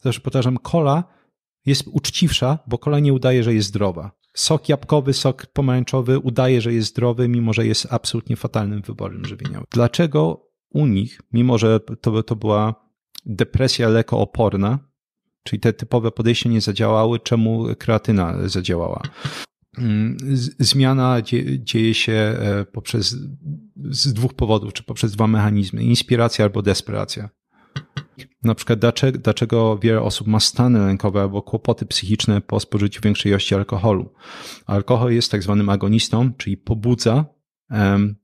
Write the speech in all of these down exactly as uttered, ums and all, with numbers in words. Zawsze powtarzam, kola jest uczciwsza, bo kola nie udaje, że jest zdrowa. Sok jabłkowy, sok pomarańczowy udaje, że jest zdrowy, mimo że jest absolutnie fatalnym wyborem żywieniowym. Dlaczego u nich, mimo że to, to była depresja lekooporna, czyli te typowe podejścia nie zadziałały, czemu kreatyna zadziałała? Zmiana dzieje się poprzez z dwóch powodów, czy poprzez dwa mechanizmy. Inspiracja albo desperacja. Na przykład dlaczego, dlaczego wiele osób ma stany lękowe albo kłopoty psychiczne po spożyciu większej ilości alkoholu. Alkohol jest tak zwanym agonistą, czyli pobudza um,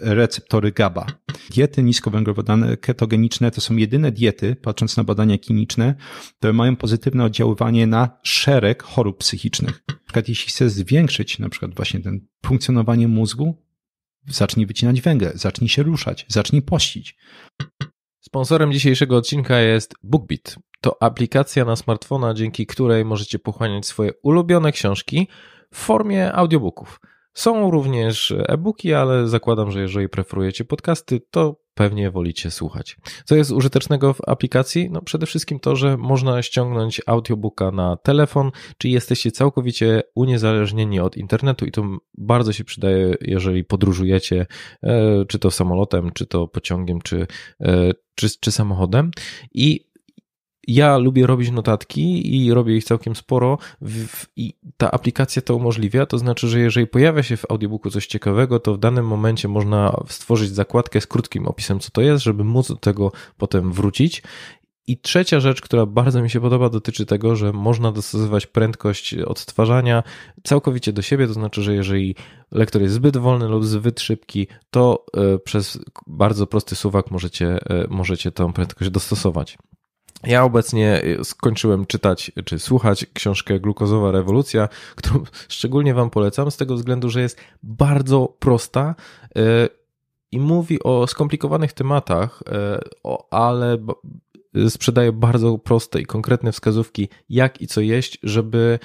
receptory GABA. Diety niskowęglowodanowe, ketogeniczne to są jedyne diety, patrząc na badania kliniczne, które mają pozytywne oddziaływanie na szereg chorób psychicznych. Na przykład jeśli chcesz zwiększyć na przykład właśnie ten funkcjonowanie mózgu, zacznij wycinać węgiel, zacznij się ruszać, zacznij pościć. Sponsorem dzisiejszego odcinka jest BookBeat. To aplikacja na smartfona, dzięki której możecie pochłaniać swoje ulubione książki w formie audiobooków. Są również e-booki, ale zakładam, że jeżeli preferujecie podcasty, to pewnie wolicie słuchać. Co jest użytecznego w aplikacji? No przede wszystkim to, że można ściągnąć audiobooka na telefon, czyli jesteście całkowicie uniezależnieni od internetu i to bardzo się przydaje, jeżeli podróżujecie, czy to samolotem, czy to pociągiem, czy, czy, czy samochodem. I ja lubię robić notatki i robię ich całkiem sporo w, i ta aplikacja to umożliwia, to znaczy, że jeżeli pojawia się w audiobooku coś ciekawego, to w danym momencie można stworzyć zakładkę z krótkim opisem, co to jest, żeby móc do tego potem wrócić. I trzecia rzecz, która bardzo mi się podoba, dotyczy tego, że można dostosować prędkość odtwarzania całkowicie do siebie, to znaczy, że jeżeli lektor jest zbyt wolny lub zbyt szybki, to przez bardzo prosty suwak możecie, możecie tą prędkość dostosować. Ja obecnie skończyłem czytać czy słuchać książkę Glukozowa rewolucja, którą szczególnie Wam polecam z tego względu, że jest bardzo prosta i mówi o skomplikowanych tematach, ale sprzedaje bardzo proste i konkretne wskazówki, jak i co jeść, żeby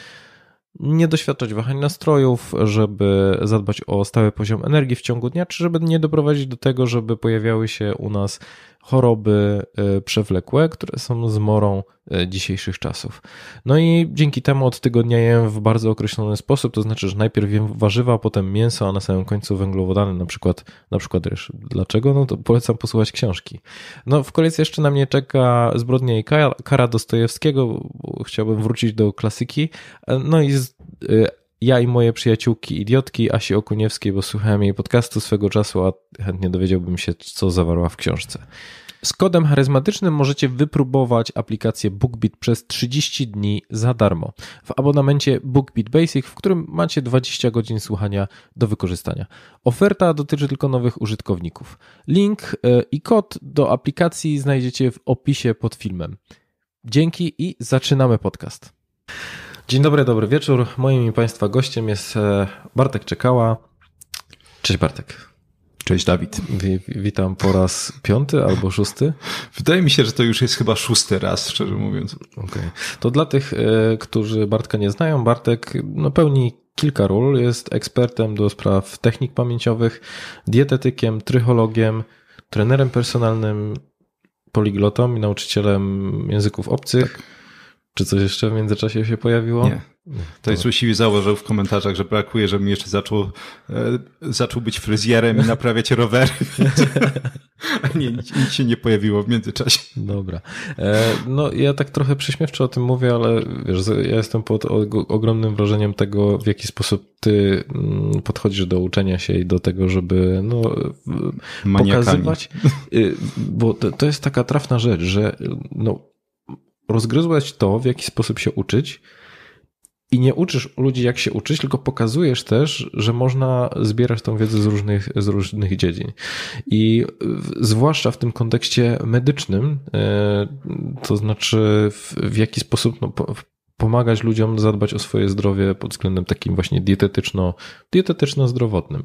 nie doświadczać wahań nastrojów, żeby zadbać o stały poziom energii w ciągu dnia, czy żeby nie doprowadzić do tego, żeby pojawiały się u nas choroby przewlekłe, które są zmorą dzisiejszych czasów. No i dzięki temu od tygodnia jem w bardzo określony sposób, to znaczy, że najpierw jem warzywa, potem mięso, a na samym końcu węglowodany, na przykład, na przykład ryż. Dlaczego? No to polecam posłuchać książki. No w kolejce jeszcze na mnie czeka Zbrodnia i kara Dostojewskiego, bo chciałbym wrócić do klasyki. No i z, Ja i moje przyjaciółki idiotki Asi Okuniewskiej, bo słuchałem jej podcastu swego czasu, a chętnie dowiedziałbym się, co zawarła w książce. Z kodem charyzmatycznym możecie wypróbować aplikację BookBeat przez trzydzieści dni za darmo w abonamencie BookBeat Basic, w którym macie dwadzieścia godzin słuchania do wykorzystania. Oferta dotyczy tylko nowych użytkowników. Link i kod do aplikacji znajdziecie w opisie pod filmem. Dzięki i zaczynamy podcast. Dzień dobry, dobry wieczór. Moim i Państwa gościem jest Bartek Czekała. Cześć Bartek. Cześć Dawid. Wi- witam po raz piąty albo szósty. Wydaje mi się, że to już jest chyba szósty raz, szczerze mówiąc. Okay. To dla tych, którzy Bartka nie znają, Bartek no, pełni kilka ról. Jest ekspertem do spraw technik pamięciowych, dietetykiem, trychologiem, trenerem personalnym, poliglotą i nauczycielem języków obcych. Tak. Czy coś jeszcze w międzyczasie się pojawiło? Nie. To jest usiły założył w komentarzach, że brakuje, żebym jeszcze zaczął, zaczął być fryzjerem i naprawiać rowery. A nie, nic, nic się nie pojawiło w międzyczasie. Dobra. No ja tak trochę prześmiewczo o tym mówię, ale wiesz, ja jestem pod ogromnym wrażeniem tego, w jaki sposób ty podchodzisz do uczenia się i do tego, żeby no, pokazywać. Bo to, to jest taka trafna rzecz, że no rozgryzłeś to, w jaki sposób się uczyć i nie uczysz ludzi, jak się uczyć, tylko pokazujesz też, że można zbierać tą wiedzę z różnych, z różnych dziedzin. I zwłaszcza w tym kontekście medycznym, to znaczy w, w jaki sposób no, pomagać ludziom zadbać o swoje zdrowie pod względem takim właśnie dietetyczno, dietetyczno-zdrowotnym.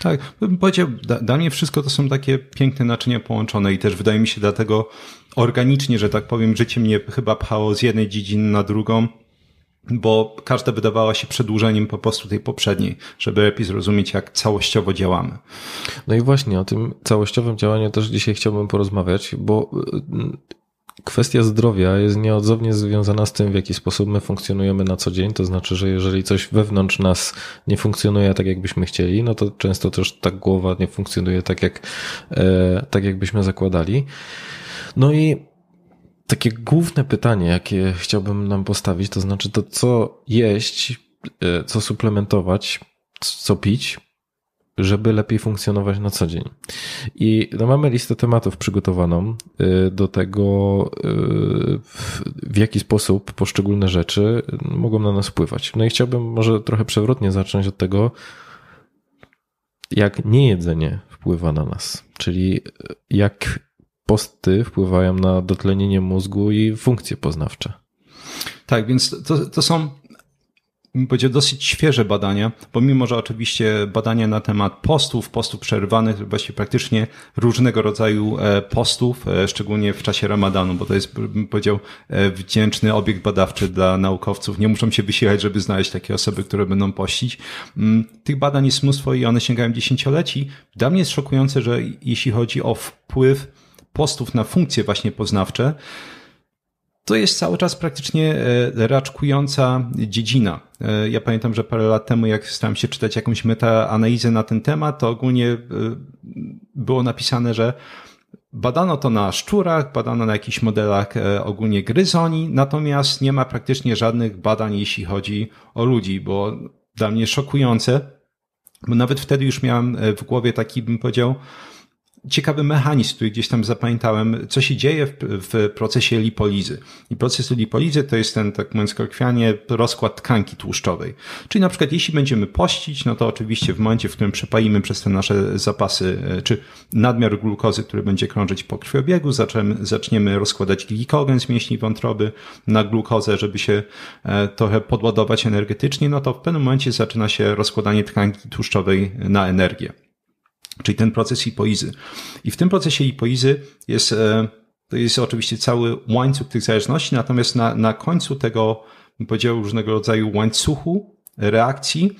Tak, bym powiedział, dla mnie wszystko to są takie piękne naczynia połączone i też wydaje mi się dlatego organicznie, że tak powiem, życie mnie chyba pchało z jednej dziedziny na drugą, bo każda wydawała się przedłużeniem po prostu tej poprzedniej, żeby lepiej zrozumieć, jak całościowo działamy. No i właśnie o tym całościowym działaniu też dzisiaj chciałbym porozmawiać, bo Kwestia zdrowia jest nieodzownie związana z tym, w jaki sposób my funkcjonujemy na co dzień, to znaczy, że jeżeli coś wewnątrz nas nie funkcjonuje tak, jakbyśmy chcieli, no to często też ta głowa nie funkcjonuje tak, jak, e, tak jakbyśmy zakładali. No i takie główne pytanie, jakie chciałbym nam postawić, to znaczy to, co jeść, e, co suplementować, co pić, żeby lepiej funkcjonować na co dzień. I no, mamy listę tematów przygotowaną do tego, w jaki sposób poszczególne rzeczy mogą na nas wpływać. No i chciałbym może trochę przewrotnie zacząć od tego, jak niejedzenie wpływa na nas, czyli jak posty wpływają na dotlenienie mózgu i funkcje poznawcze. Tak, więc to, to są... Będzie dosyć świeże badania, pomimo że oczywiście badania na temat postów, postów przerwanych, właściwie praktycznie różnego rodzaju postów, szczególnie w czasie Ramadanu, bo to jest, bym powiedział, wdzięczny obiekt badawczy dla naukowców. Nie muszą się wysilać, żeby znaleźć takie osoby, które będą pościć. Tych badań jest mnóstwo i one sięgają dziesięcioleci. Dla mnie jest szokujące, że jeśli chodzi o wpływ postów na funkcje właśnie poznawcze, to jest cały czas praktycznie raczkująca dziedzina. Ja pamiętam, że parę lat temu, jak starałem się czytać jakąś metaanalizę na ten temat, to ogólnie było napisane, że badano to na szczurach, badano na jakichś modelach ogólnie gryzoni, natomiast nie ma praktycznie żadnych badań, jeśli chodzi o ludzi, bo dla mnie szokujące, bo nawet wtedy już miałem w głowie taki, bym powiedział, ciekawy mechanizm, który gdzieś tam zapamiętałem, co się dzieje w, w procesie lipolizy. I proces lipolizy to jest ten, tak mówiąc kolokwialnie, rozkład tkanki tłuszczowej. Czyli na przykład jeśli będziemy pościć, no to oczywiście w momencie, w którym przepalimy przez te nasze zapasy, czy nadmiar glukozy, który będzie krążyć po krwiobiegu, zaczniemy, zaczniemy rozkładać glikogen z mięśni wątroby na glukozę, żeby się trochę podładować energetycznie, no to w pewnym momencie zaczyna się rozkładanie tkanki tłuszczowej na energię. Czyli ten proces lipolizy. I w tym procesie lipolizy jest, to jest oczywiście cały łańcuch tych zależności, natomiast na, na końcu tego, bym powiedział, różnego rodzaju łańcuchu reakcji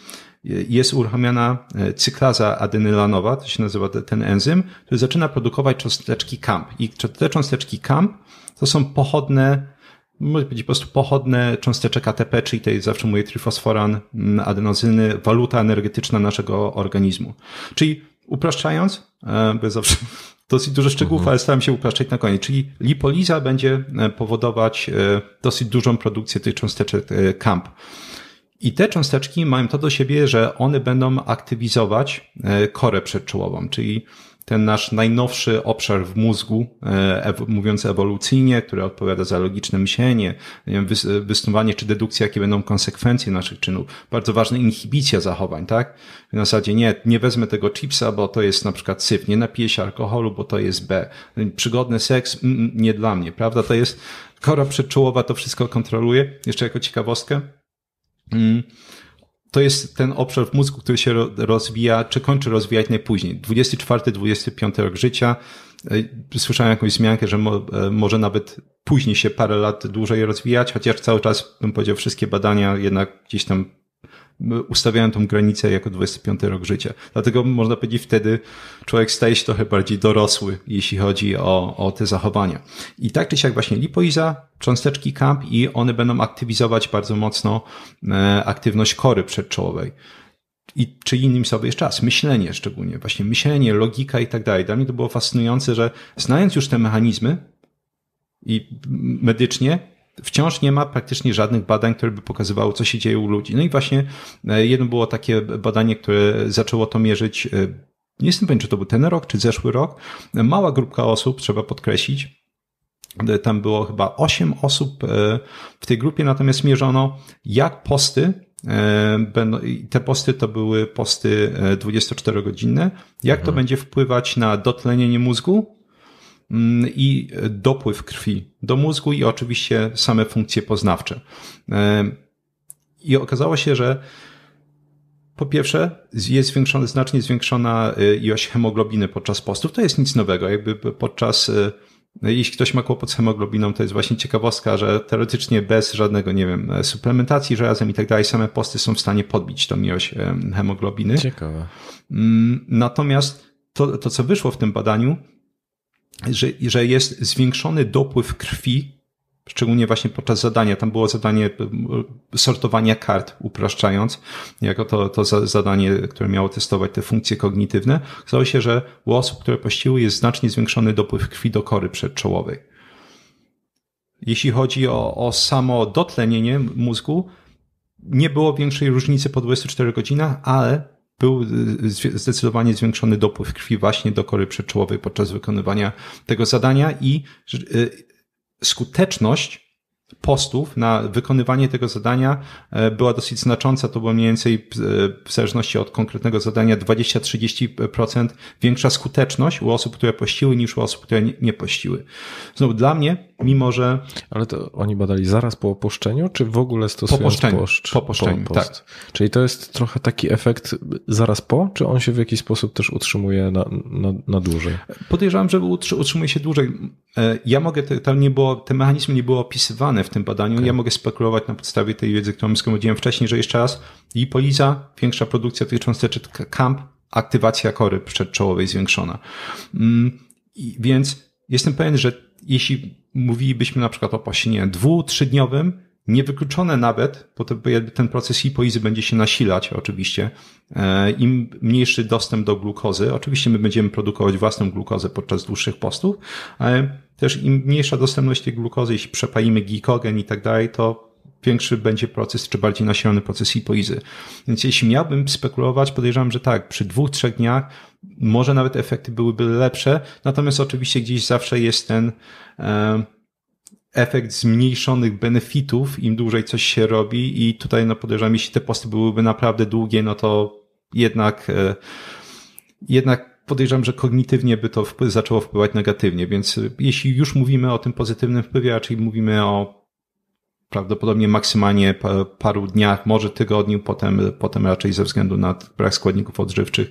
jest uruchamiana cyklaza adenylanowa, to się nazywa ten enzym, który zaczyna produkować cząsteczki K A M P. I te cząsteczki K A M P to są pochodne, może być po prostu pochodne cząsteczek A T P, czyli tej, zawsze mówię, trifosforan, adenozyny, waluta energetyczna naszego organizmu. Czyli upraszczając, bo zawsze dosyć dużo szczegółów, ale staram się upraszczać na koniec, czyli lipoliza będzie powodować dosyć dużą produkcję tych cząsteczek K A M P. I te cząsteczki mają to do siebie, że one będą aktywizować korę przedczołową, czyli ten nasz najnowszy obszar w mózgu, mówiąc ewolucyjnie, który odpowiada za logiczne myślenie, wysnuwanie czy dedukcję, jakie będą konsekwencje naszych czynów. Bardzo ważna inhibicja zachowań, tak? W zasadzie nie, nie wezmę tego chipsa, bo to jest na przykład syf, nie napiję się alkoholu, bo to jest B. Przygodny seks, mm, nie dla mnie, prawda? To jest kora przedczołowa, to wszystko kontroluje. Jeszcze jako ciekawostkę. Mm. To jest ten obszar w mózgu, który się rozwija, czy kończy rozwijać najpóźniej. dwudziesty czwarty, dwudziesty piąty rok życia. Słyszałem jakąś wzmiankę, że mo, może nawet później się parę lat dłużej rozwijać, chociaż cały czas, bym powiedział, wszystkie badania jednak gdzieś tam ustawiają tą granicę jako dwudziesty piąty rok życia. Dlatego można powiedzieć, wtedy człowiek staje się trochę bardziej dorosły, jeśli chodzi o, o te zachowania. I tak czy siak właśnie lipoliza, cząsteczki K A M P i one będą aktywizować bardzo mocno aktywność kory przedczołowej. I czy innym sobie jest czas, myślenie szczególnie, właśnie myślenie, logika i tak dalej. Dla mnie to było fascynujące, że znając już te mechanizmy i medycznie, wciąż nie ma praktycznie żadnych badań, które by pokazywały, co się dzieje u ludzi. No i właśnie jedno było takie badanie, które zaczęło to mierzyć, nie jestem pewien, czy to był ten rok, czy zeszły rok. Mała grupka osób, trzeba podkreślić, tam było chyba osiem osób w tej grupie, natomiast mierzono, jak posty, te posty to były posty dwudziestoczterogodzinne, jak to mhm. będzie wpływać na dotlenienie mózgu i dopływ krwi do mózgu i oczywiście same funkcje poznawcze. I okazało się, że po pierwsze jest zwiększona, znacznie zwiększona ilość hemoglobiny podczas postów. To jest nic nowego. Jakby podczas, jeśli ktoś ma kłopot z hemoglobiną, to jest właśnie ciekawostka, że teoretycznie bez żadnego, nie wiem, suplementacji żelazem i tak dalej, same posty są w stanie podbić tą ilość hemoglobiny. Ciekawe. Natomiast to, to co wyszło w tym badaniu, że, że jest zwiększony dopływ krwi, szczególnie właśnie podczas zadania. Tam było zadanie sortowania kart, upraszczając, jako to, to zadanie, które miało testować te funkcje kognitywne. Okazało się, że u osób, które pościły, jest znacznie zwiększony dopływ krwi do kory przedczołowej. Jeśli chodzi o, o samo dotlenienie mózgu, nie było większej różnicy po dwudziestu czterech godzinach, ale był zdecydowanie zwiększony dopływ krwi właśnie do kory przedczołowej podczas wykonywania tego zadania i skuteczność postów na wykonywanie tego zadania była dosyć znacząca. To było mniej więcej w zależności od konkretnego zadania dwadzieścia do trzydziestu procent większa skuteczność u osób, które pościły, niż u osób, które nie pościły. Znowu dla mnie, mimo że... Ale to oni badali zaraz po opuszczeniu, czy w ogóle stosując po poszcz? Po opuszczeniu, po tak. Czyli to jest trochę taki efekt zaraz po, czy on się w jakiś sposób też utrzymuje na, na, na dłużej? Podejrzewam, że utrzymuje się dłużej. Ja mogę, tam nie było, ten mechanizm nie był opisywany w tym badaniu. Okay. Ja mogę spekulować na podstawie tej wiedzy, którą zgromadziłem wcześniej, że jeszcze raz lipoliza, większa produkcja tych cząsteczek K A M P, aktywacja kory przedczołowej zwiększona. I więc jestem pewien, że jeśli mówilibyśmy na przykład o pasienie dwu-, trzydniowym, niewykluczone nawet, bo to jakby ten proces hipoizy będzie się nasilać oczywiście, im mniejszy dostęp do glukozy, oczywiście my będziemy produkować własną glukozę podczas dłuższych postów, ale też im mniejsza dostępność tej glukozy, jeśli przepalimy glikogen i tak dalej, to większy będzie proces, czy bardziej nasilony proces hipoizy. Więc jeśli miałbym spekulować, podejrzewam, że tak, przy dwóch, trzech dniach może nawet efekty byłyby lepsze, natomiast oczywiście gdzieś zawsze jest ten e, efekt zmniejszonych benefitów, im dłużej coś się robi i tutaj no podejrzewam, jeśli te posty byłyby naprawdę długie, no to jednak e, jednak podejrzewam, że kognitywnie by to wpływ, zaczęło wpływać negatywnie, więc jeśli już mówimy o tym pozytywnym wpływie, raczej mówimy o prawdopodobnie maksymalnie paru dniach, może tygodniu, potem, potem raczej ze względu na brak składników odżywczych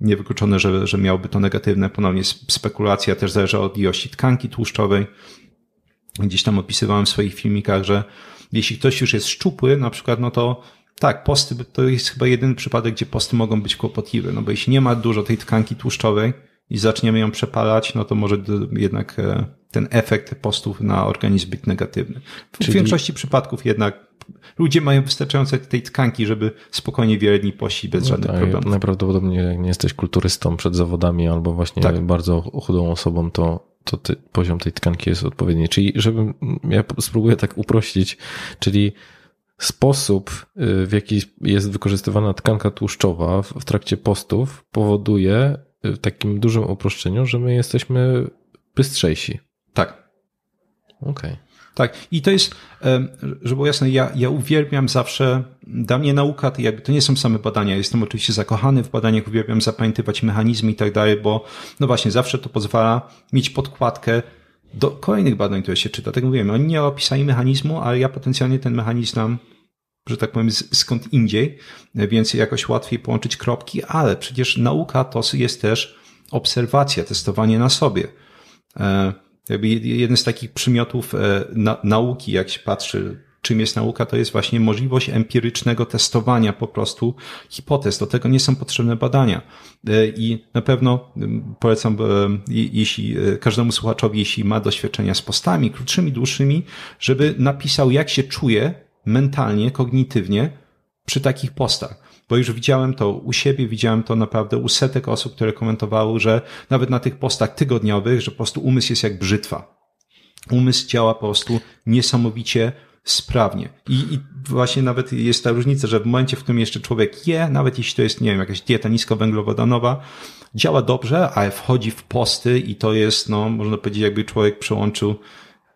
niewykluczone, że, że miałoby to negatywne. Ponownie spekulacja też zależy od ilości tkanki tłuszczowej. Gdzieś tam opisywałem w swoich filmikach, że jeśli ktoś już jest szczupły na przykład, no to tak, posty to jest chyba jedyny przypadek, gdzie posty mogą być kłopotliwe, no bo jeśli nie ma dużo tej tkanki tłuszczowej i zaczniemy ją przepalać, no to może jednak ten efekt postów na organizm być negatywny. W Czyli... większości przypadków jednak ludzie mają wystarczające tej tkanki, żeby spokojnie wiele dni pościć bez no żadnych tak, problemów. Najprawdopodobniej jak nie jesteś kulturystą przed zawodami albo właśnie tak. bardzo chudą osobą, to, to ty, poziom tej tkanki jest odpowiedni. Czyli żebym, ja spróbuję tak uprościć, czyli sposób, w jaki jest wykorzystywana tkanka tłuszczowa w trakcie postów powoduje w takim dużym uproszczeniu, że my jesteśmy bystrzejsi. Tak. Okej. Okay. Tak. I to jest, żeby było jasne, ja, ja uwielbiam zawsze, dla mnie nauka, to, jakby, to nie są same badania. Jestem oczywiście zakochany w badaniach, uwielbiam zapamiętywać mechanizmy i tak dalej, bo no właśnie zawsze to pozwala mieć podkładkę do kolejnych badań, które się czyta. Tak mówiłem, oni nie opisali mechanizmu, ale ja potencjalnie ten mechanizm nam, że tak powiem, skąd indziej, więc jakoś łatwiej połączyć kropki, ale przecież nauka to jest też obserwacja, testowanie na sobie. Jakby jeden z takich przymiotów na, nauki, jak się patrzy, czym jest nauka, to jest właśnie możliwość empirycznego testowania po prostu hipotez. Do tego nie są potrzebne badania. I na pewno polecam, jeśli każdemu słuchaczowi, jeśli ma doświadczenia z postami, krótszymi, dłuższymi, żeby napisał, jak się czuje mentalnie, kognitywnie przy takich postach. Bo już widziałem to u siebie, widziałem to naprawdę u setek osób, które komentowały, że nawet na tych postach tygodniowych, że po prostu umysł jest jak brzytwa. Umysł działa po prostu niesamowicie sprawnie. I, i właśnie nawet jest ta różnica, że w momencie, w którym jeszcze człowiek je, nawet jeśli to jest, nie wiem, jakaś dieta niskowęglowodanowa, działa dobrze, ale wchodzi w posty i to jest, no, można powiedzieć, jakby człowiek przełączył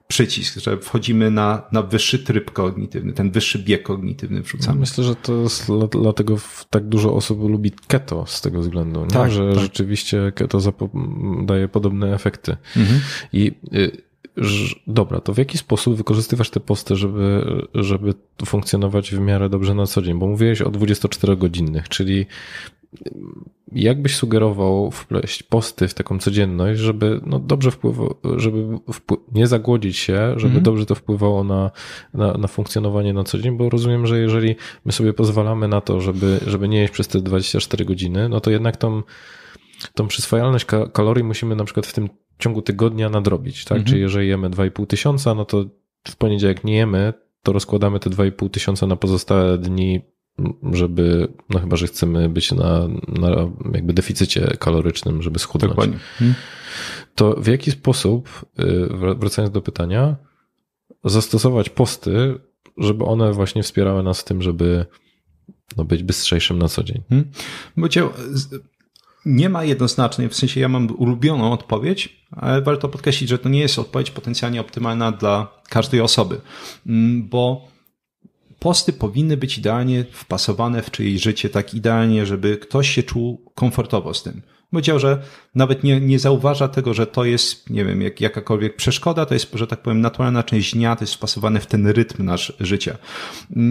przycisk, że wchodzimy na, na wyższy tryb kognitywny, ten wyższy bieg kognitywny wrzucamy. Myślę, że to jest dlatego tak dużo osób lubi keto z tego względu, nie? Tak, że tak. Rzeczywiście keto daje podobne efekty. Mhm. I dobra, to w jaki sposób wykorzystywasz te posty, żeby, żeby funkcjonować w miarę dobrze na co dzień? Bo mówiłeś o dwudziestoczterogodzinnych, czyli jak byś sugerował wpleść posty w taką codzienność, żeby no dobrze wpływało, żeby wpły- nie zagłodzić się, żeby mm. dobrze to wpływało na, na, na funkcjonowanie na co dzień, bo rozumiem, że jeżeli my sobie pozwalamy na to, żeby, żeby nie jeść przez te dwadzieścia cztery godziny, no to jednak tam tą przyswajalność kalorii musimy na przykład w tym ciągu tygodnia nadrobić, tak? Mhm. Czyli jeżeli jemy dwa i pół tysiąca, no to w poniedziałek nie jemy, to rozkładamy te dwa i pół tysiąca na pozostałe dni, żeby, no chyba, że chcemy być na, na jakby deficycie kalorycznym, żeby schudnąć. Dokładnie. Mhm. To w jaki sposób, wracając do pytania, zastosować posty, żeby one właśnie wspierały nas w tym, żeby no, być bystrzejszym na co dzień? Hmm. Bo cię, nie ma jednoznacznej, w sensie ja mam ulubioną odpowiedź, ale warto podkreślić, że to nie jest odpowiedź potencjalnie optymalna dla każdej osoby, bo posty powinny być idealnie wpasowane w czyjeś życie, tak idealnie, żeby ktoś się czuł komfortowo z tym. Powiedział, że nawet nie, nie zauważa tego, że to jest, nie wiem, jak, jakakolwiek przeszkoda, to jest, że tak powiem, naturalna część dnia, to jest wpasowane w ten rytm nasz życia.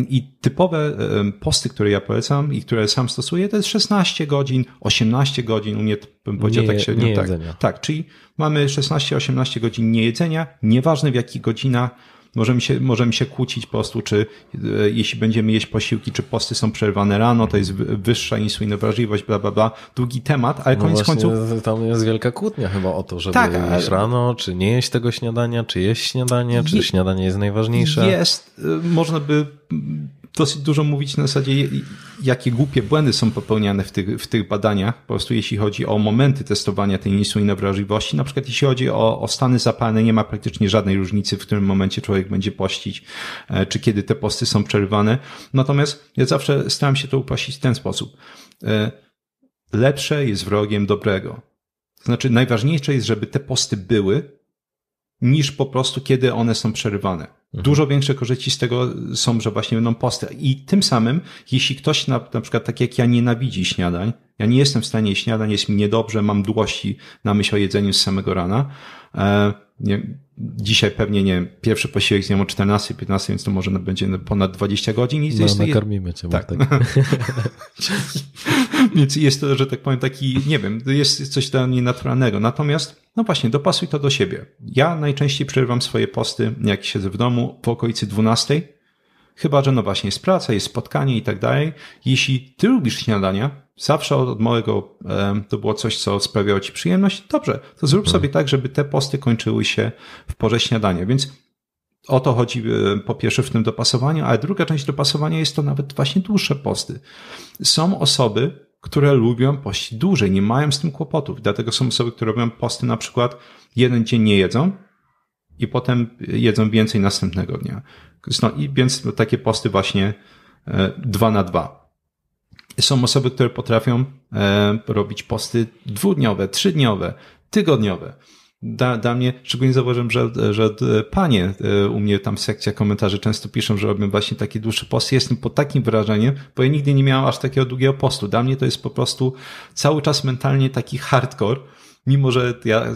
I typowe posty, które ja polecam i które sam stosuję, to jest szesnaście godzin, osiemnaście godzin, u mnie bym powiedział nie, tak średnio. Tak, tak, czyli mamy szesnaście osiemnaście godzin niejedzenia, nieważne w jakich godzinach. Możemy się, możemy się kłócić po prostu, czy jeśli będziemy jeść posiłki, czy posty są przerwane rano, to jest wyższa insulinowrażliwość, bla, bla, bla. Długi temat, ale no koniec końców... Tam jest wielka kłótnia chyba o to, żeby tak, jeść rano, czy nie jeść tego śniadania, czy jeść śniadanie, czy je, śniadanie jest najważniejsze. Jest, można by dosyć dużo mówić na zasadzie, jakie głupie błędy są popełniane w tych, w tych badaniach, po prostu jeśli chodzi o momenty testowania tej insulinowrażliwości. Na przykład jeśli chodzi o, o stany zapalne, nie ma praktycznie żadnej różnicy, w którym momencie człowiek będzie pościć, czy kiedy te posty są przerywane. Natomiast ja zawsze staram się to uprościć w ten sposób. Lepsze jest wrogiem dobrego. To znaczy najważniejsze jest, żeby te posty były, niż po prostu kiedy one są przerywane. Dużo większe korzyści z tego są, że właśnie będą posty. I tym samym, jeśli ktoś na, na przykład tak jak ja nienawidzi śniadań, ja nie jestem w stanie jeść śniadań, jest mi niedobrze, mam dłości na myśl o jedzeniu z samego rana. E, nie, dzisiaj pewnie, nie wiem, pierwszy posiłek zjem o czternastej, piętnastej, więc to może będzie ponad dwadzieścia godzin. I no, jest, nakarmimy cię. Tak. tak. Więc jest to, że tak powiem, taki, nie wiem, jest coś dla mnie naturalnego. Natomiast, no właśnie, dopasuj to do siebie. Ja najczęściej przerywam swoje posty, jak siedzę w domu, po okolicy dwunastej. Chyba że no właśnie jest praca, jest spotkanie i tak dalej. Jeśli ty lubisz śniadania, zawsze od, od małego e, to było coś, co sprawiało ci przyjemność, dobrze, to zrób sobie tak, żeby te posty kończyły się w porze śniadania. Więc o to chodzi e, po pierwsze w tym dopasowaniu, ale druga część dopasowania jest to nawet właśnie dłuższe posty. Są osoby, które lubią pościć dłużej, nie mają z tym kłopotów. Dlatego są osoby, które robią posty na przykład jeden dzień nie jedzą i potem jedzą więcej następnego dnia. No i więc takie posty właśnie dwa na dwa. Są osoby, które potrafią robić posty dwudniowe, trzydniowe, tygodniowe. Dla, dla mnie, szczególnie zauważyłem, że, że panie u mnie tam w sekcji komentarzy często piszą, że robią właśnie takie dłuższe posty. Jestem pod takim wrażeniem, bo ja nigdy nie miałem aż takiego długiego postu. Dla mnie to jest po prostu cały czas mentalnie taki hardcore, mimo że ja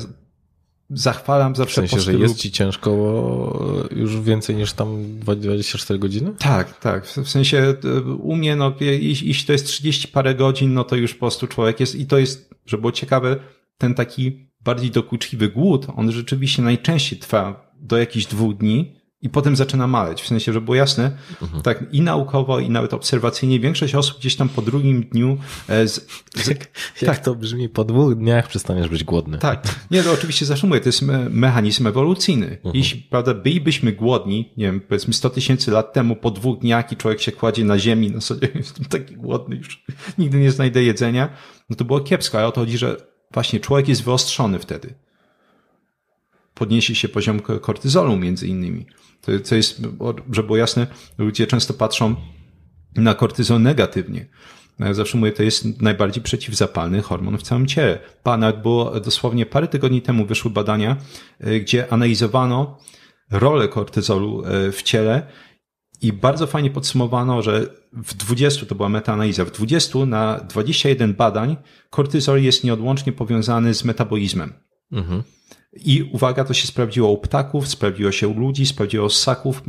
zachwalam zawsze w sensie, posty. Że jest lub... ci ciężko już więcej niż tam dwadzieścia cztery godziny? Tak, tak. W sensie u mnie, no, jeśli to jest trzydzieści parę godzin, no to już po prostu człowiek jest i to jest, że było ciekawe, ten taki bardziej dokuczliwy głód, on rzeczywiście najczęściej trwa do jakichś dwóch dni i potem zaczyna maleć. W sensie, że było jasne, mhm. tak i naukowo, i nawet obserwacyjnie większość osób gdzieś tam po drugim dniu... Z, z, jak, tak jak to brzmi, po dwóch dniach przestaniesz być głodny. Tak. Nie, to oczywiście zawsze mówię, to jest mechanizm ewolucyjny. Mhm. Jeśli, prawda, bylibyśmy głodni, nie wiem, powiedzmy sto tysięcy lat temu, po dwóch dniach i człowiek się kładzie na ziemi, no sobie jestem taki głodny już, nigdy nie znajdę jedzenia, no to było kiepsko, ale o to chodzi, że właśnie człowiek jest wyostrzony wtedy. Podniesie się poziom kortyzolu między innymi. To, to jest, żeby było jasne, ludzie często patrzą na kortyzol negatywnie. Ja zawsze mówię, to jest najbardziej przeciwzapalny hormon w całym ciele. Nawet było dosłownie parę tygodni temu wyszły badania, gdzie analizowano rolę kortyzolu w ciele i bardzo fajnie podsumowano, że w dwudziestu, to była metaanaliza, w dwudziestu na dwadzieścia jeden badań kortyzol jest nieodłącznie powiązany z metabolizmem. Mhm. I uwaga, to się sprawdziło u ptaków, sprawdziło się u ludzi, sprawdziło u ssaków.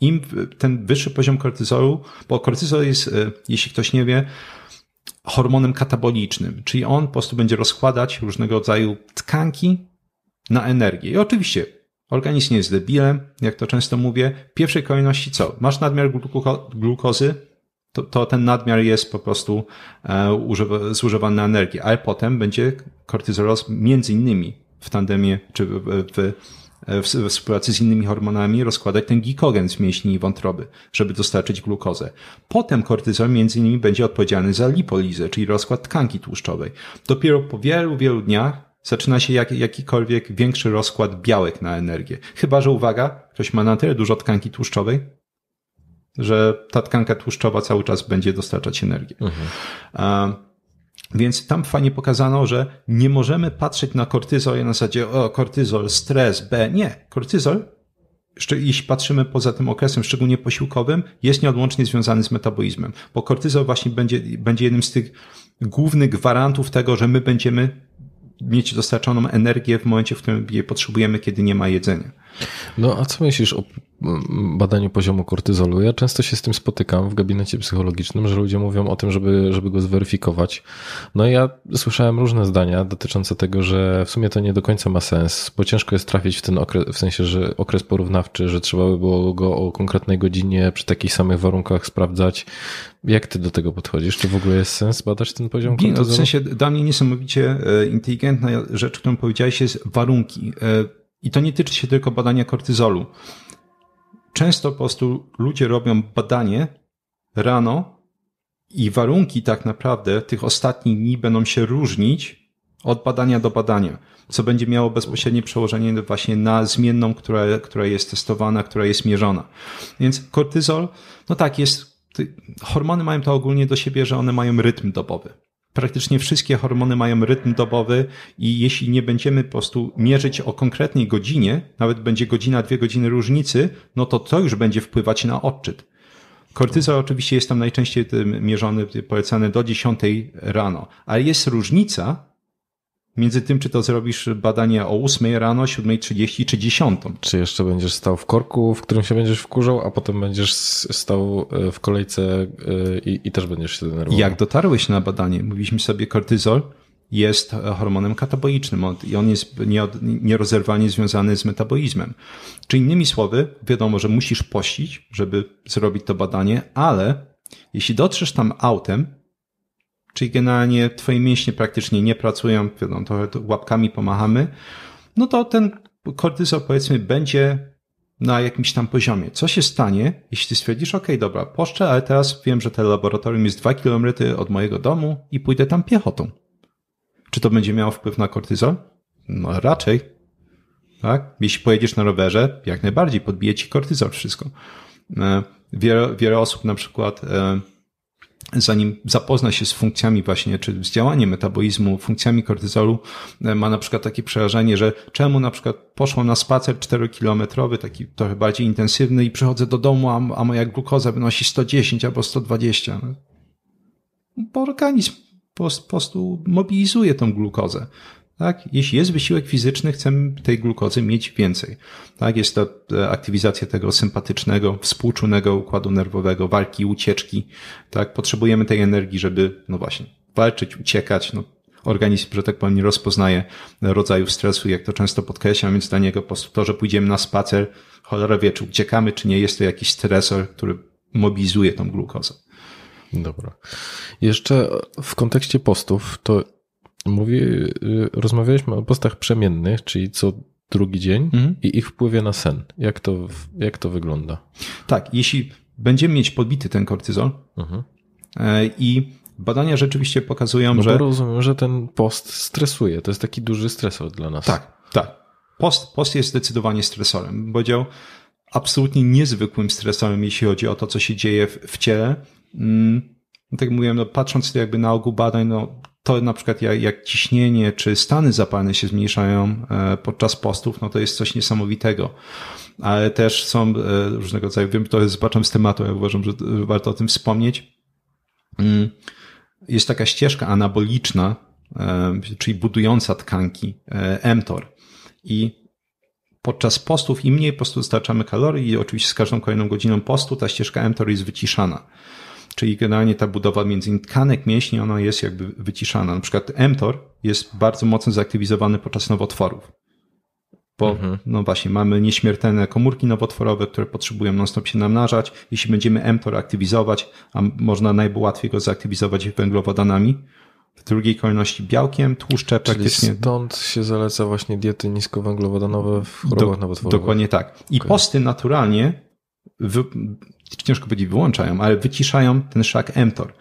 Im ten wyższy poziom kortyzolu, bo kortyzol jest, jeśli ktoś nie wie, hormonem katabolicznym, czyli on po prostu będzie rozkładać różnego rodzaju tkanki na energię. I oczywiście organizm nie jest debilem, jak to często mówię. W pierwszej kolejności co? Masz nadmiar gluko- glukozy, to, to ten nadmiar jest po prostu e, używa, zużywany na energię, ale potem będzie kortyzolos między innymi w tandemie czy w, w w współpracy z innymi hormonami rozkładać ten glikogen z mięśni i wątroby, żeby dostarczyć glukozę. Potem kortyzol między innymi będzie odpowiedzialny za lipolizę, czyli rozkład tkanki tłuszczowej. Dopiero po wielu, wielu dniach zaczyna się jak, jakikolwiek większy rozkład białek na energię. Chyba że, uwaga, ktoś ma na tyle dużo tkanki tłuszczowej, że ta tkanka tłuszczowa cały czas będzie dostarczać energię. Mhm. Um, Więc tam fajnie pokazano, że nie możemy patrzeć na kortyzol na zasadzie o, kortyzol, stres, B. Nie. Kortyzol, jeśli patrzymy poza tym okresem, szczególnie posiłkowym, jest nieodłącznie związany z metabolizmem, bo kortyzol właśnie będzie, będzie jednym z tych głównych gwarantów tego, że my będziemy mieć dostarczoną energię w momencie, w którym jej potrzebujemy, kiedy nie ma jedzenia. No a co myślisz o badaniu poziomu kortyzolu? Ja często się z tym spotykam w gabinecie psychologicznym, że ludzie mówią o tym, żeby, żeby go zweryfikować. No i ja słyszałem różne zdania dotyczące tego, że w sumie to nie do końca ma sens, bo ciężko jest trafić w ten okres, w sensie, że okres porównawczy, że trzeba by było go o konkretnej godzinie przy takich samych warunkach sprawdzać. Jak ty do tego podchodzisz? Czy w ogóle jest sens badać ten poziom kortyzolu? No, w sensie dla mnie niesamowicie inteligentna rzecz, którą powiedziałeś, jest warunki. I to nie tyczy się tylko badania kortyzolu. Często po prostu ludzie robią badanie rano i warunki tak naprawdę tych ostatnich dni będą się różnić od badania do badania, co będzie miało bezpośrednie przełożenie właśnie na zmienną, która, która jest testowana, która jest mierzona. Więc kortyzol, no tak, jest. Hormony mają to ogólnie do siebie, że one mają rytm dobowy. Praktycznie wszystkie hormony mają rytm dobowy i jeśli nie będziemy po prostu mierzyć o konkretnej godzinie, nawet będzie godzina, dwie godziny różnicy, no to to już będzie wpływać na odczyt. Kortyzol oczywiście jest tam najczęściej mierzony, polecany do dziesiątej rano, ale jest różnica między tym, czy to zrobisz badanie o ósmej rano, siódmej trzydzieści czy dziesiątej. Czy jeszcze będziesz stał w korku, w którym się będziesz wkurzał, a potem będziesz stał w kolejce i, i też będziesz się denerwował. Jak dotarłeś na badanie? Mówiliśmy sobie, kortyzol jest hormonem katabolicznym i on jest nierozerwalnie związany z metabolizmem. Czy innymi słowy, wiadomo, że musisz pościć, żeby zrobić to badanie, ale jeśli dotrzesz tam autem, czyli generalnie twoje mięśnie praktycznie nie pracują, wiadomo, to łapkami pomachamy, no to ten kortyzol, powiedzmy, będzie na jakimś tam poziomie. Co się stanie, jeśli stwierdzisz, okej, okay, dobra, poszczę, ale teraz wiem, że to laboratorium jest dwa kilometry od mojego domu i pójdę tam piechotą. Czy to będzie miało wpływ na kortyzol? No raczej. Tak? Jeśli pojedziesz na rowerze, jak najbardziej podbije ci kortyzol wszystko. Wiele, wiele osób na przykład... zanim zapozna się z funkcjami właśnie, czy z działaniem metabolizmu, funkcjami kortyzolu, ma na przykład takie przerażenie, że czemu na przykład poszło na spacer czterokilometrowy, taki trochę bardziej intensywny i przychodzę do domu, a, a moja glukoza wynosi sto dziesięć albo sto dwadzieścia. Bo organizm po prostu mobilizuje tą glukozę. Tak? Jeśli jest wysiłek fizyczny, chcemy tej glukozy mieć więcej. Tak? Jest to aktywizacja tego sympatycznego, współczulnego układu nerwowego, walki, ucieczki. Tak? Potrzebujemy tej energii, żeby, no właśnie, walczyć, uciekać. No, organizm, że tak powiem, nie rozpoznaje rodzaju stresu, jak to często podkreślam, więc dla niego po prostu to, że pójdziemy na spacer, cholera wie, czy uciekamy, czy nie, jest to jakiś stresor, który mobilizuje tą glukozę. Dobra. Jeszcze w kontekście postów, to Mówi, rozmawialiśmy o postach przemiennych, czyli co drugi dzień mhm. i ich wpływie na sen. Jak to, jak to wygląda? Tak, jeśli będziemy mieć podbity ten kortyzol mhm. i badania rzeczywiście pokazują, no że... rozumiem, że ten post stresuje. To jest taki duży stresor dla nas. Tak, tak. Post, post jest zdecydowanie stresorem. Powiedział absolutnie niezwykłym stresorem, jeśli chodzi o to, co się dzieje w, w ciele. Mm, tak jak mówiłem, no, patrząc jakby na ogół badań, no to na przykład jak, jak ciśnienie czy stany zapalne się zmniejszają podczas postów, no to jest coś niesamowitego. Ale też są różnego rodzaju, wiem, to jest zbaczam z tematu, ja uważam, że warto o tym wspomnieć. Jest taka ścieżka anaboliczna, czyli budująca tkanki, mTOR. I podczas postów im mniej po prostu dostarczamy kalorii i oczywiście z każdą kolejną godziną postu ta ścieżka mTOR jest wyciszana. Czyli generalnie ta budowa między tkanek mięśni, ona jest jakby wyciszana. Na przykład mTOR jest bardzo mocno zaktywizowany podczas nowotworów. Bo mhm. no właśnie, mamy nieśmiertelne komórki nowotworowe, które potrzebują non-stop się namnażać. Jeśli będziemy mTOR aktywizować, a można najłatwiej go zaktywizować węglowodanami, w drugiej kolejności białkiem, tłuszcze praktycznie. Czyli stąd się zaleca właśnie diety niskowęglowodanowe w chorobach Do, nowotworowych. Dokładnie tak. I okay. posty naturalnie, wy, ciężko powiedzieć wyłączają, ale wyciszają ten szlak mTOR.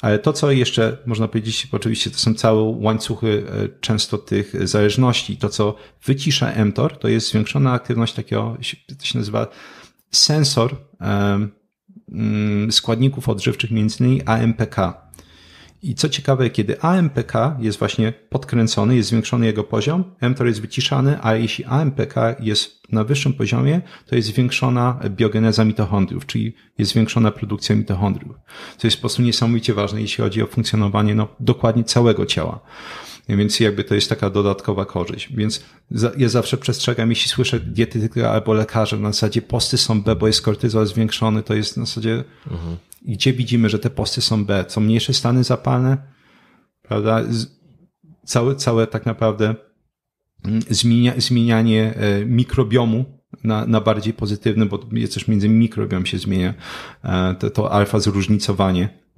Ale to, co jeszcze można powiedzieć, oczywiście to są całe łańcuchy często tych zależności. To, co wycisza mTOR, to jest zwiększona aktywność takiego, to się nazywa sensor um, składników odżywczych, między innymi A M P K. I co ciekawe, kiedy A M P K jest właśnie podkręcony, jest zwiększony jego poziom, mTOR jest wyciszany, ale jeśli A M P K jest na wyższym poziomie, to jest zwiększona biogeneza mitochondriów, czyli jest zwiększona produkcja mitochondriów, co jest po prostu niesamowicie ważne, jeśli chodzi o funkcjonowanie no, dokładnie całego ciała. Więc jakby to jest taka dodatkowa korzyść. Więc ja zawsze przestrzegam, jeśli słyszę dietetyka albo lekarza, na zasadzie posty są B, bo jest kortyzol zwiększony, to jest na zasadzie, mhm. gdzie widzimy, że te posty są B, są mniejsze stany zapalne, prawda? Całe, całe tak naprawdę zmienia, zmienianie mikrobiomu na, na bardziej pozytywny, bo jest też między mikrobiom się zmienia, to, to alfa zróżnicowanie.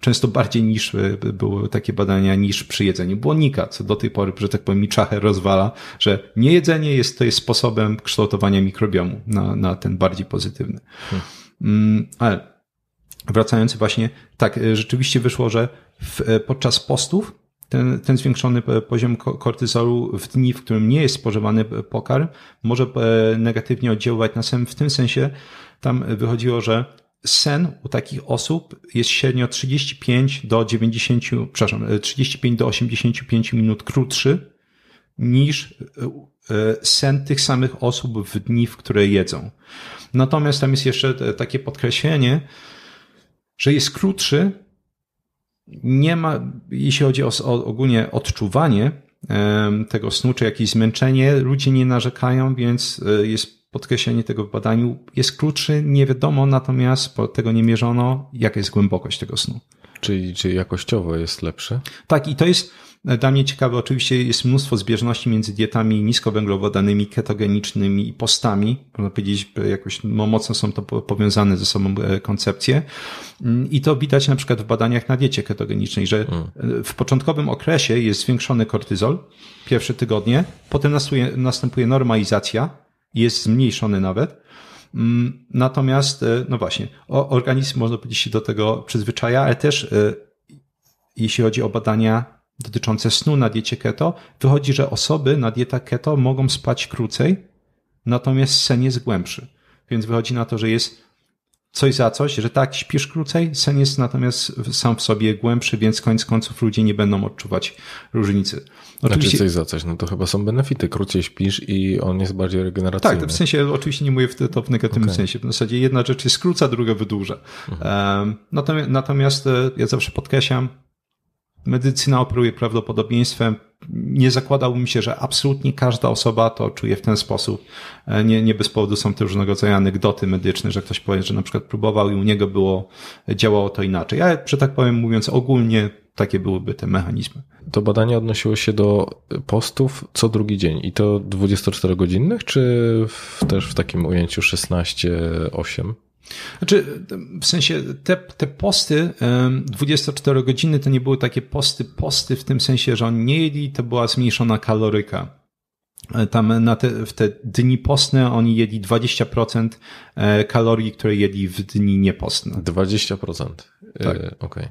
Często bardziej niż były takie badania niż przy jedzeniu błonnika, co do tej pory, że tak powiem, mi czachę rozwala, że niejedzenie jest, to jest sposobem kształtowania mikrobiomu na, na ten bardziej pozytywny. Hmm. Ale wracając właśnie, tak, rzeczywiście wyszło, że w, podczas postów ten, ten zwiększony poziom kortyzolu w dni, w którym nie jest spożywany pokarm, może negatywnie oddziaływać na sen. W tym sensie tam wychodziło, że sen u takich osób jest średnio trzydzieści pięć do dziewięćdziesięciu, przepraszam, trzydzieści pięć do osiemdziesięciu pięciu minut krótszy niż sen tych samych osób w dni, w które jedzą. Natomiast tam jest jeszcze takie podkreślenie, że jest krótszy, nie ma, jeśli chodzi o, o ogólnie odczuwanie tego snu, czy jakieś zmęczenie, ludzie nie narzekają, więc jest podkreślenie tego w badaniu, jest krótszy, nie wiadomo, natomiast bo tego nie mierzono, jaka jest głębokość tego snu. Czyli, czyli jakościowo jest lepszy? Tak, i to jest dla mnie ciekawe, oczywiście jest mnóstwo zbieżności między dietami niskowęglowodanymi, ketogenicznymi i postami, można powiedzieć, jakoś no, mocno są to powiązane ze sobą koncepcje i to widać na przykład w badaniach na diecie ketogenicznej, że mm. w początkowym okresie jest zwiększony kortyzol, pierwsze tygodnie, potem następuje, następuje normalizacja, jest zmniejszony nawet. Natomiast, no właśnie, organizm, można powiedzieć, się do tego przyzwyczaja, ale też jeśli chodzi o badania dotyczące snu na diecie keto, wychodzi, że osoby na dietach keto mogą spać krócej, natomiast sen jest głębszy. Więc wychodzi na to, że jest coś za coś, że tak, śpisz krócej, sen jest natomiast sam w sobie głębszy, więc koniec końców ludzie nie będą odczuwać różnicy. Oczywiście... Znaczy coś za coś, no to chyba są benefity, krócej śpisz i on jest bardziej regeneracyjny. Tak, w sensie, oczywiście nie mówię to w negatywnym okay. sensie, w zasadzie jedna rzecz jest skróca, druga wydłuża. Mhm. Natomiast, natomiast ja zawsze podkreślam, medycyna operuje prawdopodobieństwem, nie zakładałbym się, że absolutnie każda osoba to czuje w ten sposób. Nie, nie bez powodu są te różnego rodzaju anegdoty medyczne, że ktoś powie, że na przykład próbował i u niego było, działało to inaczej. Ale, że tak powiem, mówiąc ogólnie, takie byłyby te mechanizmy. To badanie odnosiło się do postów co drugi dzień i to dwudziestoczterogodzinnych, czy w, też w takim ujęciu szesnaście osiem? Znaczy, w sensie te, te posty dwudziestoczterogodzinne godziny to nie były takie posty, posty w tym sensie, że oni nie jedli, to była zmniejszona kaloryka. Tam na te, w te dni postne oni jedli dwadzieścia procent kalorii, które jedli w dni niepostne. dwadzieścia procent? Tak. Okej. Okay.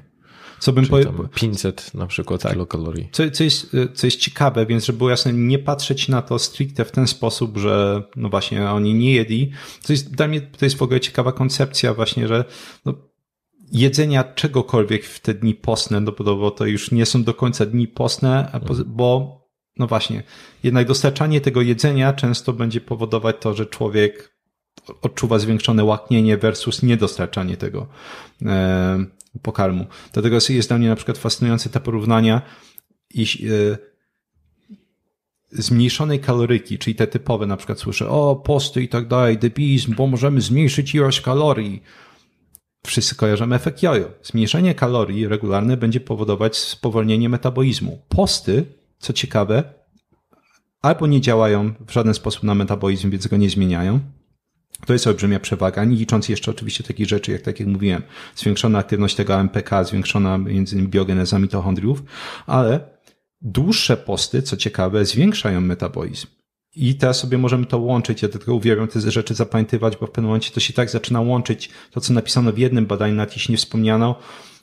Co bym powie... pięćset na przykład tak. kilokalorii. Co, co, jest, co jest ciekawe, więc żeby było jasne, nie patrzeć na to stricte w ten sposób, że no właśnie oni nie jedli. To jest, dla mnie to jest w ogóle ciekawa koncepcja właśnie, że no, jedzenia czegokolwiek w te dni postne, no bo to już nie są do końca dni postne, mhm. bo no właśnie, jednak dostarczanie tego jedzenia często będzie powodować to, że człowiek odczuwa zwiększone łaknienie versus niedostarczanie tego e pokarmu. Dlatego jest dla mnie na przykład fascynujące te porównania iż, y, zmniejszonej kaloryki, czyli te typowe, na przykład słyszę, o posty i tak dalej, debilizm, bo możemy zmniejszyć ilość kalorii. Wszyscy kojarzymy efekt jojo. Zmniejszenie kalorii regularne będzie powodować spowolnienie metabolizmu. Posty, co ciekawe, albo nie działają w żaden sposób na metabolizm, więc go nie zmieniają. To jest olbrzymia przewaga, nie licząc jeszcze oczywiście takich rzeczy, jak tak jak mówiłem, zwiększona aktywność tego M P K, zwiększona między innymi biogeneza mitochondriów, ale dłuższe posty, co ciekawe, zwiększają metabolizm. I teraz sobie możemy to łączyć, ja tylko uwielbiam te rzeczy zapamiętywać, bo w pewnym momencie to się tak zaczyna łączyć, to co napisano w jednym badaniu, nawet jeśli nie wspomniano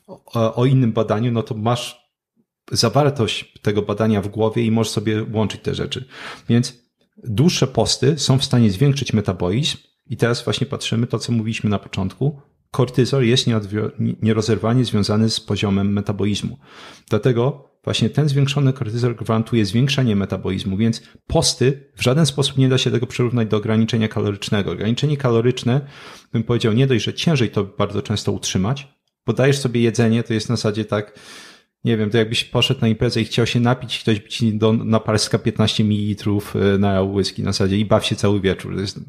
o, o innym badaniu, no to masz zawartość tego badania w głowie i możesz sobie łączyć te rzeczy. Więc dłuższe posty są w stanie zwiększyć metabolizm i teraz właśnie patrzymy to, co mówiliśmy na początku. Kortyzol jest nierozerwalnie związany z poziomem metabolizmu. Dlatego właśnie ten zwiększony kortyzol gwarantuje zwiększenie metabolizmu, więc posty w żaden sposób nie da się tego przyrównać do ograniczenia kalorycznego. Ograniczenie kaloryczne, bym powiedział, nie dość, że ciężej to bardzo często utrzymać, bo dajesz sobie jedzenie, to jest na zasadzie tak, nie wiem, to jakbyś poszedł na imprezę i chciał się napić, ktoś by ci do naparska piętnaście mililitrów na whisky na zasadzie i baw się cały wieczór. To jest...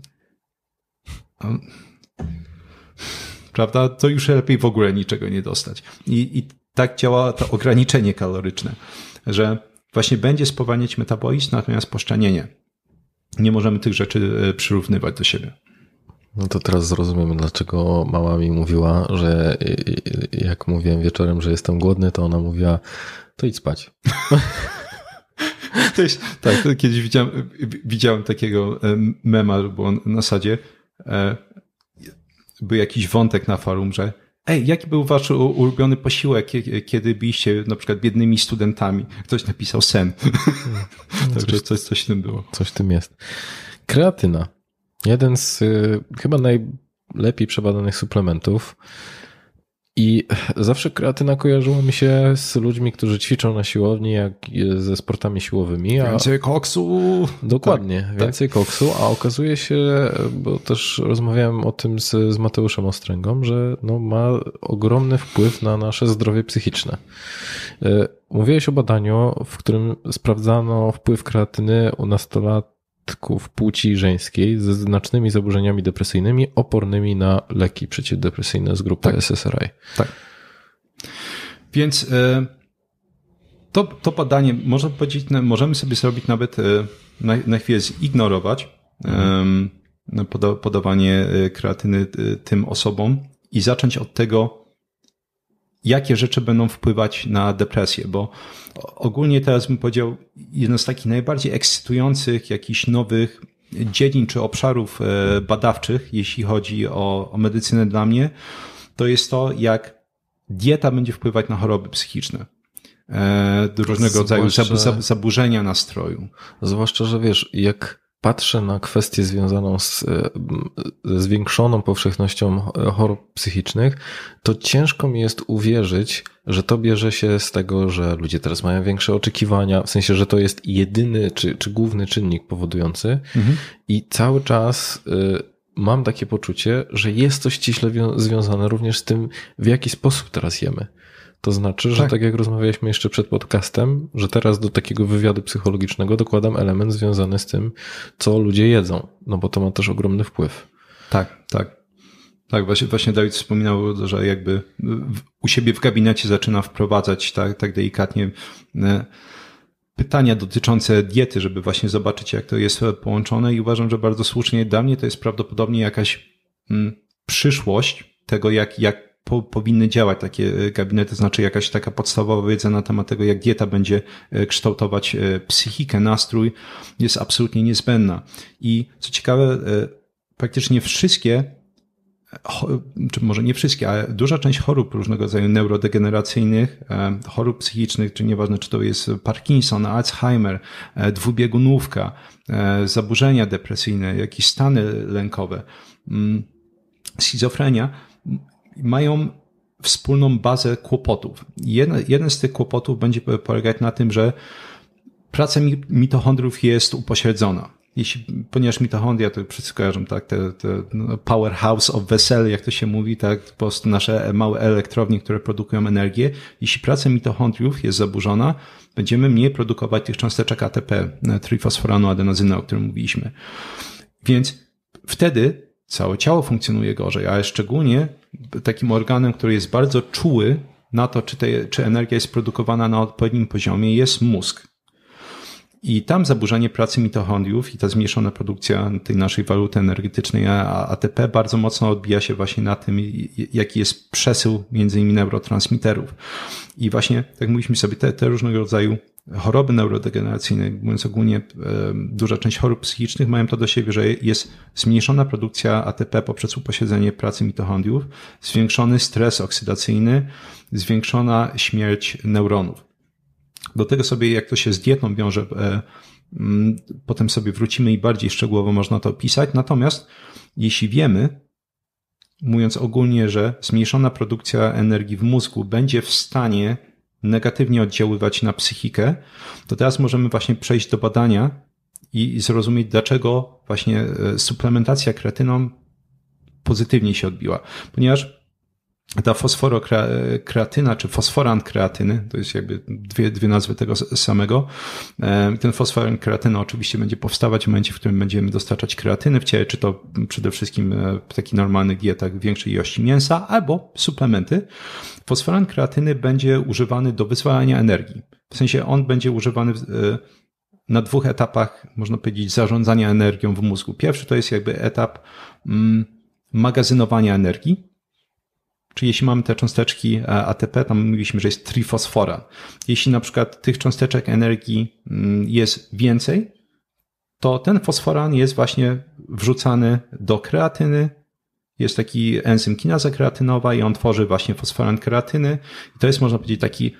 Prawda? To już lepiej w ogóle niczego nie dostać. I, i tak działa to ograniczenie kaloryczne, że właśnie będzie spowalniać metabolizm, natomiast poszczanienie. Nie możemy tych rzeczy przyrównywać do siebie. No to teraz zrozumiem, dlaczego mama mi mówiła, że jak mówiłem wieczorem, że jestem głodny, to ona mówiła, to idź spać. To jest, tak, to kiedyś widziałem, widziałem takiego mema, bo on na zasadzie był jakiś wątek na forum, że ej, jaki był wasz ulubiony posiłek, kiedy byliście na przykład biednymi studentami? Ktoś napisał sen. No, Także coś, coś w tym było. Coś w tym jest. Kreatyna. Jeden z y, chyba najlepiej przebadanych suplementów. I zawsze kreatyna kojarzyła mi się z ludźmi, którzy ćwiczą na siłowni, jak ze sportami siłowymi. A... Więcej koksu! Dokładnie, tak, więcej tak. koksu, a okazuje się, bo też rozmawiałem o tym z, z Mateuszem Ostręgą, że no ma ogromny wpływ na nasze zdrowie psychiczne. Mówiłeś o badaniu, w którym sprawdzano wpływ kreatyny u nastolatków płci żeńskiej ze znacznymi zaburzeniami depresyjnymi opornymi na leki przeciwdepresyjne z grupy tak. S S R I. Tak. Więc to, to badanie, można powiedzieć, możemy sobie zrobić nawet na, na chwilę zignorować mhm. podawanie kreatyny tym osobom i zacząć od tego, jakie rzeczy będą wpływać na depresję, bo ogólnie teraz bym powiedział, jeden z takich najbardziej ekscytujących jakichś nowych dziedzin czy obszarów badawczych, jeśli chodzi o, o medycynę dla mnie, to jest to, jak dieta będzie wpływać na choroby psychiczne. Różnego rodzaju zaburzenia nastroju. Zwłaszcza, że wiesz, jak patrzę na kwestię związaną z zwiększoną powszechnością chorób psychicznych, to ciężko mi jest uwierzyć, że to bierze się z tego, że ludzie teraz mają większe oczekiwania, w sensie, że to jest jedyny czy, czy główny czynnik powodujący mhm. i cały czas mam takie poczucie, że jest to ściśle związane również z tym, w jaki sposób teraz jemy. To znaczy, że tak. tak jak rozmawialiśmy jeszcze przed podcastem, że teraz do takiego wywiadu psychologicznego dokładam element związany z tym, co ludzie jedzą, no bo to ma też ogromny wpływ. Tak, tak. Tak, właśnie, właśnie Dawid wspominał, że jakby w, u siebie w gabinecie zaczyna wprowadzać tak, tak delikatnie pytania dotyczące diety, żeby właśnie zobaczyć, jak to jest połączone i uważam, że bardzo słusznie. Dla mnie to jest prawdopodobnie jakaś mm, przyszłość tego, jak, jak Po, powinny działać takie gabinety, to znaczy jakaś taka podstawowa wiedza na temat tego, jak dieta będzie kształtować psychikę, nastrój, jest absolutnie niezbędna. I co ciekawe, praktycznie wszystkie, czy może nie wszystkie, ale duża część chorób różnego rodzaju neurodegeneracyjnych, chorób psychicznych, czy nieważne, czy to jest Parkinson, Alzheimer, dwubiegunówka, zaburzenia depresyjne, jakieś stany lękowe, schizofrenia, mają wspólną bazę kłopotów. Jeden, jeden z tych kłopotów będzie polegać na tym, że praca mitochondriów jest upośledzona. Jeśli, ponieważ mitochondria, to wszyscy kojarzą, tak, te, te powerhouse of wessel, jak to się mówi, tak, po prostu nasze małe elektrownie, które produkują energię. Jeśli praca mitochondriów jest zaburzona, będziemy mniej produkować tych cząsteczek A T P, trifosforanu adenozyny, o którym mówiliśmy. Więc wtedy całe ciało funkcjonuje gorzej, ale szczególnie takim organem, który jest bardzo czuły na to, czy, te, czy energia jest produkowana na odpowiednim poziomie, jest mózg. I tam zaburzenie pracy mitochondriów i ta zmniejszona produkcja tej naszej waluty energetycznej A T P bardzo mocno odbija się właśnie na tym, jaki jest przesył między innymi neurotransmiterów. I właśnie, tak mówiliśmy sobie, te, te różnego rodzaju choroby neurodegeneracyjne, mówiąc ogólnie, duża część chorób psychicznych mają to do siebie, że jest zmniejszona produkcja A T P poprzez upośledzenie pracy mitochondriów, zwiększony stres oksydacyjny, zwiększona śmierć neuronów. Do tego sobie, jak to się z dietą wiąże, potem sobie wrócimy i bardziej szczegółowo można to opisać. Natomiast jeśli wiemy, mówiąc ogólnie, że zmniejszona produkcja energii w mózgu będzie w stanie negatywnie oddziaływać na psychikę, to teraz możemy właśnie przejść do badania i zrozumieć, dlaczego właśnie suplementacja kreatyną pozytywnie się odbiła. Ponieważ ta fosforokreatyna, czy fosforan kreatyny, to jest jakby dwie, dwie nazwy tego samego. Ten fosforan kreatyny oczywiście będzie powstawać w momencie, w którym będziemy dostarczać kreatyny w ciele, czy to przede wszystkim w takich normalnych dietach większej ilości mięsa, albo suplementy. Fosforan kreatyny będzie używany do wyzwalania energii. W sensie on będzie używany w, na dwóch etapach, można powiedzieć, zarządzania energią w mózgu. Pierwszy to jest jakby etap mm, magazynowania energii. Czyli jeśli mamy te cząsteczki A T P, tam mówiliśmy, że jest trifosforan. Jeśli na przykład tych cząsteczek energii jest więcej, to ten fosforan jest właśnie wrzucany do kreatyny. Jest taki enzym kinaza kreatynowa i on tworzy właśnie fosforan kreatyny. I to jest, można powiedzieć, taki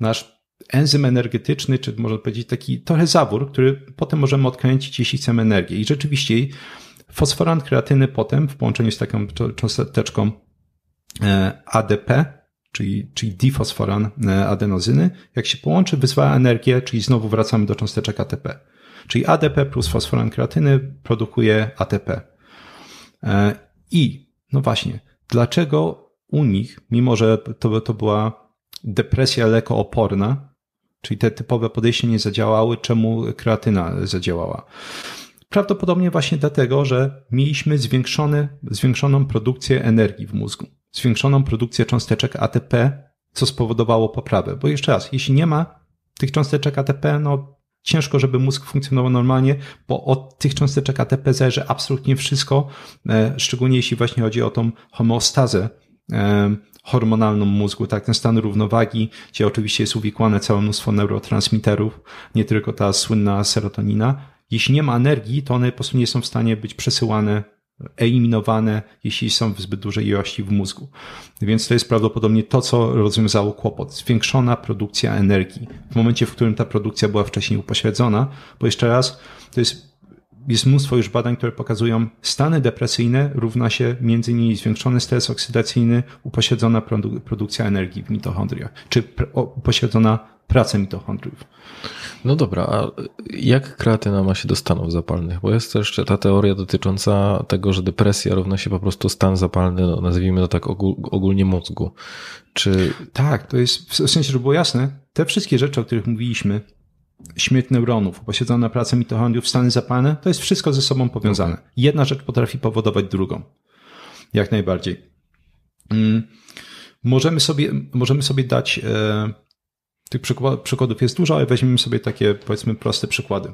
nasz enzym energetyczny, czy można powiedzieć taki trochę zawór, który potem możemy odkręcić, jeśli chcemy energię. I rzeczywiście fosforan kreatyny potem w połączeniu z taką cząsteczką A D P, czyli, czyli difosforan adenozyny, jak się połączy, wyzwala energię, czyli znowu wracamy do cząsteczek A T P. Czyli A D P plus fosforan kreatyny produkuje A T P. I no właśnie, dlaczego u nich, mimo że to, to była depresja lekooporna, czyli te typowe podejście nie zadziałały, czemu kreatyna zadziałała? Prawdopodobnie właśnie dlatego, że mieliśmy zwiększone, zwiększoną produkcję energii w mózgu, zwiększoną produkcję cząsteczek A T P, co spowodowało poprawę. Bo jeszcze raz, jeśli nie ma tych cząsteczek A T P, no ciężko, żeby mózg funkcjonował normalnie, bo od tych cząsteczek A T P zależy absolutnie wszystko, szczególnie jeśli właśnie chodzi o tą homeostazę hormonalną mózgu, tak, ten stan równowagi, gdzie oczywiście jest uwikłane całe mnóstwo neurotransmiterów, nie tylko ta słynna serotonina. Jeśli nie ma energii, to one po prostu nie są w stanie być przesyłane, eliminowane, jeśli są w zbyt dużej ilości w mózgu. Więc to jest prawdopodobnie to, co rozwiązało kłopot. Zwiększona produkcja energii. W momencie, w którym ta produkcja była wcześniej upośledzona, bo jeszcze raz, to jest, jest mnóstwo już badań, które pokazują, stany depresyjne równa się między innymi zwiększony stres oksydacyjny, upośledzona produ- produkcja energii w mitochondriach, czy pr- upośledzona pracę mitochondriów. No dobra, a jak kreatyna ma się do stanów zapalnych? Bo jest też ta teoria dotycząca tego, że depresja równa się po prostu stan zapalny, no nazwijmy to tak ogólnie mózgu. Czy... Tak, to jest, w sensie, żeby było jasne, te wszystkie rzeczy, o których mówiliśmy, śmierć neuronów, upośledzona praca mitochondriów, stany zapalne, to jest wszystko ze sobą powiązane. Jedna rzecz potrafi powodować drugą. Jak najbardziej. Możemy sobie, możemy sobie dać... E, Tych przykładów jest dużo, ale weźmiemy sobie takie, powiedzmy, proste przykłady.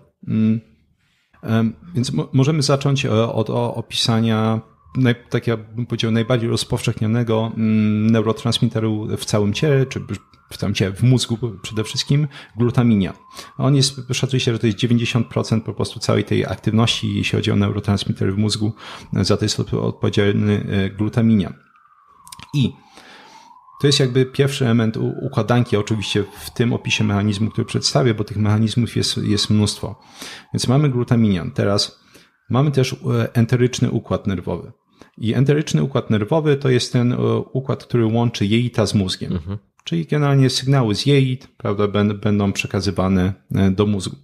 Więc możemy zacząć od opisania, tak ja bym powiedział, najbardziej rozpowszechnionego neurotransmiteru w całym ciele, czy w całym ciele, w mózgu przede wszystkim, glutaminia. On jest, szacuje się, że to jest dziewięćdziesiąt procent po prostu całej tej aktywności, jeśli chodzi o neurotransmitery w mózgu, za to jest odpowiedzialny glutaminia. I to jest jakby pierwszy element układanki, oczywiście w tym opisie mechanizmu, który przedstawię, bo tych mechanizmów jest, jest mnóstwo. Więc mamy glutaminia. Teraz mamy też enteryczny układ nerwowy. I enteryczny układ nerwowy to jest ten układ, który łączy jelita z mózgiem. Mhm. Czyli generalnie sygnały z jelit, prawda, będą przekazywane do mózgu.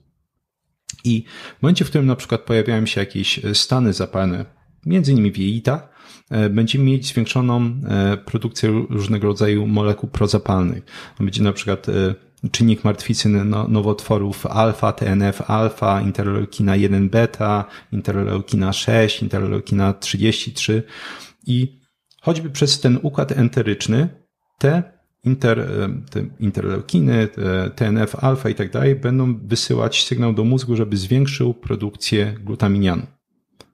I w momencie, w którym na przykład pojawiają się jakieś stany zapalne, między innymi w jelitach, będziemy mieć zwiększoną produkcję różnego rodzaju molekuł prozapalnych. Będzie na przykład czynnik martwicy nowotworów alfa, T N F alfa, interleukina jeden beta, interleukina sześć, interleukina trzydzieści trzy i choćby przez ten układ enteryczny te Inter, te interleukiny, T N F alfa i tak dalej będą wysyłać sygnał do mózgu, żeby zwiększył produkcję glutaminianu.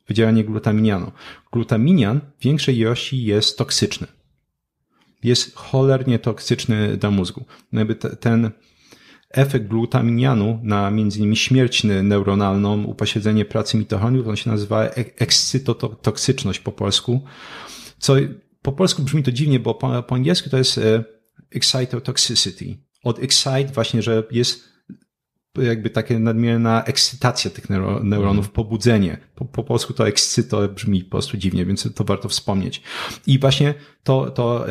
Wydzielanie glutaminianu. Glutaminian w większej ilości jest toksyczny. Jest cholernie toksyczny dla mózgu. Jakby ten efekt glutaminianu na między innymi śmierć neuronalną, upośledzenie pracy mitochondriów, on się nazywa ekscytotoksyczność po polsku. Co po polsku brzmi to dziwnie, bo po, po angielsku to jest excitotoxicity. Od excite właśnie, że jest jakby takie nadmierna ekscytacja tych neuronów, pobudzenie. Po, po polsku to ekscyto brzmi po prostu dziwnie, więc to warto wspomnieć. I właśnie to, to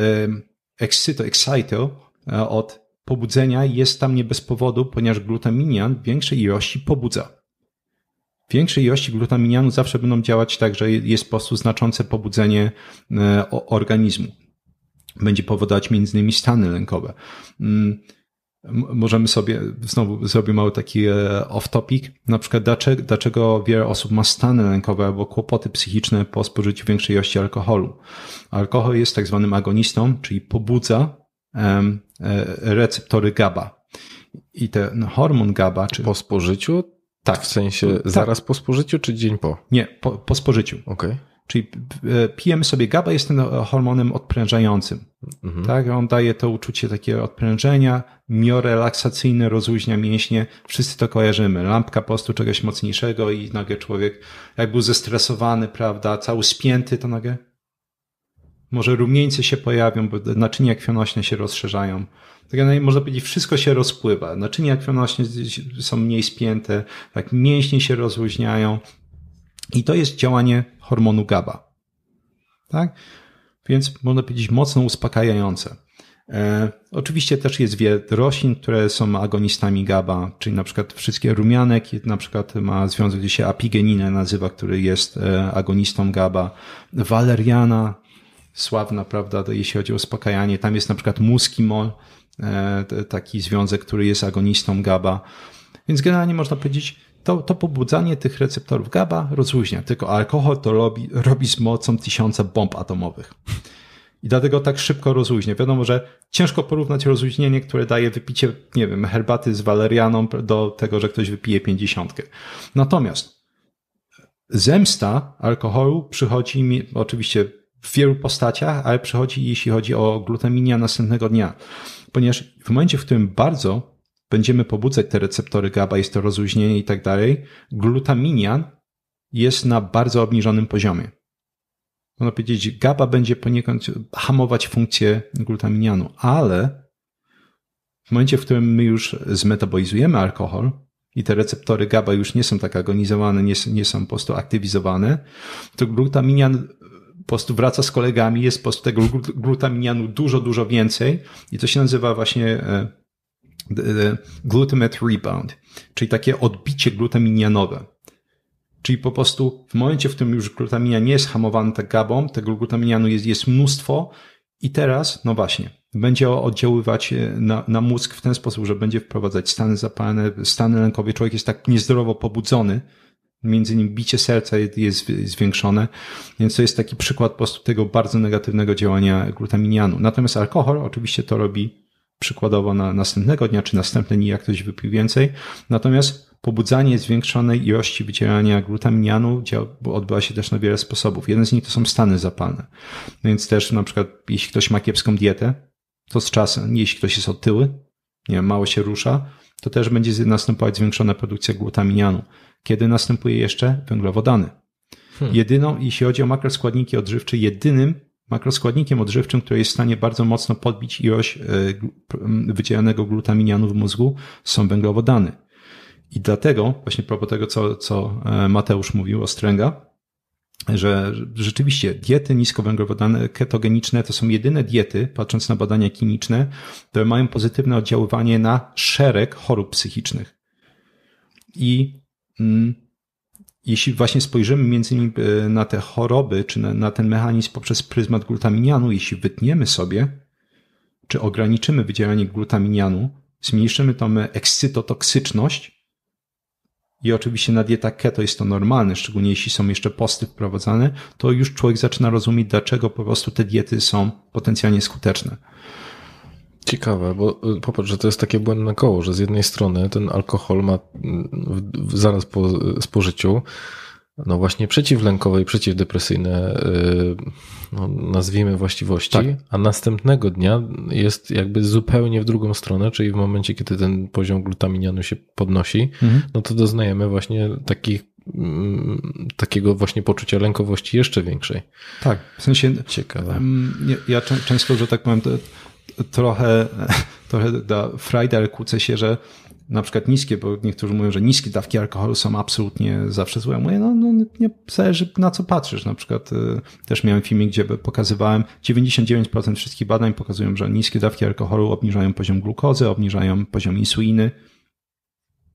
ekscyto, excito od pobudzenia jest tam nie bez powodu, ponieważ glutaminian w większej ilości pobudza. W większej ilości glutaminianu zawsze będą działać tak, że jest po prostu znaczące pobudzenie organizmu. Będzie powodować między innymi stany lękowe. Możemy sobie, znowu zrobię mały taki off-topic, na przykład dlaczego, dlaczego wiele osób ma stany lękowe albo kłopoty psychiczne po spożyciu większej ilości alkoholu. Alkohol jest tak zwanym agonistą, czyli pobudza receptory GABA. I ten hormon GABA... Czy... Po spożyciu? Tak. W sensie zaraz tak. Po spożyciu czy dzień po? Nie, po, po spożyciu. Okay. Czyli pijemy sobie GABA, jest ten hormonem odprężającym. Mhm. Tak? On daje to uczucie takiego odprężenia, miorelaksacyjne, rozluźnia mięśnie. Wszyscy to kojarzymy. Lampka po prostu czegoś mocniejszego i nagle człowiek jak był zestresowany, prawda, cały spięty, to nagle... Może rumieńce się pojawią, bo naczynia krwionośne się rozszerzają. Tak jak można powiedzieć, wszystko się rozpływa. Naczynia krwionośne są mniej spięte, tak mięśnie się rozluźniają. I to jest działanie hormonu GABA. Tak? Więc można powiedzieć mocno uspokajające. E, oczywiście też jest wiele roślin, które są agonistami GABA, czyli na przykład wszystkie rumianek, na przykład ma związek, gdzie się apigeninę nazywa, który jest e, agonistą GABA. Waleriana, sławna, prawda, jeśli chodzi o uspokajanie. Tam jest na przykład muskimol, taki związek, który jest agonistą GABA. Więc generalnie można powiedzieć, to, to pobudzanie tych receptorów GABA rozluźnia, tylko alkohol to robi, robi z mocą tysiąca bomb atomowych. I dlatego tak szybko rozluźnia. Wiadomo, że ciężko porównać rozluźnienie, które daje wypicie, nie wiem, herbaty z walerianą do tego, że ktoś wypije pięćdziesiątkę. Natomiast zemsta alkoholu przychodzi mi, oczywiście w wielu postaciach, ale przychodzi, jeśli chodzi o glutaminian następnego dnia. Ponieważ w momencie, w którym bardzo będziemy pobudzać te receptory GABA, jest to rozluźnienie i tak dalej, glutaminian jest na bardzo obniżonym poziomie. Można powiedzieć, GABA będzie poniekąd hamować funkcję glutaminianu, ale w momencie, w którym my już zmetabolizujemy alkohol i te receptory GABA już nie są tak agonizowane, nie, nie są po prostu aktywizowane, to glutaminian po prostu wraca z kolegami, jest po prostu tego glutaminianu dużo, dużo więcej i to się nazywa właśnie glutamate rebound, czyli takie odbicie glutaminianowe. Czyli po prostu w momencie, w którym już glutaminian nie jest hamowany tak GABą, tego glutaminianu jest, jest mnóstwo i teraz, no właśnie, będzie oddziaływać na, na mózg w ten sposób, że będzie wprowadzać stany zapalne, stany lękowe. Człowiek jest tak niezdrowo pobudzony, między innymi bicie serca jest zwiększone, więc to jest taki przykład po prostu tego bardzo negatywnego działania glutaminianu. Natomiast alkohol oczywiście to robi przykładowo na następnego dnia, czy następny dni, jak ktoś wypił więcej. Natomiast pobudzanie zwiększonej ilości wydzielania glutaminianu odbywa się też na wiele sposobów. Jeden z nich to są stany zapalne. Więc też na przykład jeśli ktoś ma kiepską dietę, to z czasem, jeśli ktoś jest otyły, nie wiem, mało się rusza, to też będzie następować zwiększona produkcja glutaminianu. Kiedy następuje jeszcze węglowodany. Hmm. Jedyną, jeśli chodzi o makroskładniki odżywcze, jedynym makroskładnikiem odżywczym, który jest w stanie bardzo mocno podbić ilość wydzielanego glutaminianu w mózgu, są węglowodany. I dlatego, właśnie propos tego, co, co Mateusz mówił o Stręga, że rzeczywiście diety niskowęglowodanowe, ketogeniczne to są jedyne diety, patrząc na badania kliniczne, które mają pozytywne oddziaływanie na szereg chorób psychicznych. I mm, jeśli właśnie spojrzymy między innymi na te choroby, czy na, na ten mechanizm poprzez pryzmat glutaminianu, jeśli wytniemy sobie, czy ograniczymy wydzielanie glutaminianu, zmniejszymy tą ekscytotoksyczność. I oczywiście na dietach keto jest to normalne, szczególnie jeśli są jeszcze posty wprowadzane, to już człowiek zaczyna rozumieć, dlaczego po prostu te diety są potencjalnie skuteczne. Ciekawe, bo popatrz, że to jest takie błędne koło, że z jednej strony ten alkohol ma zaraz po spożyciu no właśnie przeciwlękowe i przeciwdepresyjne, no nazwijmy, właściwości, tak. A następnego dnia jest jakby zupełnie w drugą stronę, czyli w momencie, kiedy ten poziom glutaminianu się podnosi, mhm. no to doznajemy właśnie takich, takiego właśnie poczucia lękowości jeszcze większej. Tak, w sensie... Ciekawe. Ja, ja często, że tak powiem, trochę, trochę da frajdę, kłócę się, że na przykład niskie, bo niektórzy mówią, że niskie dawki alkoholu są absolutnie zawsze złe. Ja mówię, no, no nie zależy na co patrzysz. Na przykład y, też miałem filmik, gdzie pokazywałem, dziewięćdziesiąt dziewięć procent wszystkich badań pokazują, że niskie dawki alkoholu obniżają poziom glukozy, obniżają poziom insuliny.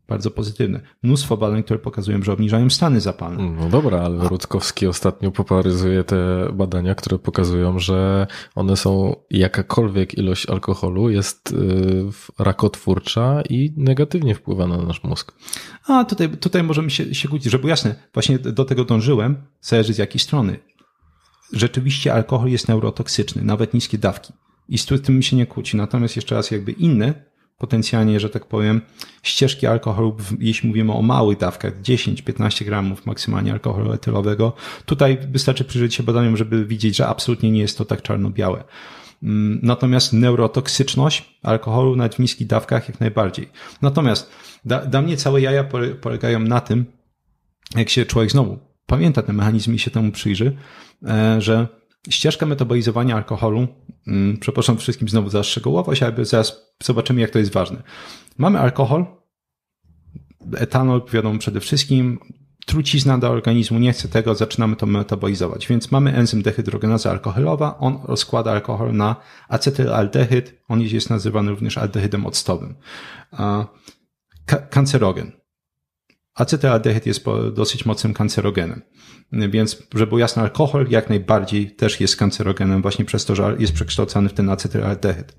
Bardzo pozytywne. Mnóstwo badań, które pokazują, że obniżają stany zapalne. No dobra, ale Rutkowski ostatnio popularyzuje te badania, które pokazują, że one są, jakakolwiek ilość alkoholu jest rakotwórcza i negatywnie wpływa na nasz mózg. A tutaj, tutaj możemy się, się kłócić, żeby jasne, właśnie do tego dążyłem, zależy z jakiej strony. Rzeczywiście alkohol jest neurotoksyczny, nawet niskie dawki. I z tym się nie kłóci. Natomiast jeszcze raz jakby inne potencjalnie, że tak powiem, ścieżki alkoholu, jeśli mówimy o małych dawkach, dziesięć do piętnastu gramów maksymalnie alkoholu etylowego. Tutaj wystarczy przyjrzeć się badaniom, żeby widzieć, że absolutnie nie jest to tak czarno-białe. Natomiast neurotoksyczność alkoholu nawet w niskich dawkach jak najbardziej. Natomiast da, dla mnie całe jaja polegają na tym, jak się człowiek znowu pamięta ten mechanizm i się temu przyjrzy, że ścieżka metabolizowania alkoholu, hmm, przepraszam wszystkim znowu za szczegółowość, ale zaraz zobaczymy, jak to jest ważne. Mamy alkohol, etanol, wiadomo przede wszystkim, trucizna do organizmu, nie chce tego, zaczynamy to metabolizować. Więc mamy enzym dehydrogenaza alkoholowa, on rozkłada alkohol na acetylaldehyd, on jest nazywany również aldehydem octowym. Ka kancerogen. Acetylaldehyd jest dosyć mocnym kancerogenem, więc żeby był jasny, alkohol jak najbardziej też jest kancerogenem właśnie przez to, że jest przekształcany w ten acetylaldehyd.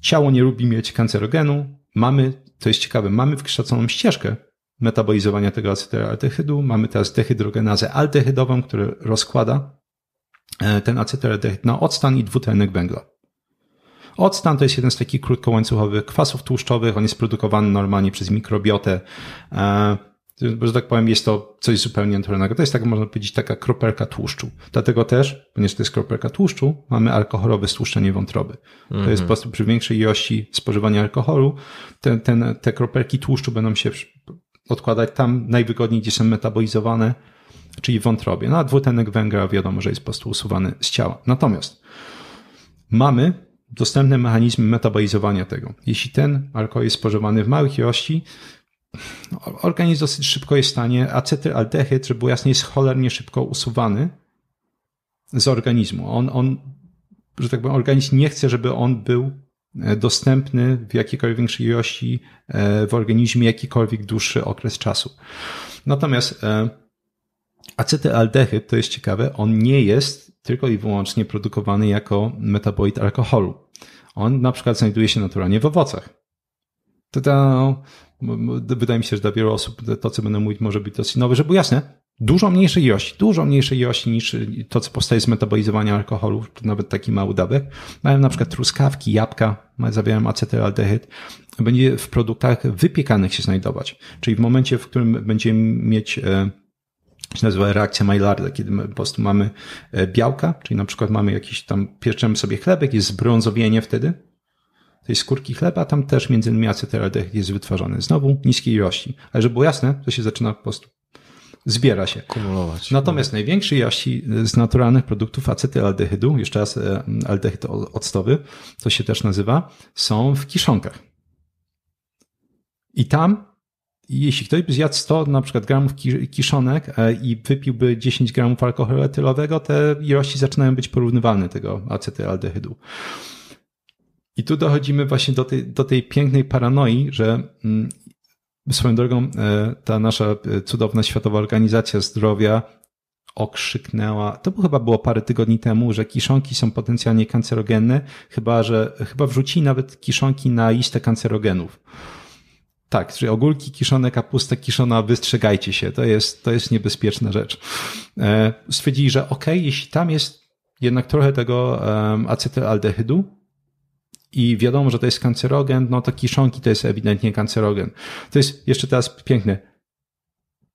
Ciało nie lubi mieć kancerogenu, mamy, to jest ciekawe, mamy wykształconą ścieżkę metabolizowania tego acetylaldehydu, mamy teraz dehydrogenazę aldehydową, która rozkłada ten acetylaldehyd na octan i dwutlenek węgla. Octan to jest jeden z takich krótkołańcuchowych kwasów tłuszczowych. On jest produkowany normalnie przez mikrobiotę. Że tak powiem, jest to coś zupełnie naturalnego. To jest, tak można powiedzieć, taka kropelka tłuszczu. Dlatego też, ponieważ to jest kropelka tłuszczu, mamy alkoholowe stłuszczenie wątroby. Mhm. To jest po prostu przy większej ilości spożywania alkoholu ten, ten, te kropelki tłuszczu będą się odkładać tam najwygodniej, gdzie są metabolizowane, czyli w wątrobie. No a dwutlenek węgla wiadomo, że jest po prostu usuwany z ciała. Natomiast mamy dostępne mechanizmy metabolizowania tego. Jeśli ten alkohol jest spożywany w małych ilości, organizm dosyć szybko jest w stanie, acetylaldehyd, żeby było jasne, jest cholernie szybko usuwany z organizmu. On, on, że tak powiem, organizm nie chce, żeby on był dostępny w jakiejkolwiek większej ilości w organizmie jakikolwiek dłuższy okres czasu. Natomiast acetylaldehyd, to jest ciekawe, on nie jest tylko i wyłącznie produkowany jako metabolit alkoholu. On na przykład znajduje się naturalnie w owocach. Tada! Wydaje mi się, że dla wielu osób to, co będę mówić, może być dosyć nowe, żeby było jasne, dużo mniejszej ilości, dużo mniejszej ilości niż to, co powstaje z metabolizowania alkoholu, nawet taki mały dawek. Mają na przykład truskawki, jabłka, zawierają acetylaldehyd, będzie w produktach wypiekanych się znajdować. Czyli w momencie, w którym będziemy mieć... się nazywa reakcja Maillarda, kiedy my po prostu mamy białka, czyli na przykład mamy jakiś tam, pieczemy sobie chlebek, jest zbrązowienie wtedy tej skórki chleba, tam też między innymi acetylaldehyd jest wytwarzany. Znowu niskiej ilości. Ale żeby było jasne, to się zaczyna po prostu, zbiera się. Kumulować. Natomiast no. największej ilości z naturalnych produktów acetylaldehydu, jeszcze raz aldehyd octowy, to się też nazywa, są w kiszonkach. I tam jeśli ktoś by zjadł sto na przykład gramów kiszonek i wypiłby dziesięć gramów alkoholu etylowego, te ilości zaczynają być porównywalne tego acetylaldehydu. I tu dochodzimy właśnie do tej, do tej pięknej paranoi, że mm, swoją drogą ta nasza cudowna Światowa Organizacja Zdrowia okrzyknęła, to chyba było parę tygodni temu, że kiszonki są potencjalnie kancerogenne, chyba że chyba wrzucili nawet kiszonki na listę kancerogenów. Tak, czyli ogórki kiszone, kapusta kiszona, wystrzegajcie się, to jest, to jest niebezpieczna rzecz. Stwierdzili, że okej, jeśli tam jest jednak trochę tego acetylaldehydu, i wiadomo, że to jest kancerogen, no to kiszonki to jest ewidentnie kancerogen. To jest jeszcze teraz piękne.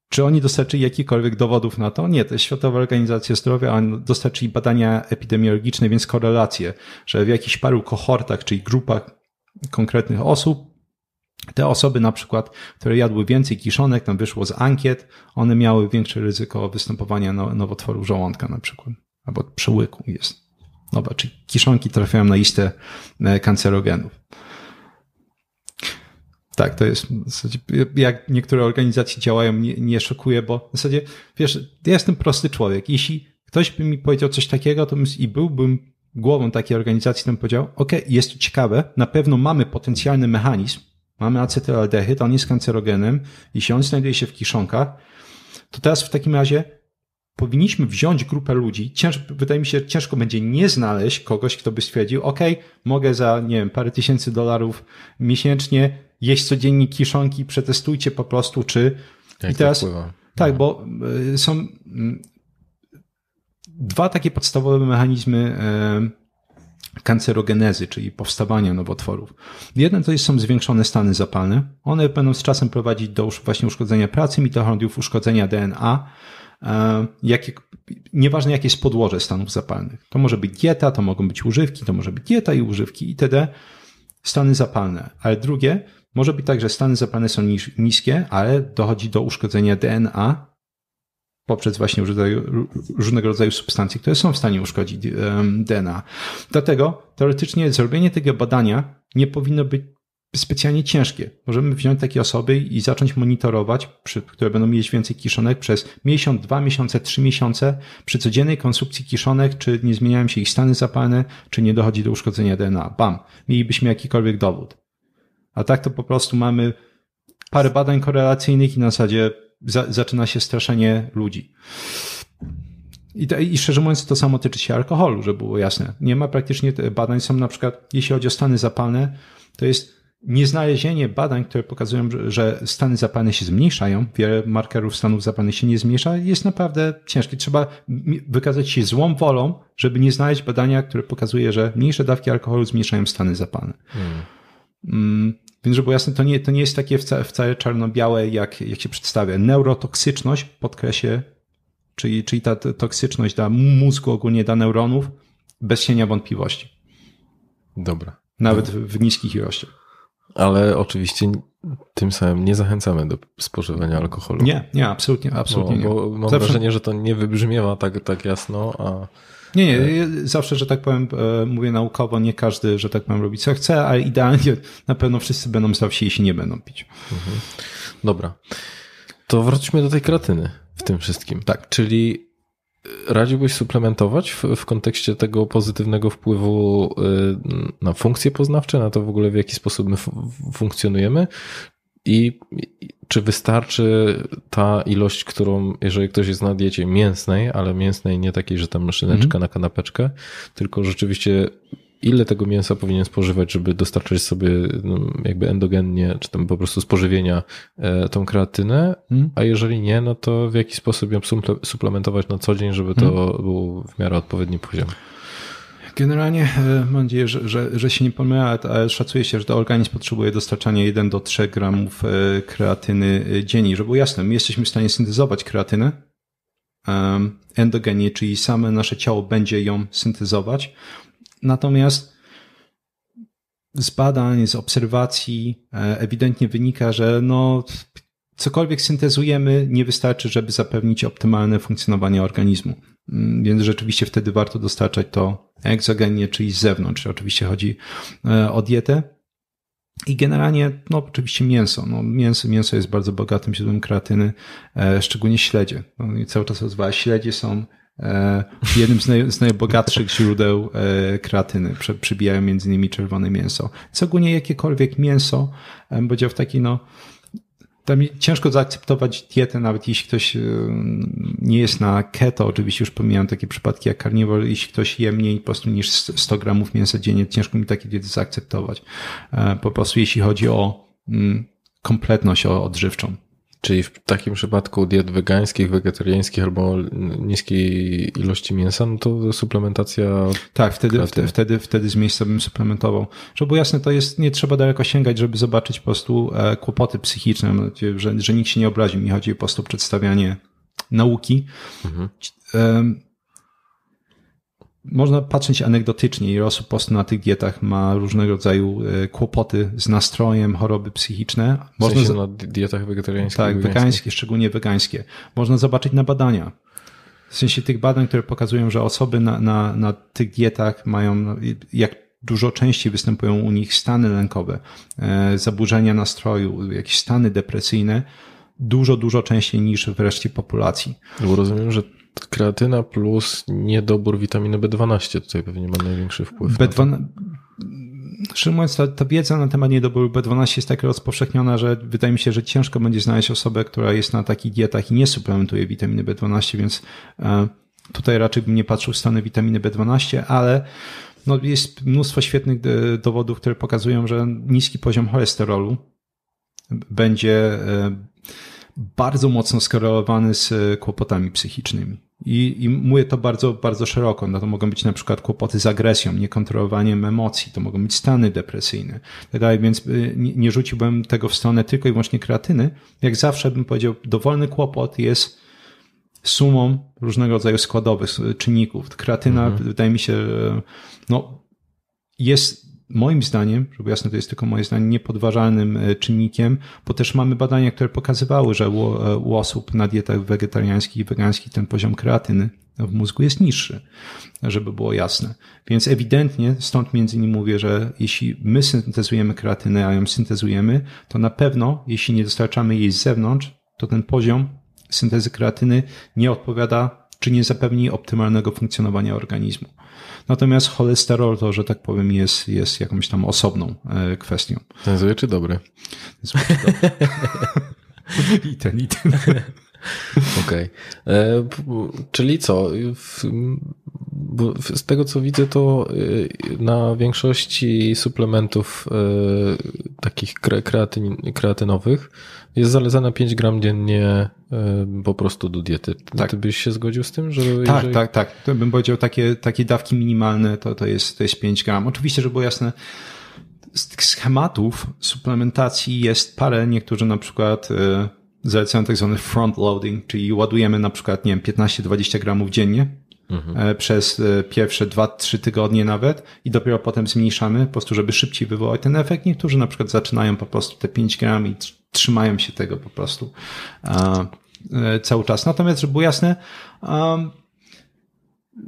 Czy oni dostarczyli jakichkolwiek dowodów na to? Nie, to jest Światowa Organizacja Zdrowia, oni dostarczyli badania epidemiologiczne, więc korelacje, że w jakichś paru kohortach, czyli grupach konkretnych osób, te osoby na przykład, które jadły więcej kiszonek, tam wyszło z ankiet, one miały większe ryzyko występowania nowotworów żołądka na przykład, albo przełyku jest. No, czyli kiszonki trafiają na listę kancerogenów. Tak, to jest w zasadzie, jak niektóre organizacje działają, nie, nie szokuje, bo w zasadzie, wiesz, ja jestem prosty człowiek. Jeśli ktoś by mi powiedział coś takiego, to bym, i byłbym głową takiej organizacji, to bym powiedział, ok, jest to ciekawe, na pewno mamy potencjalny mechanizm, mamy acetylaldehyd, on jest kancerogenem, jeśli on znajduje się w kiszonkach, to teraz w takim razie powinniśmy wziąć grupę ludzi, cięż, wydaje mi się, ciężko będzie nie znaleźć kogoś, kto by stwierdził, ok, mogę za, nie wiem, parę tysięcy dolarów miesięcznie jeść codziennie kiszonki, przetestujcie po prostu, czy... Jak i teraz, to wpływa. Tak, no. Bo są dwa takie podstawowe mechanizmy kancerogenezy, czyli powstawania nowotworów. Jeden to jest, są zwiększone stany zapalne. One będą z czasem prowadzić do właśnie uszkodzenia pracy mitochondriów, uszkodzenia D N A. Jakie, nieważne jakie jest podłoże stanów zapalnych. To może być dieta, to mogą być używki, to może być dieta i używki itd. Stany zapalne. Ale drugie, może być tak, że stany zapalne są niskie, ale dochodzi do uszkodzenia D N A poprzez właśnie różnego rodzaju substancje, które są w stanie uszkodzić D N A. Dlatego teoretycznie zrobienie tego badania nie powinno być specjalnie ciężkie. Możemy wziąć takie osoby i zacząć monitorować, które będą mieć więcej kiszonek przez miesiąc, dwa miesiące, trzy miesiące przy codziennej konsumpcji kiszonek, czy nie zmieniają się ich stany zapalne, czy nie dochodzi do uszkodzenia D N A. Bam! Mielibyśmy jakikolwiek dowód. A tak to po prostu mamy parę badań korelacyjnych i na zasadzie za, zaczyna się straszenie ludzi. I, to, I szczerze mówiąc, to samo tyczy się alkoholu, żeby było jasne. Nie ma praktycznie badań, są na przykład, jeśli chodzi o stany zapalne, to jest nieznalezienie badań, które pokazują, że stany zapalne się zmniejszają, wiele markerów stanów zapalnych się nie zmniejsza, jest naprawdę ciężkie. Trzeba wykazać się złą wolą, żeby nie znaleźć badania, które pokazuje, że mniejsze dawki alkoholu zmniejszają stany zapalne. Hmm. Mm, więc żeby było jasne, to nie, to nie jest takie wcale czarno-białe, jak, jak się przedstawia. Neurotoksyczność, podkreślę, czyli, czyli ta toksyczność dla mózgu ogólnie, dla neuronów, bez cienia wątpliwości. Dobra. Nawet Dobra. w niskich ilościach. Ale oczywiście tym samym nie zachęcamy do spożywania alkoholu. Nie, nie, absolutnie, absolutnie bo, nie. Bo mam zawsze... wrażenie, że to nie wybrzmiewa tak, tak jasno, a... Nie, nie, ja zawsze, że tak powiem, mówię naukowo, nie każdy, że tak powiem, robi co chce, ale idealnie na pewno wszyscy będą zdrowsi, jeśli nie będą pić. Mhm. Dobra. To wróćmy do tej kreatyny w tym wszystkim. Tak. Czyli radziłbyś suplementować w, w kontekście tego pozytywnego wpływu na funkcje poznawcze, na to w ogóle w jaki sposób my funkcjonujemy i czy wystarczy ta ilość, którą, jeżeli ktoś jest na diecie mięsnej, ale mięsnej nie takiej, że tam szyneczka mhm. na kanapeczkę, tylko rzeczywiście ile tego mięsa powinien spożywać, żeby dostarczać sobie jakby endogennie, czy tam po prostu z pożywienia tą kreatynę, mm. a jeżeli nie, no to w jaki sposób ją suplementować na co dzień, żeby to mm. był w miarę odpowiedni poziom? Generalnie mam nadzieję, że, że, że się nie pomyliłem, ale szacuje się, że to organizm potrzebuje dostarczania jeden do trzech gramów kreatyny dziennie. Żeby było jasne, my jesteśmy w stanie syntezować kreatynę endogenie, czyli same nasze ciało będzie ją syntezować. Natomiast z badań, z obserwacji ewidentnie wynika, że no, cokolwiek syntezujemy nie wystarczy, żeby zapewnić optymalne funkcjonowanie organizmu. Więc rzeczywiście wtedy warto dostarczać to egzogennie, czyli z zewnątrz. Oczywiście chodzi o dietę. I generalnie, no oczywiście mięso. No, mięso, mięso jest bardzo bogatym źródłem kreatyny, szczególnie śledzie. No, i cały czas rozwija. Śledzie są jednym z, naj, z najbogatszych źródeł kreatyny. Przybijają między innymi czerwone mięso. Więc ogólnie jakiekolwiek mięso, będzie w taki, no, tam ciężko zaakceptować dietę, nawet jeśli ktoś nie jest na keto, oczywiście już pomijam takie przypadki jak carnivore, jeśli ktoś je mniej po prostu niż sto gramów mięsa dziennie, ciężko mi takie diety zaakceptować. Po prostu jeśli chodzi o kompletność odżywczą. Czyli w takim przypadku diet wegańskich, wegetariańskich albo niskiej ilości mięsa, no to suplementacja... Tak, wtedy, wtedy, wtedy, wtedy z miejsca bym suplementował. Żeby było jasne, to jest, nie trzeba daleko sięgać, żeby zobaczyć po prostu kłopoty psychiczne, że, że nikt się nie obraził. Mi chodzi po prostu o przedstawianie nauki. Mhm. Można patrzeć anegdotycznie. Ile osób po prostu na tych dietach ma różnego rodzaju kłopoty z nastrojem, choroby psychiczne. Można w sensie na dietach wegetariańskich. Tak, wegańskich, wegańskie, szczególnie wegańskie. Można zobaczyć na badania. W sensie tych badań, które pokazują, że osoby na, na, na tych dietach mają, jak dużo częściej występują u nich stany lękowe, e, zaburzenia nastroju, jakieś stany depresyjne, dużo, dużo częściej niż w reszcie populacji. Bo rozumiem, że kreatyna plus niedobór witaminy B dwanaście tutaj pewnie ma największy wpływ. B dwanaście, szczerze mówiąc, ta, ta wiedza na temat niedoboru B dwanaście jest tak rozpowszechniona, że wydaje mi się, że ciężko będzie znaleźć osobę, która jest na takich dietach i nie suplementuje witaminy B dwanaście, więc tutaj raczej bym nie patrzył w stronę witaminy B dwanaście, ale no jest mnóstwo świetnych dowodów, które pokazują, że niski poziom cholesterolu będzie bardzo mocno skorelowany z kłopotami psychicznymi. I, i mówię to bardzo, bardzo szeroko. No to mogą być na przykład kłopoty z agresją, niekontrolowaniem emocji, to mogą być stany depresyjne, tak dalej. Więc nie, nie rzuciłbym tego w stronę tylko i wyłącznie kreatyny. Jak zawsze bym powiedział, dowolny kłopot jest sumą różnego rodzaju składowych czynników. Kreatyna, mhm. wydaje mi się, no jest moim zdaniem, żeby jasne, to jest tylko moje zdanie, niepodważalnym czynnikiem, bo też mamy badania, które pokazywały, że u, u osób na dietach wegetariańskich i wegańskich ten poziom kreatyny w mózgu jest niższy, żeby było jasne. Więc ewidentnie, stąd między innymi mówię, że jeśli my syntezujemy kreatynę, a ją syntezujemy, to na pewno, jeśli nie dostarczamy jej z zewnątrz, to ten poziom syntezy kreatyny nie odpowiada, czy nie zapewni optymalnego funkcjonowania organizmu. Natomiast cholesterol to, że tak powiem, jest, jest jakąś tam osobną kwestią. Ten zły czy dobry? Zły czy dobry? I ten, i ten. Okej. Okay. Czyli co? W, bo z tego, co widzę, to na większości suplementów takich kreatyn, kreatynowych jest zalecane pięć gramów dziennie po prostu do diety. Tak. Ty byś się zgodził z tym? Że tak, jeżeli... tak, tak. To bym powiedział, takie, takie dawki minimalne to, to, jest, to jest pięć gramów. Oczywiście, żeby było jasne, z tych schematów suplementacji jest parę. Niektórzy na przykład zalecają tak zwany front loading, czyli ładujemy na przykład, nie wiem, piętnaście do dwudziestu gramów dziennie mhm. przez pierwsze dwa trzy tygodnie nawet i dopiero potem zmniejszamy po prostu, żeby szybciej wywołać ten efekt. Niektórzy na przykład zaczynają po prostu te pięć gramów i trzymają się tego po prostu cały czas. Natomiast, żeby było jasne,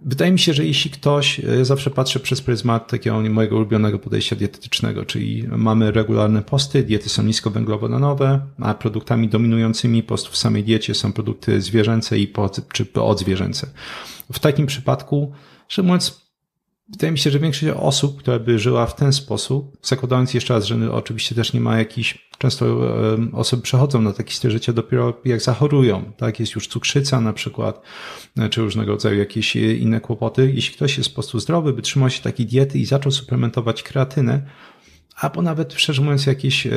wydaje mi się, że jeśli ktoś, ja zawsze patrzę przez pryzmat takiego mojego ulubionego podejścia dietetycznego, czyli mamy regularne posty, diety są niskowęglowodanowe, a produktami dominującymi po prostu w samej diecie są produkty zwierzęce i po, czy odzwierzęce. W takim przypadku, szczerze mówiąc, wydaje mi się, że większość osób, która by żyła w ten sposób, zakładając jeszcze raz, że oczywiście też nie ma jakichś, często osoby przechodzą na taki styl życia dopiero jak zachorują, tak, jest już cukrzyca na przykład, czy różnego rodzaju jakieś inne kłopoty. Jeśli ktoś jest po prostu zdrowy, by trzymał się takiej diety i zaczął suplementować kreatynę, albo nawet, szczerze mówiąc, jakieś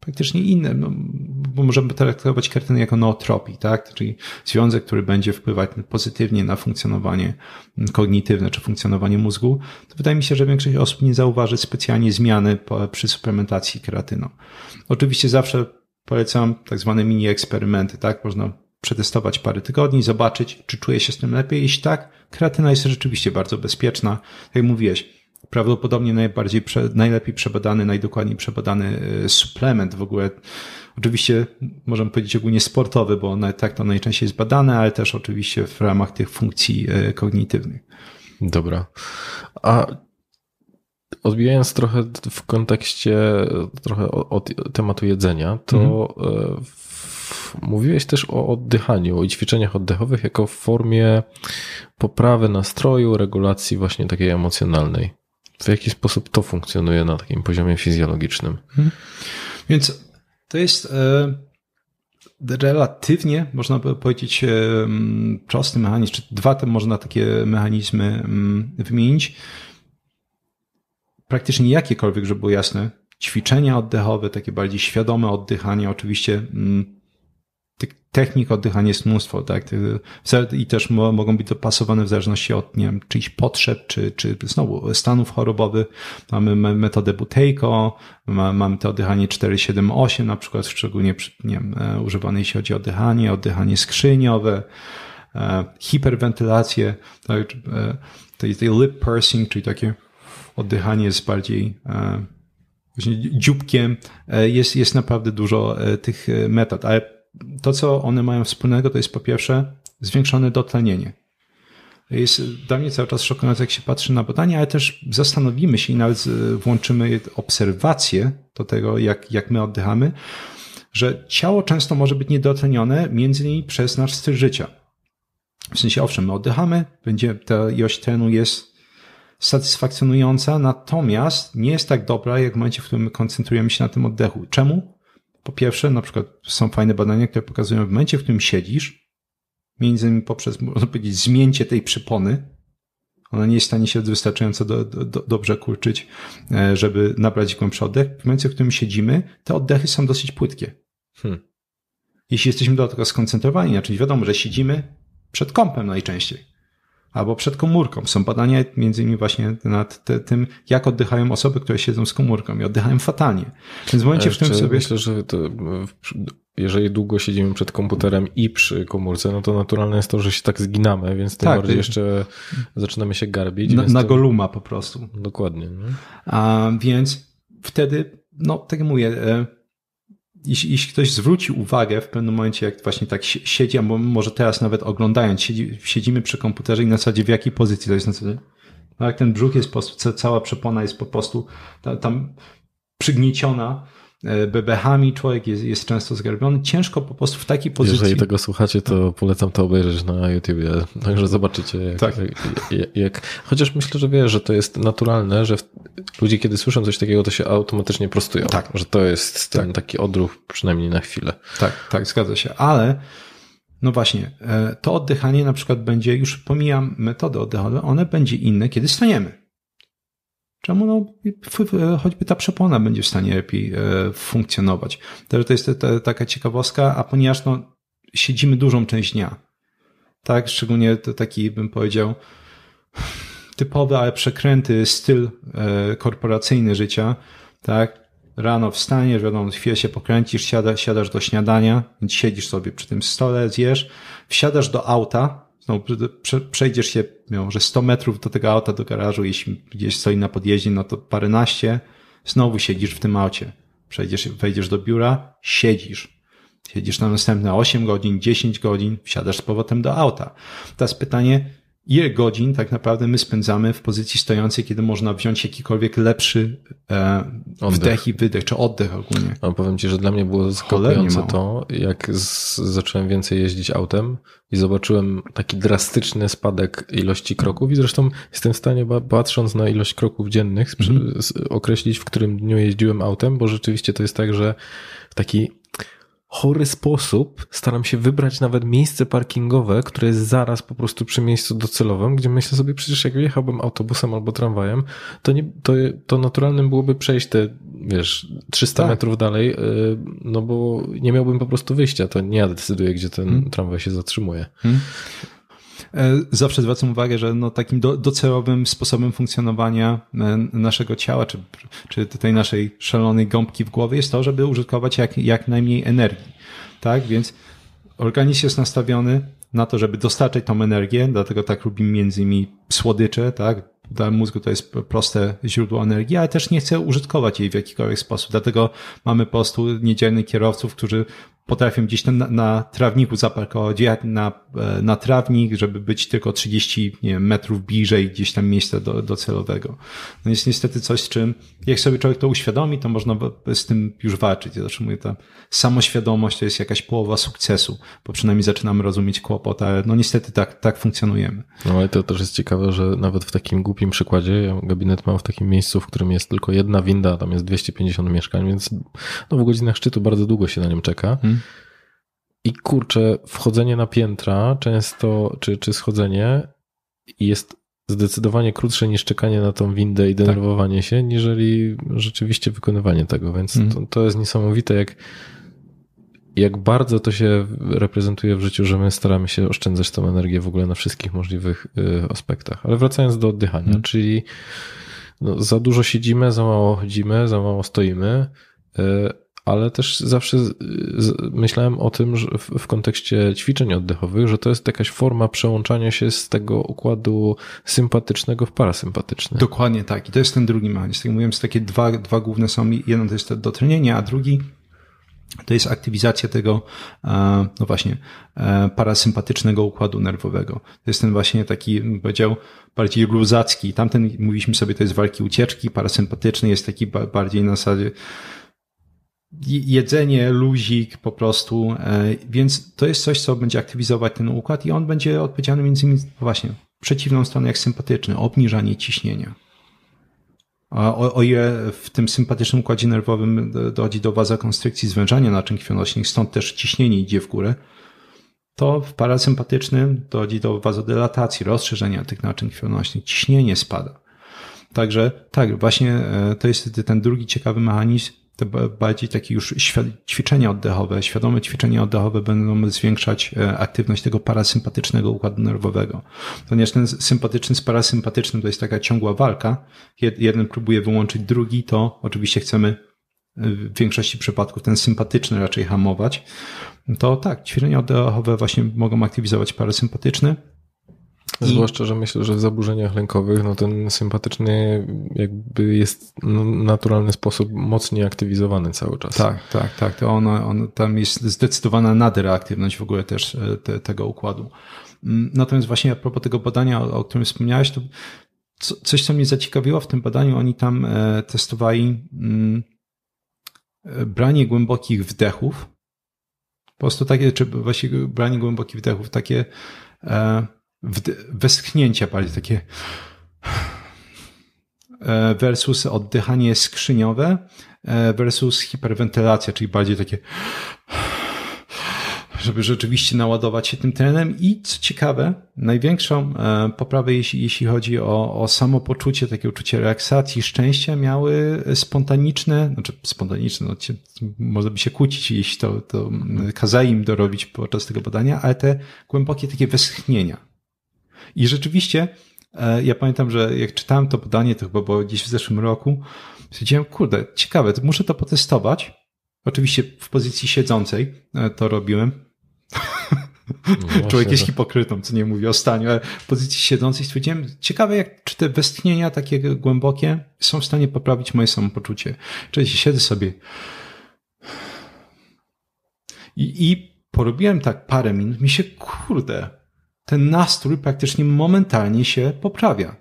praktycznie inne, no, bo możemy traktować kreatynę jako nootropii, tak? Czyli związek, który będzie wpływać pozytywnie na funkcjonowanie kognitywne czy funkcjonowanie mózgu, to wydaje mi się, że większość osób nie zauważy specjalnie zmiany przy suplementacji kreatyną. Oczywiście zawsze polecam tak zwane mini eksperymenty, tak? Można przetestować parę tygodni, zobaczyć, czy czuje się z tym lepiej. Jeśli tak, kreatyna jest rzeczywiście bardzo bezpieczna. Tak jak mówiłeś, prawdopodobnie najbardziej, najlepiej przebadany, najdokładniej przebadany suplement w ogóle. Oczywiście możemy powiedzieć ogólnie sportowy, bo tak to najczęściej jest badane, ale też oczywiście w ramach tych funkcji kognitywnych. Dobra. A odbijając trochę w kontekście trochę od tematu jedzenia, to mhm. mówiłeś też o oddychaniu i ćwiczeniach oddechowych jako formie poprawy nastroju, regulacji właśnie takiej emocjonalnej. W jaki sposób to funkcjonuje na takim poziomie fizjologicznym? Hmm. Więc to jest e, relatywnie, można by powiedzieć, e, prosty mechanizm, czy dwa te można takie mechanizmy m, wymienić. Praktycznie jakiekolwiek, żeby było jasne, ćwiczenia oddechowe, takie bardziej świadome oddychanie, oczywiście m, technik oddychania jest mnóstwo, tak? I też mogą być dopasowane w zależności od, nie wiem, czyichś potrzeb, czy, czy znowu stanów chorobowych. Mamy metodę Buteyko, mamy to oddychanie cztery siedem osiem, na przykład szczególnie, nie wiem, używane jeśli chodzi o oddychanie, oddychanie skrzyniowe, hiperwentylację, tak? To jest lip pursing, czyli takie oddychanie jest bardziej właśnie dzióbkiem. Jest, jest naprawdę dużo tych metod, ale to, co one mają wspólnego, to jest po pierwsze zwiększone dotlenienie. Jest dla mnie cały czas szokujące, jak się patrzy na badania, ale też zastanowimy się i nawet włączymy obserwację do tego, jak, jak my oddychamy, że ciało często może być niedotlenione, między innymi przez nasz styl życia. W sensie, owszem, my oddychamy, będzie ta ilość tlenu jest satysfakcjonująca, natomiast nie jest tak dobra, jak w momencie, w którym my koncentrujemy się na tym oddechu. Czemu? Po pierwsze, na przykład są fajne badania, które pokazują, że w momencie, w którym siedzisz, między innymi poprzez, można powiedzieć, zmięcie tej przypony, ona nie jest w stanie się wystarczająco do, do, dobrze kurczyć, żeby nabrać głębszy oddech. W momencie, w którym siedzimy, te oddechy są dosyć płytkie. Hmm. Jeśli jesteśmy do tego skoncentrowani, znaczy wiadomo, że siedzimy przed kompem najczęściej, albo przed komórką. Są badania między innymi właśnie nad te, tym, jak oddychają osoby, które siedzą z komórką i oddychają fatalnie. Więc w momencie, w którym sobie... Myślę, że to, jeżeli długo siedzimy przed komputerem i przy komórce, no to naturalne jest to, że się tak zginamy, więc tym tak, bardziej jeszcze zaczynamy się garbić. Na, na to... Goluma po prostu. Dokładnie. No. A więc wtedy, no tak jak mówię... Jeśli, jeśli ktoś zwróci uwagę w pewnym momencie, jak właśnie tak siedzi, albo może teraz nawet oglądając, siedzi, siedzimy przy komputerze i na zasadzie w jakiej pozycji to jest, na zasadzie, no jak ten brzuch jest po prostu, cała przepona jest po prostu tam, tam przygnieciona bebechami, człowiek jest, jest często zgarbiony, ciężko po prostu w takiej pozycji. Jeżeli tego słuchacie, to polecam to obejrzeć na YouTubie, także zobaczycie jak, tak. jak, jak, jak... Chociaż myślę, że wiesz, że to jest naturalne, że ludzie, kiedy słyszą coś takiego, to się automatycznie prostują, tak. Że to jest ten tak. taki odruch przynajmniej na chwilę. Tak, tak, zgadza się, ale no właśnie, to oddychanie na przykład będzie, już pomijam metody oddechowe, one będzie inne, kiedy staniemy. Czemu? No, choćby ta przepona będzie w stanie lepiej funkcjonować. Także to jest taka ciekawostka, a ponieważ no, siedzimy dużą część dnia, tak, szczególnie to taki, bym powiedział, typowy, ale przekręty styl korporacyjny życia, tak, rano wstaniesz, wiadomo, chwilę się pokręcisz, siada, siadasz do śniadania, więc siedzisz sobie przy tym stole, zjesz, wsiadasz do auta, no, przejdziesz się może sto metrów do tego auta, do garażu, jeśli gdzieś stoi na podjeździe, no to paręnaście, znowu siedzisz w tym aucie. Przejdziesz, wejdziesz do biura, siedzisz. Siedzisz na następne osiem godzin, dziesięć godzin, wsiadasz z powrotem do auta. Teraz pytanie, ile godzin tak naprawdę my spędzamy w pozycji stojącej, kiedy można wziąć jakikolwiek lepszy e, wdech i wydech, czy oddech ogólnie? A powiem ci, że dla mnie było zaskakujące to, jak z, zacząłem więcej jeździć autem i zobaczyłem taki drastyczny spadek ilości kroków i zresztą jestem w stanie, patrząc na ilość kroków dziennych, mhm. określić, w którym dniu jeździłem autem, bo rzeczywiście to jest tak, że taki... chory sposób staram się wybrać nawet miejsce parkingowe, które jest zaraz po prostu przy miejscu docelowym, gdzie myślę sobie, przecież jak jechałbym autobusem albo tramwajem, to, nie, to, to naturalnym byłoby przejść te, wiesz, trzysta tak. metrów dalej, no bo nie miałbym po prostu wyjścia, to nie ja decyduję, gdzie ten hmm. tramwaj się zatrzymuje. Hmm. Zawsze zwracam uwagę, że no takim do, docelowym sposobem funkcjonowania naszego ciała, czy, czy tej naszej szalonej gąbki w głowie jest to, żeby użytkować jak, jak najmniej energii. Tak, więc organizm jest nastawiony na to, żeby dostarczać tą energię, dlatego tak lubimy między innymi słodycze, tak? Dla mózgu to jest proste źródło energii, ale też nie chce użytkować jej w jakikolwiek sposób. Dlatego mamy po prostu niedzielnych kierowców, którzy potrafią gdzieś na, na trawniku zaparkować, na, na trawnik, żeby być tylko trzydzieści nie wiem, metrów bliżej gdzieś tam miejsca do, docelowego. No jest niestety coś, z czym jak sobie człowiek to uświadomi, to można z tym już walczyć. Ja zawsze mówię, ta samoświadomość to jest jakaś połowa sukcesu, bo przynajmniej zaczynamy rozumieć kłopot, ale no niestety tak, tak funkcjonujemy. No ale to też jest ciekawe, że nawet w takim głupim W takim przykładzie, ja gabinet mam w takim miejscu, w którym jest tylko jedna winda, tam jest dwieście pięćdziesiąt mieszkań, więc no w godzinach szczytu bardzo długo się na nim czeka. Hmm. I kurczę, wchodzenie na piętra często, czy, czy schodzenie jest zdecydowanie krótsze niż czekanie na tą windę i denerwowanie tak. się, niżeli rzeczywiście wykonywanie tego, więc hmm. to, to jest niesamowite, jak jak bardzo to się reprezentuje w życiu, że my staramy się oszczędzać tą energię w ogóle na wszystkich możliwych aspektach. Ale wracając do oddychania, hmm. czyli no, za dużo siedzimy, za mało chodzimy, za mało stoimy, ale też zawsze myślałem o tym, że w kontekście ćwiczeń oddechowych, że to jest jakaś forma przełączania się z tego układu sympatycznego w parasympatyczny. Dokładnie tak. I to jest ten drugi mechanizm. Mówiłem, że takie dwa, dwa główne są. Jeden to jest to dotlenienie, a drugi to jest aktywizacja tego, no właśnie, parasympatycznego układu nerwowego. To jest ten właśnie taki, bym powiedział, bardziej luzacki. Tamten, mówiliśmy sobie, to jest walki ucieczki. Parasympatyczny jest taki bardziej na zasadzie jedzenie, luzik po prostu, więc to jest coś, co będzie aktywizować ten układ i on będzie odpowiedzialny między innymi właśnie w przeciwną stronę jak sympatyczny, obniżanie ciśnienia. O ile w tym sympatycznym układzie nerwowym dochodzi do wazokonstrykcji, zwężania naczyń krwionośnych, stąd też ciśnienie idzie w górę, to w parasympatycznym dochodzi do wazodylatacji, rozszerzenia tych naczyń krwionośnych, ciśnienie spada. Także tak, właśnie to jest ten drugi ciekawy mechanizm, te bardziej takie już ćwiczenia oddechowe, świadome ćwiczenia oddechowe będą zwiększać aktywność tego parasympatycznego układu nerwowego. Ponieważ ten sympatyczny z parasympatycznym to jest taka ciągła walka. Jeden próbuje wyłączyć drugi, to oczywiście chcemy w większości przypadków ten sympatyczny raczej hamować. To tak, ćwiczenia oddechowe właśnie mogą aktywizować parasympatyczny. I... Zwłaszcza, że myślę, że w zaburzeniach lękowych no ten sympatyczny jakby jest no, naturalny sposób mocniej aktywizowany cały czas. Tak, tak, tak. To ono, ono, tam jest zdecydowana nadreaktywność w ogóle też te, tego układu. Natomiast właśnie a propos tego badania, o, o którym wspomniałeś, to co, coś, co mnie zaciekawiło w tym badaniu, oni tam e, testowali m, branie głębokich wdechów. Po prostu takie, czy właśnie branie głębokich wdechów, takie e, westchnięcia bardziej takie versus oddychanie skrzyniowe versus hiperwentylacja, czyli bardziej takie, żeby rzeczywiście naładować się tym trenem i co ciekawe, największą poprawę jeśli, jeśli chodzi o, o samopoczucie, takie uczucie relaksacji, szczęścia miały spontaniczne, znaczy spontaniczne, no, można by się kłócić, jeśli to, to kazali im dorobić podczas tego badania, ale te głębokie takie westchnienia. I rzeczywiście, ja pamiętam, że jak czytałem to badanie, to chyba było gdzieś w zeszłym roku, stwierdziłem, kurde, ciekawe, to muszę to potestować. Oczywiście w pozycji siedzącej to robiłem. No człowiek jest hipokrytą, co nie mówi o staniu, ale w pozycji siedzącej stwierdziłem, ciekawe, jak, czy te westchnienia takie głębokie są w stanie poprawić moje samopoczucie. Czyli siedzę sobie i, i porobiłem tak parę minut, mi się, kurde... ten nastrój praktycznie momentalnie się poprawia.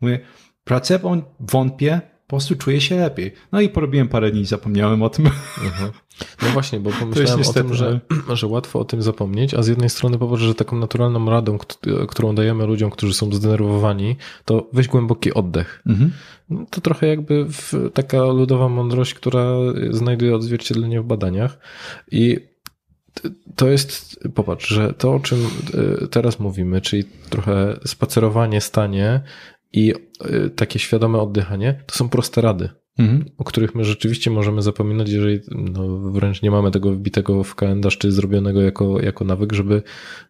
Mówię, placebo wątpię, po prostu czuję się lepiej. No i porobiłem parę dni, zapomniałem o tym. Mhm. No właśnie, bo pomyślałem niestety, o tym, że, że łatwo o tym zapomnieć, a z jednej strony powoduje, że taką naturalną radą, którą dajemy ludziom, którzy są zdenerwowani, to weź głęboki oddech. Mhm. No to trochę jakby w, taka ludowa mądrość, która znajduje odzwierciedlenie w badaniach i to jest, popatrz, że to, o czym teraz mówimy, czyli trochę spacerowanie, stanie i takie świadome oddychanie, to są proste rady, mhm. o których my rzeczywiście możemy zapominać, jeżeli no, wręcz nie mamy tego wbitego w kalendarz, czy zrobionego jako, jako nawyk, żeby,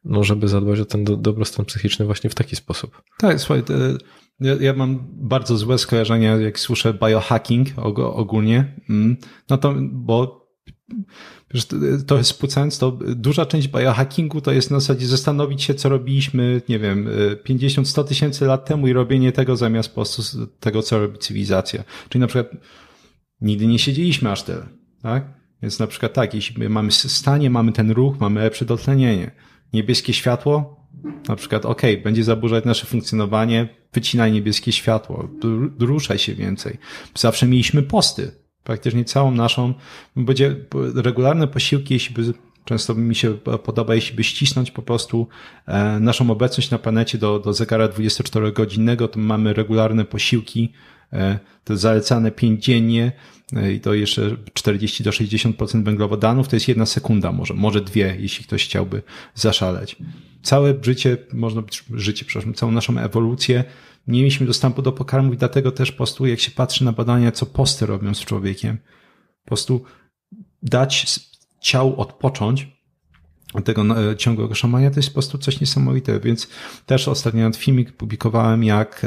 no, żeby zadbać o ten do, dobrostan psychiczny właśnie w taki sposób. Tak, słuchaj, ja, ja mam bardzo złe skojarzenia, jak słyszę biohacking ogólnie, no to, bo to jest spłucając, to duża część biohackingu to jest na zasadzie zastanowić się, co robiliśmy, nie wiem, pięćdziesiąt sto tysięcy lat temu i robienie tego zamiast po prostu tego, co robi cywilizacja. Czyli na przykład nigdy nie siedzieliśmy aż tyle, tak? Więc na przykład tak, jeśli mamy stanie, mamy ten ruch, mamy lepsze dotlenienie. Niebieskie światło, na przykład ok, będzie zaburzać nasze funkcjonowanie, wycinaj niebieskie światło, ruszaj się więcej. Zawsze mieliśmy posty. Praktycznie całą naszą, będzie regularne posiłki, jeśli by, często mi się podoba, jeśli by ścisnąć po prostu naszą obecność na planecie do, do zegara dwudziestoczterogodzinnego, to mamy regularne posiłki, to zalecane pięć dziennie i to jeszcze czterdzieści do sześćdziesięciu procent węglowodanów, to jest jedna sekunda może, może dwie, jeśli ktoś chciałby zaszaleć. Całe życie, można życie, przepraszam, całą naszą ewolucję nie mieliśmy dostępu do pokarmów i dlatego też po prostu jak się patrzy na badania, co posty robią z człowiekiem, po prostu dać chciał odpocząć od tego ciągłego szamania, to jest po prostu coś niesamowitego. Więc też ostatnio filmik publikowałem, jak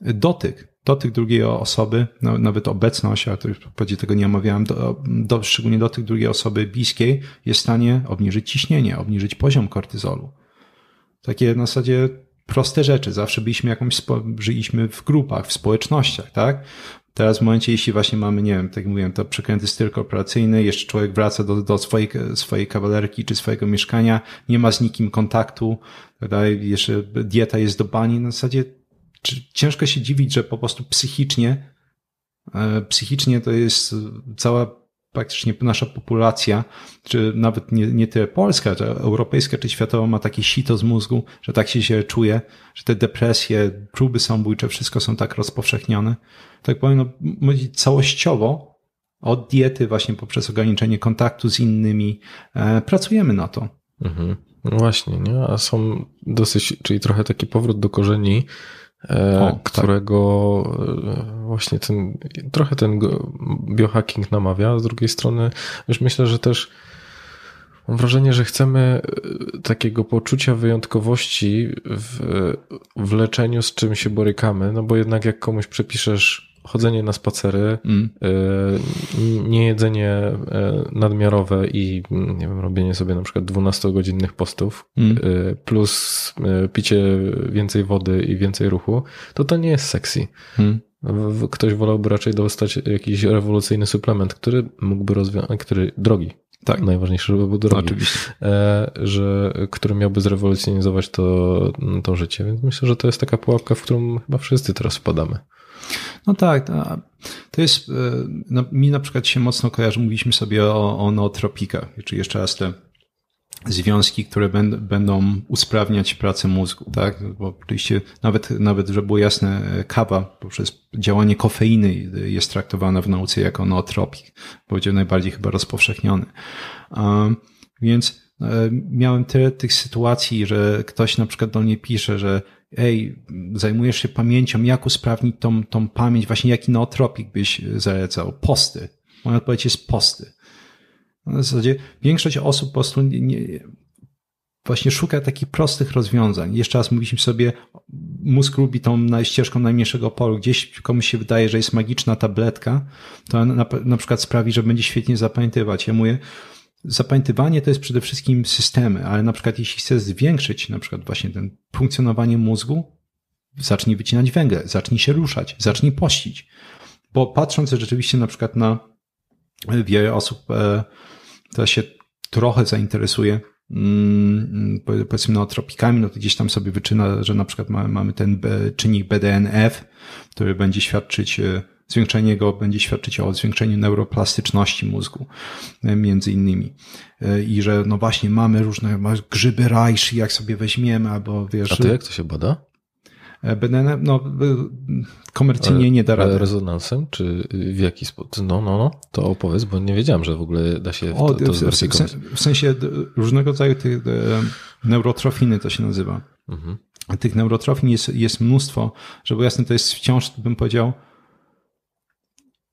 dotyk, dotyk drugiej osoby, no, nawet obecność, ale to już w tego nie omawiałem, do, do, szczególnie dotyk drugiej osoby bliskiej jest w stanie obniżyć ciśnienie, obniżyć poziom kortyzolu. Takie na zasadzie proste rzeczy. Zawsze byliśmy jakąś, żyliśmy w grupach, w społecznościach, tak? Teraz w momencie, jeśli właśnie mamy, nie wiem, tak jak mówiłem, to przekręty styl korporacyjny, jeszcze człowiek wraca do, do swojej, swojej kawalerki czy swojego mieszkania, nie ma z nikim kontaktu, tak dalej, jeszcze dieta jest do bani, na zasadzie ciężko się dziwić, że po prostu psychicznie, psychicznie to jest cała praktycznie nasza populacja, czy nawet nie, nie tyle polska, czy europejska, czy światowa, ma takie sito z mózgu, że tak się, się czuje, że te depresje, próby samobójcze, wszystko są tak rozpowszechnione. Tak powiem, no, całościowo od diety właśnie poprzez ograniczenie kontaktu z innymi e, pracujemy na to. Mhm. No właśnie, nie? A są dosyć, czyli trochę taki powrót do korzeni, o, którego tak. właśnie ten, trochę ten biohacking namawia. Z drugiej strony już myślę, że też mam wrażenie, że chcemy takiego poczucia wyjątkowości w, w leczeniu, z czym się borykamy, no bo jednak jak komuś przepiszesz chodzenie na spacery, mm. niejedzenie nadmiarowe i nie wiem, robienie sobie na przykład dwunastogodzinnych postów, mm. plus picie więcej wody i więcej ruchu, to to nie jest sexy. Mm. Ktoś wolałby raczej dostać jakiś rewolucyjny suplement, który mógłby rozwiązać, który drogi. Tak. Najważniejsze, żeby był drogi. Oczywiście. Że, który miałby zrewolucjonizować to, to życie. Więc myślę, że to jest taka pułapka, w którą chyba wszyscy teraz wpadamy. No tak, to jest, no, mi na przykład się mocno kojarzy, mówiliśmy sobie o, o nootropikach, czy jeszcze raz te związki, które będą, będą usprawniać pracę mózgu, tak? Bo oczywiście nawet, nawet, żeby było jasne, kawa poprzez działanie kofeiny jest traktowana w nauce jako nootropik, powiedział najbardziej chyba rozpowszechniony. Więc miałem tyle tych sytuacji, że ktoś na przykład do mnie pisze, że ej, zajmujesz się pamięcią, jak usprawnić tą, tą pamięć, właśnie jaki nootropik byś zalecał? Posty. Moja odpowiedź jest posty. W zasadzie większość osób po prostu nie, nie, właśnie szuka takich prostych rozwiązań. Jeszcze raz mówiliśmy sobie, mózg lubi tą ścieżką najmniejszego oporu. Gdzieś komuś się wydaje, że jest magiczna tabletka, to na, na przykład sprawi, że będzie świetnie zapamiętywać. Ja mówię, zapamiętywanie to jest przede wszystkim systemy, ale na przykład jeśli chcesz zwiększyć na przykład właśnie ten funkcjonowanie mózgu, zacznij wycinać węgiel, zacznij się ruszać, zacznij pościć. Bo patrząc rzeczywiście na przykład na wiele osób, która się trochę zainteresuje powiedzmy nootropikami, no to gdzieś tam sobie wyczyna, że na przykład mamy ten czynnik B D N F, który będzie świadczyć Zwiększenie go będzie świadczyć o zwiększeniu neuroplastyczności mózgu, między innymi. I że no właśnie mamy różne grzyby rajszy, jak sobie weźmiemy, albo wiesz... A to jak to się bada? B D N F, no komercyjnie ale, nie da rady. Rezonansem? Czy w jaki sposób? No, no, no, to opowiedz, bo nie wiedziałem, że w ogóle da się o, to, to w, w, w sensie różnego rodzaju tych neurotrofiny to się nazywa. Mhm. Tych neurotrofin jest, jest mnóstwo, żeby jasne, to jest wciąż, bym powiedział,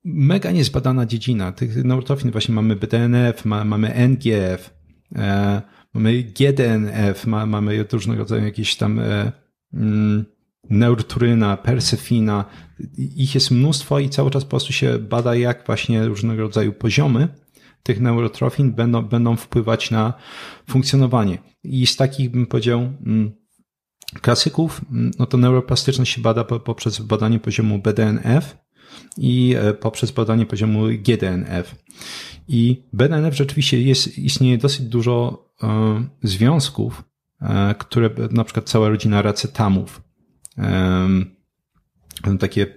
mega niezbadana dziedzina. Tych neurotrofin właśnie mamy B D N F, ma, mamy N G F, e, mamy G D N F, ma, mamy różnego rodzaju jakieś tam e, mm, neurturyna, persefina. Ich jest mnóstwo i cały czas po prostu się bada, jak właśnie różnego rodzaju poziomy tych neurotrofin będą, będą wpływać na funkcjonowanie. I z takich, bym powiedział, mm, klasyków, no to neuroplastyczność się bada poprzez badanie poziomu B D N F, i poprzez badanie poziomu G D N F. I B D N F rzeczywiście jest, istnieje dosyć dużo e, związków, e, które na przykład cała rodzina racetamów, e, takie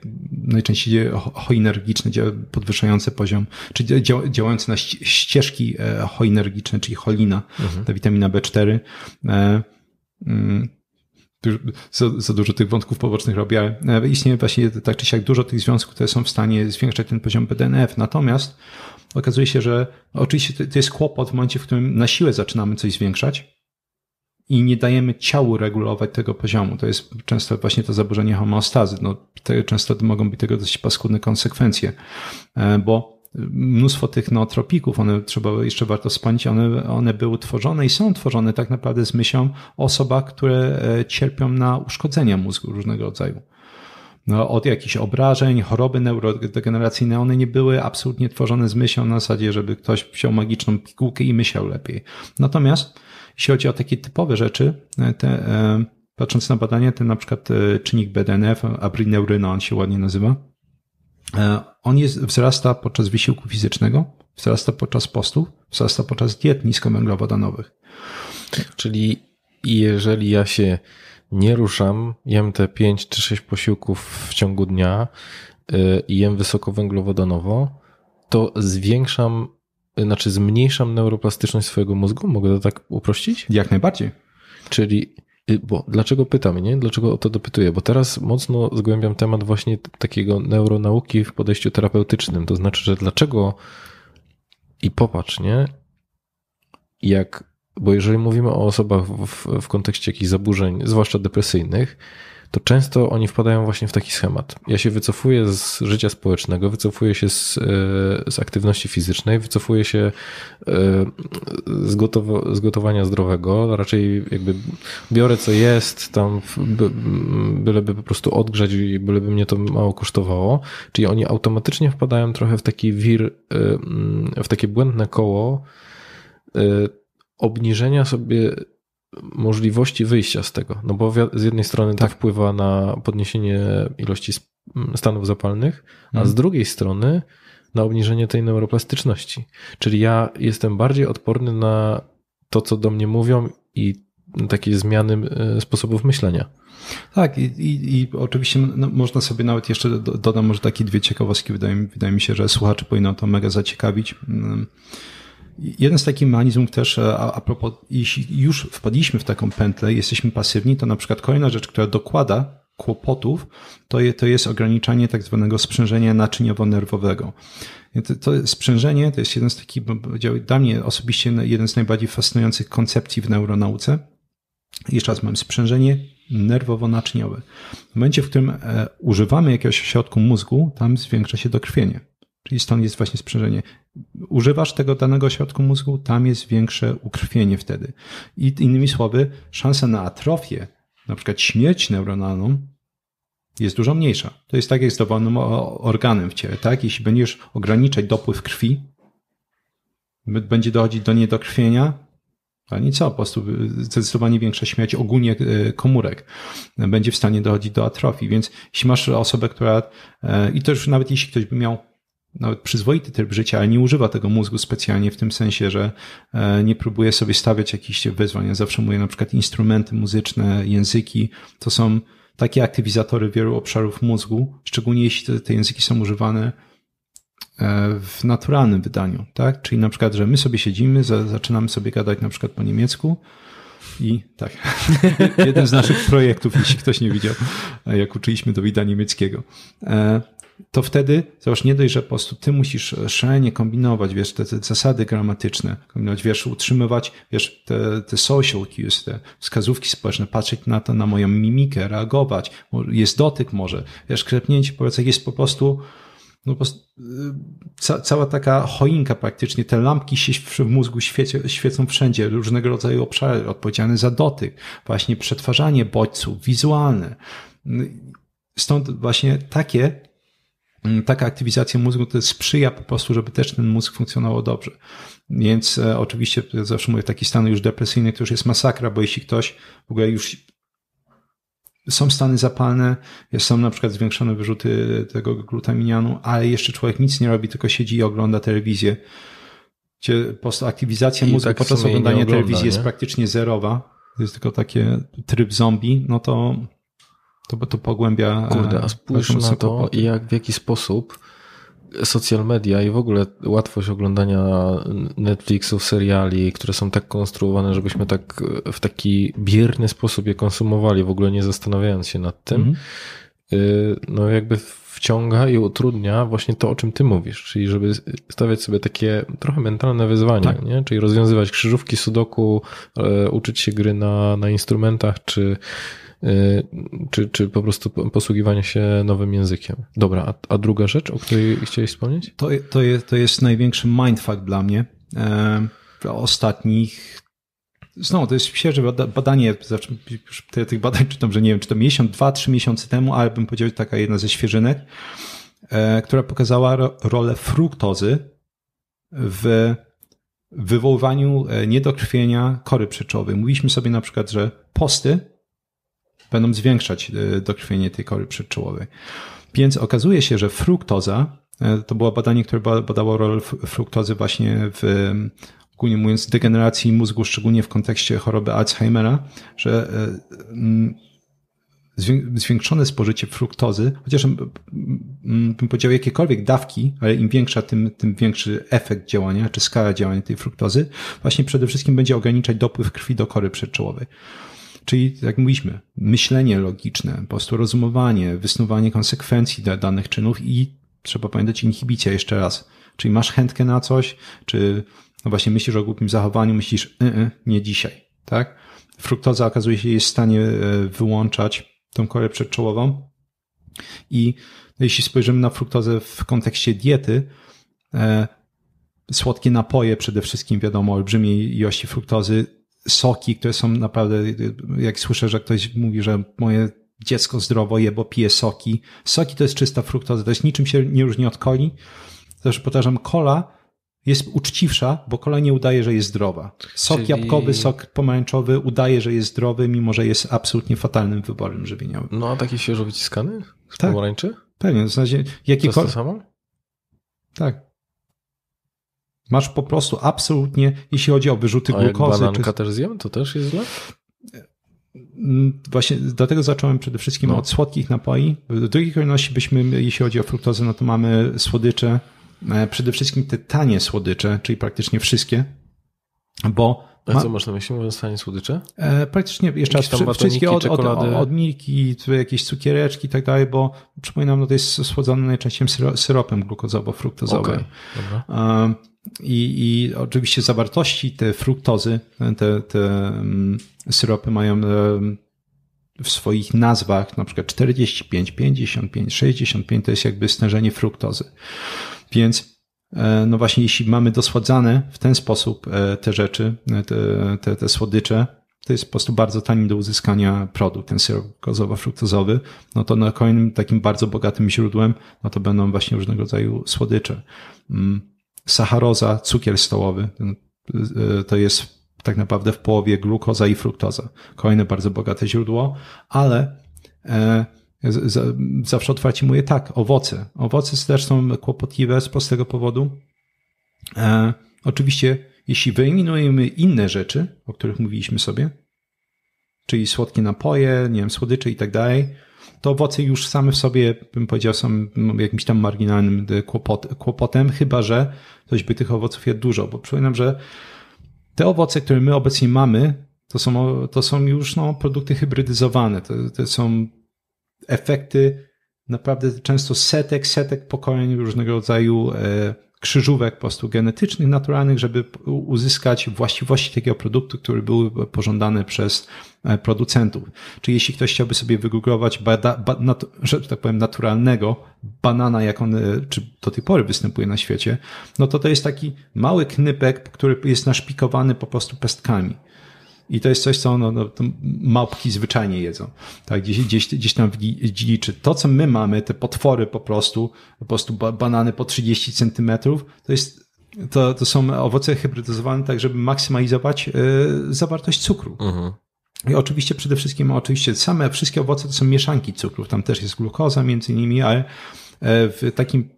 najczęściej choinergiczne, podwyższające poziom, czy dzia, działające na ścieżki choinergiczne, czyli cholina, mhm. ta witamina B cztery, e, mm, Za, za dużo tych wątków pobocznych robię, ale istnieje właśnie tak czy siak dużo tych związków, które są w stanie zwiększać ten poziom B D N F. Natomiast okazuje się, że oczywiście to jest kłopot w momencie, w którym na siłę zaczynamy coś zwiększać i nie dajemy ciału regulować tego poziomu. To jest często właśnie to zaburzenie homeostazy. No, te, często mogą być tego dość paskudne konsekwencje, bo mnóstwo tych nootropików, one trzeba jeszcze warto wspomnieć, one, one były tworzone i są tworzone tak naprawdę z myślą o osobach, które cierpią na uszkodzenia mózgu różnego rodzaju. No, od jakichś obrażeń, choroby neurodegeneracyjne, one nie były absolutnie tworzone z myślą na zasadzie, żeby ktoś wziął magiczną pigułkę i myślał lepiej. Natomiast jeśli chodzi o takie typowe rzeczy, te, patrząc na badania, ten na przykład czynnik B D N F, abrineuryna on się ładnie nazywa, on jest, wzrasta podczas wysiłku fizycznego, wzrasta podczas postów, wzrasta podczas diet niskowęglowodanowych. Czyli jeżeli ja się nie ruszam, jem te pięć czy sześć posiłków w ciągu dnia i jem wysokowęglowodanowo, to zwiększam, znaczy zmniejszam neuroplastyczność swojego mózgu? Mogę to tak uprościć? Jak najbardziej. Czyli, bo dlaczego pytam, nie? Dlaczego o to dopytuję? Bo teraz mocno zgłębiam temat właśnie takiego neuronauki w podejściu terapeutycznym. To znaczy, że dlaczego i popatrz, nie? Jak Bo jeżeli mówimy o osobach w, w kontekście jakichś zaburzeń, zwłaszcza depresyjnych, to często oni wpadają właśnie w taki schemat. Ja się wycofuję z życia społecznego, wycofuję się z, z aktywności fizycznej, wycofuję się z, gotowo, z gotowania zdrowego, raczej jakby biorę co jest, tam by, byleby po prostu odgrzać i byleby mnie to mało kosztowało. Czyli oni automatycznie wpadają trochę w taki wir, w takie błędne koło obniżenia sobie możliwości wyjścia z tego. No bo z jednej strony tak. to wpływa na podniesienie ilości stanów zapalnych, a z drugiej strony na obniżenie tej neuroplastyczności. Czyli ja jestem bardziej odporny na to, co do mnie mówią i takie zmiany sposobów myślenia. Tak, i, i, i oczywiście no, można sobie nawet jeszcze, do, dodam może takie dwie ciekawostki, wydaje mi, wydaje mi się, że słuchaczy powinno to mega zaciekawić. Jeden z takich mechanizmów też, a, a propos, jeśli już wpadliśmy w taką pętlę, jesteśmy pasywni, to na przykład kolejna rzecz, która dokłada kłopotów, to, je, to jest ograniczanie tak zwanego sprzężenia naczyniowo-nerwowego. To, to sprzężenie to jest jeden z takich, powiedział, dla mnie osobiście jeden z najbardziej fascynujących koncepcji w neuronauce. Jeszcze raz mam sprzężenie nerwowo-naczyniowe. W momencie, w którym e, używamy jakiegoś środku mózgu, tam zwiększa się dokrwienie. Czyli stąd jest właśnie sprzężenie. Używasz tego danego ośrodku mózgu, tam jest większe ukrwienie wtedy. I innymi słowy, szansa na atrofię, na przykład śmierć neuronalną, jest dużo mniejsza. To jest tak jak z dowolnym organem w ciele, tak? Jeśli będziesz ograniczać dopływ krwi, będzie dochodzić do niedokrwienia, a nie co, po prostu zdecydowanie większa śmierć ogólnie komórek będzie w stanie dochodzić do atrofii. Więc jeśli masz osobę, która, i to już nawet jeśli ktoś by miał nawet przyzwoity tryb życia, ale nie używa tego mózgu specjalnie w tym sensie, że nie próbuje sobie stawiać jakichś wyzwań. Ja zawsze mówię na przykład instrumenty muzyczne, języki, to są takie aktywizatory wielu obszarów mózgu, szczególnie jeśli te, te języki są używane w naturalnym wydaniu, tak? Czyli na przykład, że my sobie siedzimy, za, zaczynamy sobie gadać na przykład po niemiecku, i tak, jeden z naszych projektów, jeśli ktoś nie widział, jak uczyliśmy Dawida niemieckiego, to wtedy, zobacz, nie dość, że po prostu ty musisz szalenie kombinować, wiesz, te, te zasady gramatyczne, kombinować, wiesz, utrzymywać, wiesz, te, te social cues, te wskazówki społeczne, patrzeć na to, na moją mimikę, reagować, jest dotyk może, wiesz, klepnięcie po plecach, jest po prostu, no po prostu ca, cała taka choinka praktycznie, te lampki się w mózgu świecie, świecą wszędzie, różnego rodzaju obszary odpowiedzialne za dotyk, właśnie przetwarzanie bodźców, wizualne. Stąd właśnie takie Taka aktywizacja mózgu to sprzyja po prostu, żeby też ten mózg funkcjonował dobrze. Więc e, oczywiście ja zawsze mówię, taki stan już depresyjny to już jest masakra, bo jeśli ktoś w ogóle już są stany zapalne, są na przykład zwiększone wyrzuty tego glutaminianu, ale jeszcze człowiek nic nie robi, tylko siedzi i ogląda telewizję. Gdzie po prostu aktywizacja I mózgu tak podczas oglądania ogląda, telewizji nie? jest praktycznie zerowa. To jest tylko taki tryb zombie, no to To, to pogłębia... Kurde, a spójrz na to, jak, w jaki sposób social media i w ogóle łatwość oglądania Netflixów, seriali, które są tak konstruowane, żebyśmy tak w taki bierny sposób je konsumowali, w ogóle nie zastanawiając się nad tym, mm-hmm. no jakby wciąga i utrudnia właśnie to, o czym ty mówisz, czyli żeby stawiać sobie takie trochę mentalne wyzwania, tak. nie? Czyli rozwiązywać krzyżówki, sudoku, uczyć się gry na, na instrumentach, czy czy, czy po prostu posługiwanie się nowym językiem. Dobra, a, a druga rzecz, o której chciałeś wspomnieć? To, to, jest, to jest największy mindfuck dla mnie. Ostatnich Znowu, to jest świeże badanie, zawsze już tych badań czytam, że nie wiem, czy to miesiąc, dwa, trzy miesiące temu, ale bym powiedział, taka jedna ze świeżynek, która pokazała rolę fruktozy w wywoływaniu niedokrwienia kory przeczowej. Mówiliśmy sobie na przykład, że posty będą zwiększać dokrwienie tej kory przeczołowej. Więc okazuje się, że fruktoza, to było badanie, które badało rolę fruktozy właśnie w, ogólnie mówiąc, degeneracji mózgu, szczególnie w kontekście choroby Alzheimera, że zwiększone spożycie fruktozy, chociaż bym powiedział jakiekolwiek dawki, ale im większa, tym, tym większy efekt działania, czy skala działania tej fruktozy, właśnie przede wszystkim będzie ograniczać dopływ krwi do kory przedczołowej. Czyli, jak mówiliśmy, myślenie logiczne, po prostu rozumowanie, wysnuwanie konsekwencji dla danych czynów i trzeba pamiętać inhibicja jeszcze raz. Czyli masz chętkę na coś, czy no właśnie myślisz o głupim zachowaniu, myślisz y-y, nie dzisiaj, tak? Fruktoza okazuje się jest w stanie wyłączać tą korę przedczołową i jeśli spojrzymy na fruktozę w kontekście diety, e, słodkie napoje przede wszystkim, wiadomo, olbrzymiej ilości fruktozy, soki, które są naprawdę, jak słyszę, że ktoś mówi, że moje dziecko zdrowo je, bo pije soki. Soki to jest czysta fruktoza, to jest niczym się nie różni od coli. Zresztą powtarzam, cola jest uczciwsza, bo kola nie udaje, że jest zdrowa. Sok Czyli... jabłkowy, sok pomarańczowy udaje, że jest zdrowy, mimo że jest absolutnie fatalnym wyborem żywieniowym. No a taki świeżo wyciskany z tak, pomarańczy? Pewnie. W zasadzie, jakikol... To jest to samo? Tak. Masz po prostu absolutnie, jeśli chodzi o wyrzuty a glukozy. A jak bananka czy... też zjem, to też jest źle? Właśnie dlatego zacząłem przede wszystkim no. od słodkich napoi. W drugiej kolejności byśmy, jeśli chodzi o fruktozę, no to mamy słodycze, przede wszystkim te tanie słodycze, czyli praktycznie wszystkie, bo... A ma... co masz na myśli, mówiąc tanie słodycze? E, praktycznie, jeszcze raz, batoniki, wszystkie od, od, od, od milki, jakieś cukiereczki i tak dalej, bo przypominam, no to jest słodzone najczęściej syropem glukozowo-fruktozowym. Okay, dobra. E, i, I oczywiście zawartości te fruktozy, te, te syropy mają w swoich nazwach na przykład czterdzieści pięć, pięćdziesiąt pięć, sześćdziesiąt pięć, to jest jakby stężenie fruktozy. Więc no właśnie jeśli mamy dosładzane w ten sposób te rzeczy, te, te, te słodycze, to jest po prostu bardzo tani do uzyskania produkt, ten syrop glukozowo-fruktozowy, no to na kolejnym takim bardzo bogatym źródłem, no to będą właśnie różnego rodzaju słodycze. Sacharoza, cukier stołowy, to jest tak naprawdę w połowie glukoza i fruktoza. Kolejne bardzo bogate źródło, ale e, z, zawsze otwarcie mówię tak, owoce. Owoce też są kłopotliwe z prostego powodu. E, oczywiście, jeśli wyeliminujemy inne rzeczy, o których mówiliśmy sobie, czyli słodkie napoje, nie wiem, słodycze i tak dalej, to owoce już same w sobie, bym powiedział, są jakimś tam marginalnym kłopot, kłopotem, chyba że ktoś by tych owoców jadł dużo, bo przypominam, że te owoce, które my obecnie mamy, to są, to są już no, produkty hybrydyzowane. To, to są efekty naprawdę często setek, setek pokoleń różnego rodzaju e, krzyżówek po prostu genetycznych, naturalnych, żeby uzyskać właściwości takiego produktu, który był pożądany przez producentów. Czyli jeśli ktoś chciałby sobie wygooglować, bada, ba, nat, że tak powiem, naturalnego banana, jak on czy do tej pory występuje na świecie, no to to jest taki mały knypek, który jest naszpikowany po prostu pestkami. I to jest coś, co no, no, małpki zwyczajnie jedzą. Tak, gdzieś, gdzieś, gdzieś tam w dziliczy. To, co my mamy, te potwory po prostu, po prostu banany po trzydzieści centymetrów, to jest, to, to są owoce hybrydyzowane tak, żeby maksymalizować y, zawartość cukru. Mhm. I oczywiście przede wszystkim, oczywiście same wszystkie owoce to są mieszanki cukrów. Tam też jest glukoza między innymi, ale w takim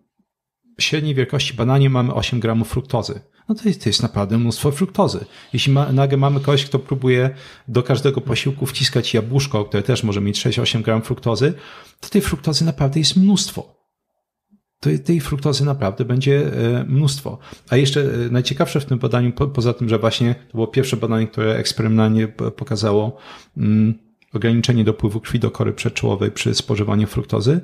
średniej wielkości bananie mamy osiem gramów fruktozy. No to jest, to jest naprawdę mnóstwo fruktozy. Jeśli ma, nagle mamy kogoś, kto próbuje do każdego posiłku wciskać jabłuszko, które też może mieć sześć do ośmiu gramów fruktozy, to tej fruktozy naprawdę jest mnóstwo. To, tej fruktozy naprawdę będzie mnóstwo. A jeszcze najciekawsze w tym badaniu, po, poza tym, że właśnie to było pierwsze badanie, które eksperymentalnie pokazało mm, ograniczenie dopływu krwi do kory przedczołowej przy spożywaniu fruktozy,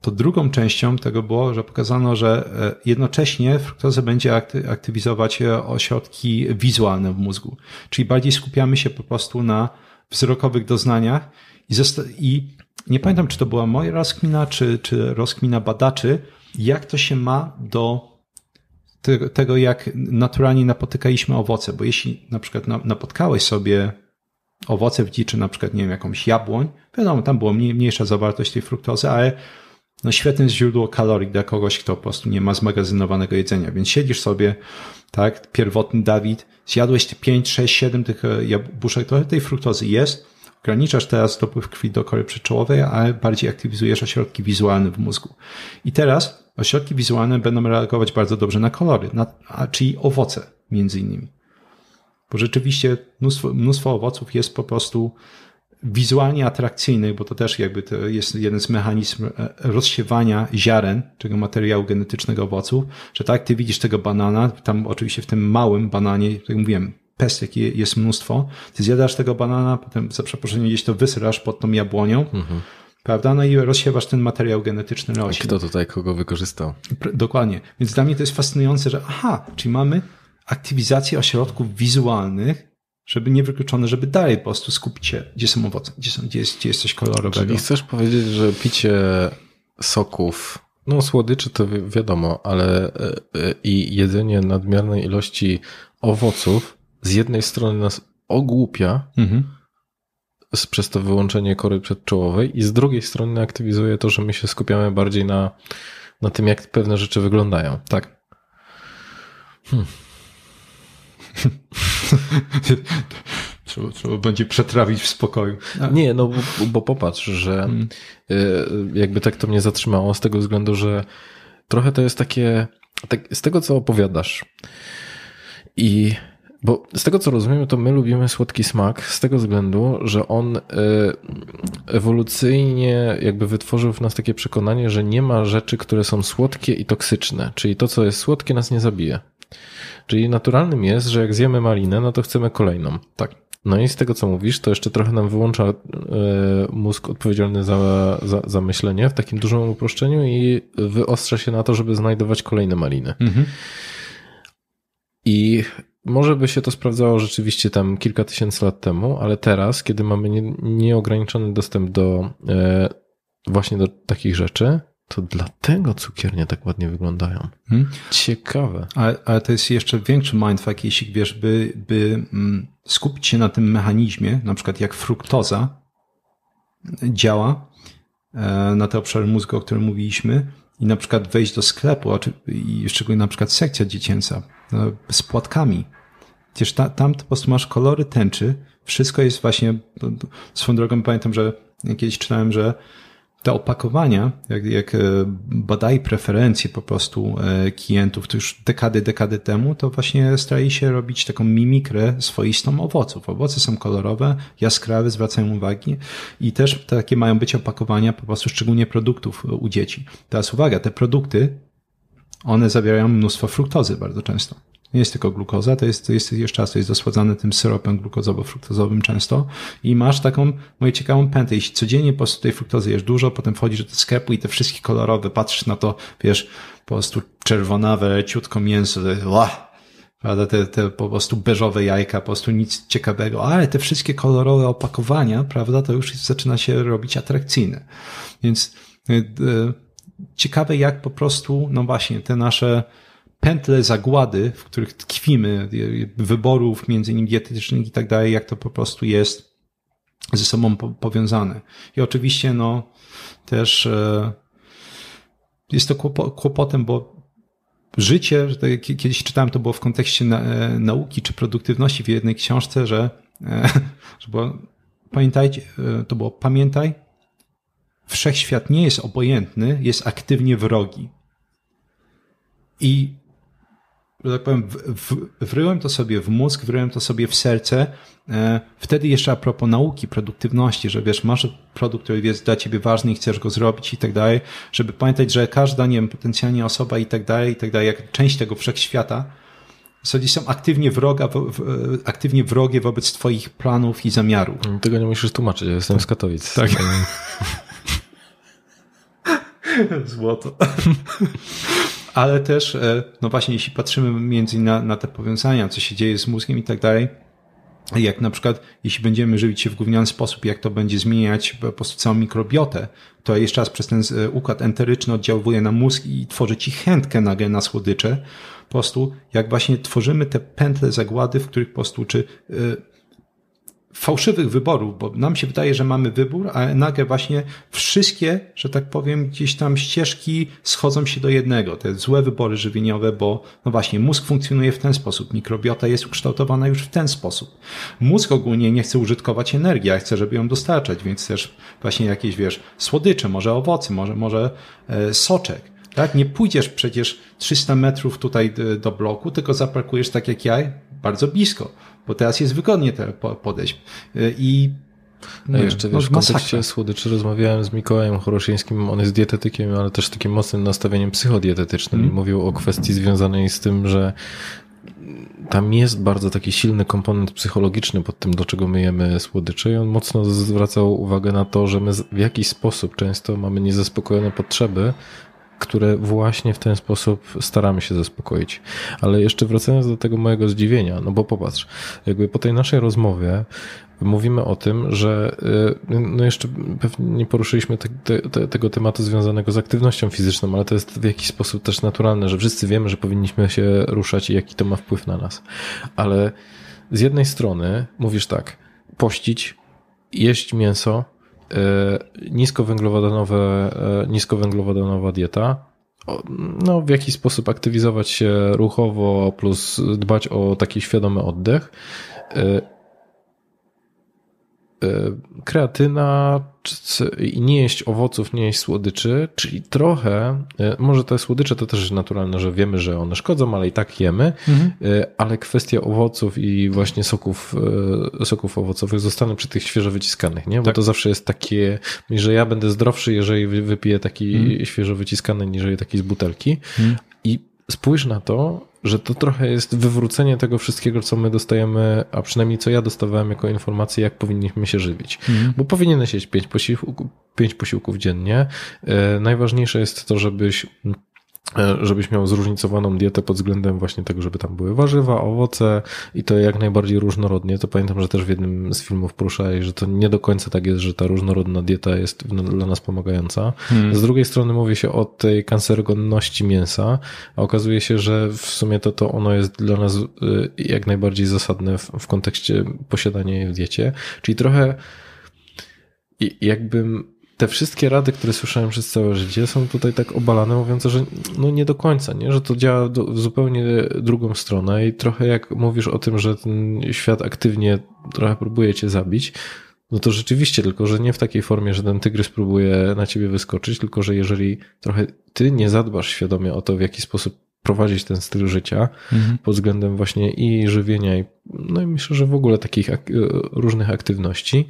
to drugą częścią tego było, że pokazano, że jednocześnie fruktoza będzie aktywizować ośrodki wizualne w mózgu. Czyli bardziej skupiamy się po prostu na wzrokowych doznaniach i, i nie pamiętam, czy to była moja rozkmina, czy, czy rozkmina badaczy, jak to się ma do tego, jak naturalnie napotykaliśmy owoce, bo jeśli na przykład napotkałeś sobie owoce w dziczy, na przykład, nie wiem, jakąś jabłoń, wiadomo, tam była mniejsza zawartość tej fruktozy, ale no świetne źródło kalorii dla kogoś, kto po prostu nie ma zmagazynowanego jedzenia. Więc siedzisz sobie, tak, pierwotny Dawid, zjadłeś pięć, sześć, siedem tych jabłuszek, trochę tej fruktozy jest, ograniczasz teraz dopływ krwi do kory przyczołowej, ale bardziej aktywizujesz ośrodki wizualne w mózgu. I teraz ośrodki wizualne będą reagować bardzo dobrze na kolory, na, a czyli owoce między innymi. Bo rzeczywiście mnóstwo, mnóstwo owoców jest po prostu wizualnie atrakcyjnych, bo to też jakby to jest jeden z mechanizmów rozsiewania ziaren, tego materiału genetycznego owoców, że tak, ty widzisz tego banana, tam oczywiście w tym małym bananie, jak mówiłem, pestek jest mnóstwo, ty zjadasz tego banana, potem za przeproszeniem gdzieś to wysyrasz pod tą jabłonią, mhm. prawda? No i rozsiewasz ten materiał genetyczny rośnie. Kto tutaj kogo wykorzystał? Dokładnie. Więc dla mnie to jest fascynujące, że aha, czyli mamy aktywizację ośrodków wizualnych, żeby nie wykluczone, żeby dalej po prostu skupić się, gdzie są owoce, gdzie, są, gdzie, jest, gdzie jest coś kolorowego. Czyli chcesz powiedzieć, że picie soków, no słodyczy to wi wiadomo, ale i jedzenie nadmiernej ilości owoców z jednej strony nas ogłupia, mhm. przez to wyłączenie kory przedczołowej i z drugiej strony aktywizuje to, że my się skupiamy bardziej na, na tym, jak pewne rzeczy wyglądają. Tak. Hmm. Trzeba, trzeba będzie przetrawić w spokoju. Tak. Nie, no bo, bo popatrz, że hmm. jakby tak to mnie zatrzymało z tego względu, że trochę to jest takie, tak, z tego co opowiadasz i bo z tego co rozumiemy, to my lubimy słodki smak z tego względu, że on ewolucyjnie jakby wytworzył w nas takie przekonanie, że nie ma rzeczy, które są słodkie i toksyczne, czyli to co jest słodkie nas nie zabije. Czyli naturalnym jest, że jak zjemy malinę, no to chcemy kolejną. Tak. No i z tego, co mówisz, to jeszcze trochę nam wyłącza y, mózg odpowiedzialny za, za, za myślenie w takim dużym uproszczeniu i wyostrza się na to, żeby znajdować kolejne maliny. Mhm. I może by się to sprawdzało rzeczywiście tam kilka tysięcy lat temu, ale teraz, kiedy mamy nie, nieograniczony dostęp do y, właśnie do takich rzeczy, to dlatego cukiernie tak ładnie wyglądają. Hmm. Ciekawe. Ale, ale to jest jeszcze większy mindfuck, jeśli wiesz, by, by skupić się na tym mechanizmie, na przykład jak fruktoza działa na te obszary mózgu, o którym mówiliśmy i na przykład wejść do sklepu, i szczególnie na przykład sekcja dziecięca z płatkami. Przecież ta, tam po prostu masz kolory tęczy, wszystko jest właśnie, swoją drogą pamiętam, że kiedyś czytałem, że te opakowania, jak, jak badali preferencje po prostu klientów, to już dekady, dekady temu, to właśnie starali się robić taką mimikrę swoistą owoców. Owoce są kolorowe, jaskrawe, zwracają uwagi i też takie mają być opakowania po prostu szczególnie produktów u dzieci. Teraz uwaga, te produkty, one zawierają mnóstwo fruktozy bardzo często. Nie jest tylko glukoza, to jest, to jest jeszcze raz, to jest dosładzane tym syropem glukozowo-fruktozowym często i masz taką moją ciekawą pętę. Jeśli codziennie po prostu tej fruktozy jesz dużo, potem wchodzisz do sklepu i te wszystkie kolorowe, patrzysz na to, wiesz, po prostu czerwonawe, ciutko mięso, to jest, ła, prawda, te, te po prostu beżowe jajka, po prostu nic ciekawego, ale te wszystkie kolorowe opakowania, prawda, to już zaczyna się robić atrakcyjne. Więc yy, ciekawe jak po prostu, no właśnie, te nasze pętle zagłady, w których tkwimy, wyborów między innymi dietetycznych i tak dalej, jak to po prostu jest ze sobą po powiązane. I oczywiście no też e, jest to kłopot, kłopotem, bo życie, kiedyś czytałem, to było w kontekście na, e, nauki czy produktywności w jednej książce, że, e, że było, pamiętajcie, e, to było pamiętaj, wszechświat nie jest obojętny, jest aktywnie wrogi. I że tak powiem, w, w, wryłem to sobie w mózg, wryłem to sobie w serce. E, wtedy jeszcze a propos nauki, produktywności, że wiesz, masz produkt, który jest dla ciebie ważny i chcesz go zrobić i tak dalej, żeby pamiętać, że każda, nie wiem, potencjalnie osoba i tak dalej, i tak dalej, jak część tego wszechświata, w zasadzie są aktywnie, wroga, w, w, aktywnie wrogie wobec twoich planów i zamiarów. Tego nie musisz tłumaczyć, ja jestem z Katowic. Tak. Złoto. Ale też, no właśnie, jeśli patrzymy między na, na te powiązania, co się dzieje z mózgiem i tak dalej, jak na przykład, jeśli będziemy żywić się w gówniany sposób, jak to będzie zmieniać po prostu całą mikrobiotę, to jeszcze raz przez ten układ enteryczny oddziaływuje na mózg i tworzy ci chętkę nagle na słodycze. Po prostu jak właśnie tworzymy te pętle zagłady, w których po prostu czy yy, fałszywych wyborów, bo nam się wydaje, że mamy wybór, a nagle właśnie wszystkie, że tak powiem, gdzieś tam ścieżki schodzą się do jednego. Te złe wybory żywieniowe, bo no właśnie mózg funkcjonuje w ten sposób, mikrobiota jest ukształtowana już w ten sposób. Mózg ogólnie nie chce użytkować energii, a chce, żeby ją dostarczać, więc też właśnie jakieś, wiesz, słodycze, może owoce, może, może e, soczek. Tak? Nie pójdziesz przecież trzysta metrów tutaj do bloku, tylko zaparkujesz tak jak ja, bardzo blisko, bo teraz jest wygodnie te podejść. I no ja jeszcze wiesz, w kontekście słodyczy rozmawiałem z Mikołajem Choroszyńskim, on jest dietetykiem, ale też takim mocnym nastawieniem psychodietetycznym mm. i mówił o kwestii związanej z tym, że tam jest bardzo taki silny komponent psychologiczny pod tym, do czego my jemy słodycze i on mocno zwracał uwagę na to, że my w jakiś sposób często mamy niezaspokojone potrzeby, które właśnie w ten sposób staramy się zaspokoić. Ale jeszcze wracając do tego mojego zdziwienia, no bo popatrz, jakby po tej naszej rozmowie mówimy o tym, że no jeszcze pewnie nie poruszyliśmy te, te, tego tematu związanego z aktywnością fizyczną, ale to jest w jakiś sposób też naturalne, że wszyscy wiemy, że powinniśmy się ruszać i jaki to ma wpływ na nas. Ale z jednej strony mówisz tak, pościć, jeść mięso, niskowęglowodanowe, niskowęglowodanowa dieta, no w jakiś sposób aktywizować się ruchowo plus dbać o taki świadomy oddech, kreatyna i nie jeść owoców, nie jeść słodyczy, czyli trochę, może te słodycze to też jest naturalne, że wiemy, że one szkodzą, ale i tak jemy, mhm. ale kwestia owoców i właśnie soków, soków owocowych zostanę przy tych świeżo wyciskanych, nie? Bo tak. To zawsze jest takie, że ja będę zdrowszy, jeżeli wypiję taki mhm. świeżo wyciskany, niż taki z butelki mhm. i spójrz na to, że to trochę jest wywrócenie tego wszystkiego, co my dostajemy, a przynajmniej co ja dostawałem jako informację, jak powinniśmy się żywić. Mm. Bo powinieneś jeść pięć posiłków, pięć posiłków dziennie. Yy, najważniejsze jest to, żebyś żebyś miał zróżnicowaną dietę pod względem właśnie tego, żeby tam były warzywa, owoce i to jak najbardziej różnorodnie. To pamiętam, że też w jednym z filmów poruszałeś, że to nie do końca tak jest, że ta różnorodna dieta jest dla nas pomagająca. Hmm. Z drugiej strony mówi się o tej kancerogenności mięsa, a okazuje się, że w sumie to, to ono jest dla nas jak najbardziej zasadne w, w kontekście posiadania jej w diecie. Czyli trochę jakbym te wszystkie rady, które słyszałem przez całe życie, są tutaj tak obalane, mówiąc, że no nie do końca, nie? Że to działa do, w zupełnie drugą stronę i trochę jak mówisz o tym, że ten świat aktywnie trochę próbuje cię zabić, no to rzeczywiście, tylko że nie w takiej formie, że ten tygrys próbuje na ciebie wyskoczyć, tylko że jeżeli trochę ty nie zadbasz świadomie o to, w jaki sposób prowadzić ten styl życia mhm. pod względem właśnie i żywienia, i, no i myślę, że w ogóle takich ak- różnych aktywności,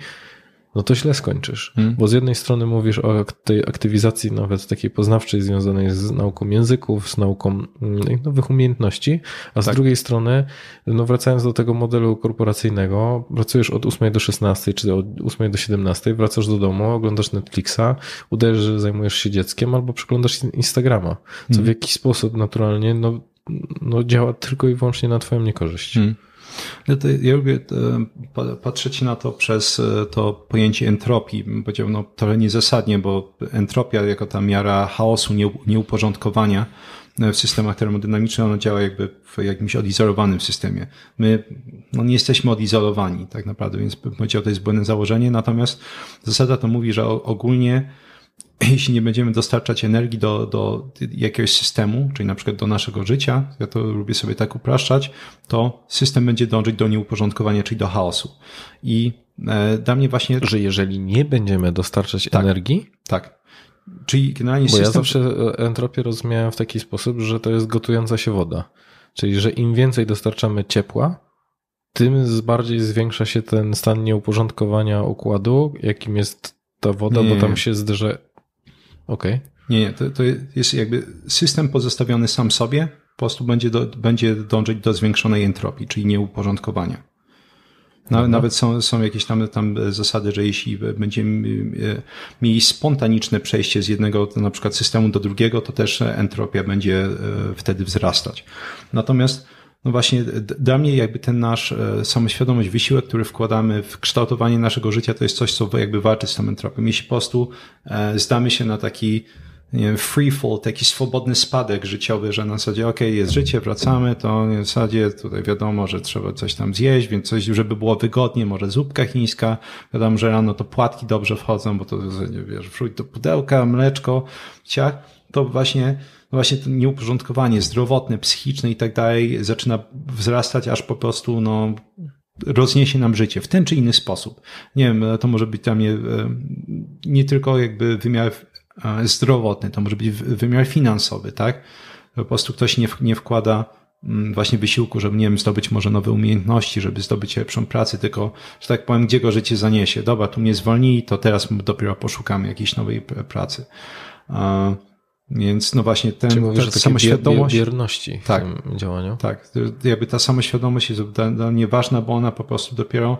no to źle skończysz, hmm. bo z jednej strony mówisz o tej aktywizacji nawet takiej poznawczej związanej z nauką języków, z nauką nowych umiejętności, a z tak. drugiej strony, no wracając do tego modelu korporacyjnego, pracujesz od ósmej do szesnastej, czy od ósmej do siedemnastej, wracasz do domu, oglądasz Netflixa, udajesz, że zajmujesz się dzieckiem albo przeglądasz Instagrama, co hmm. w jakiś sposób naturalnie no, no działa tylko i wyłącznie na twoją niekorzyść. Hmm. No to ja lubię patrzeć na to przez to pojęcie entropii. Powiedziałbym, no trochę niezasadnie, bo entropia jako ta miara chaosu, nieuporządkowania w systemach termodynamicznych, ona działa jakby w jakimś odizolowanym systemie. My no, nie jesteśmy odizolowani tak naprawdę, więc bym powiedział, to jest błędne założenie. Natomiast zasada to mówi, że ogólnie jeśli nie będziemy dostarczać energii do, do jakiegoś systemu, czyli na przykład do naszego życia, ja to lubię sobie tak upraszczać, to system będzie dążyć do nieuporządkowania, czyli do chaosu. I e, dla mnie właśnie... Że jeżeli nie będziemy dostarczać tak, energii? Tak. Czyli generalnie Bo system... ja zawsze entropię rozumiałem w taki sposób, że to jest gotująca się woda. Czyli że im więcej dostarczamy ciepła, tym bardziej zwiększa się ten stan nieuporządkowania układu, jakim jest ta woda, nie. bo tam się zderza... Okay. Nie, nie, to, to jest jakby system pozostawiony sam sobie, po prostu będzie, do, będzie dążyć do zwiększonej entropii, czyli nieuporządkowania. Naw, mhm. Nawet są, są jakieś tam, tam zasady, że jeśli będziemy mieli spontaniczne przejście z jednego na przykład systemu do drugiego, to też entropia będzie wtedy wzrastać. Natomiast no właśnie dla mnie jakby ten nasz samoświadomość, wysiłek, który wkładamy w kształtowanie naszego życia, to jest coś, co jakby walczy z tą entropią. Jeśli po prostu zdamy się na taki, nie wiem, free fall, taki swobodny spadek życiowy, że na zasadzie okej, okay, jest życie, wracamy, to w zasadzie tutaj wiadomo, że trzeba coś tam zjeść, więc coś, żeby było wygodnie, może zupka chińska, wiadomo, że rano to płatki dobrze wchodzą, bo to, wiesz, wróć do pudełka, mleczko, ciach, to właśnie no właśnie to nieuporządkowanie zdrowotne, psychiczne i tak dalej zaczyna wzrastać, aż po prostu no rozniesie nam życie w ten czy inny sposób. Nie wiem, to może być tam nie, nie tylko jakby wymiar zdrowotny, to może być wymiar finansowy, tak? Po prostu ktoś nie, nie wkłada właśnie wysiłku, żeby, nie wiem, zdobyć może nowe umiejętności, żeby zdobyć lepszą pracę, tylko, że tak powiem, gdzie go życie zaniesie. Dobra, tu mnie zwolnili, to teraz dopiero poszukamy jakiejś nowej pracy. Więc no właśnie ten, czyli mówisz, ta samoświadomość. Bierności w tak, tym działaniu. Tak, jakby ta samoświadomość jest dla mnie ważna, bo ona po prostu dopiero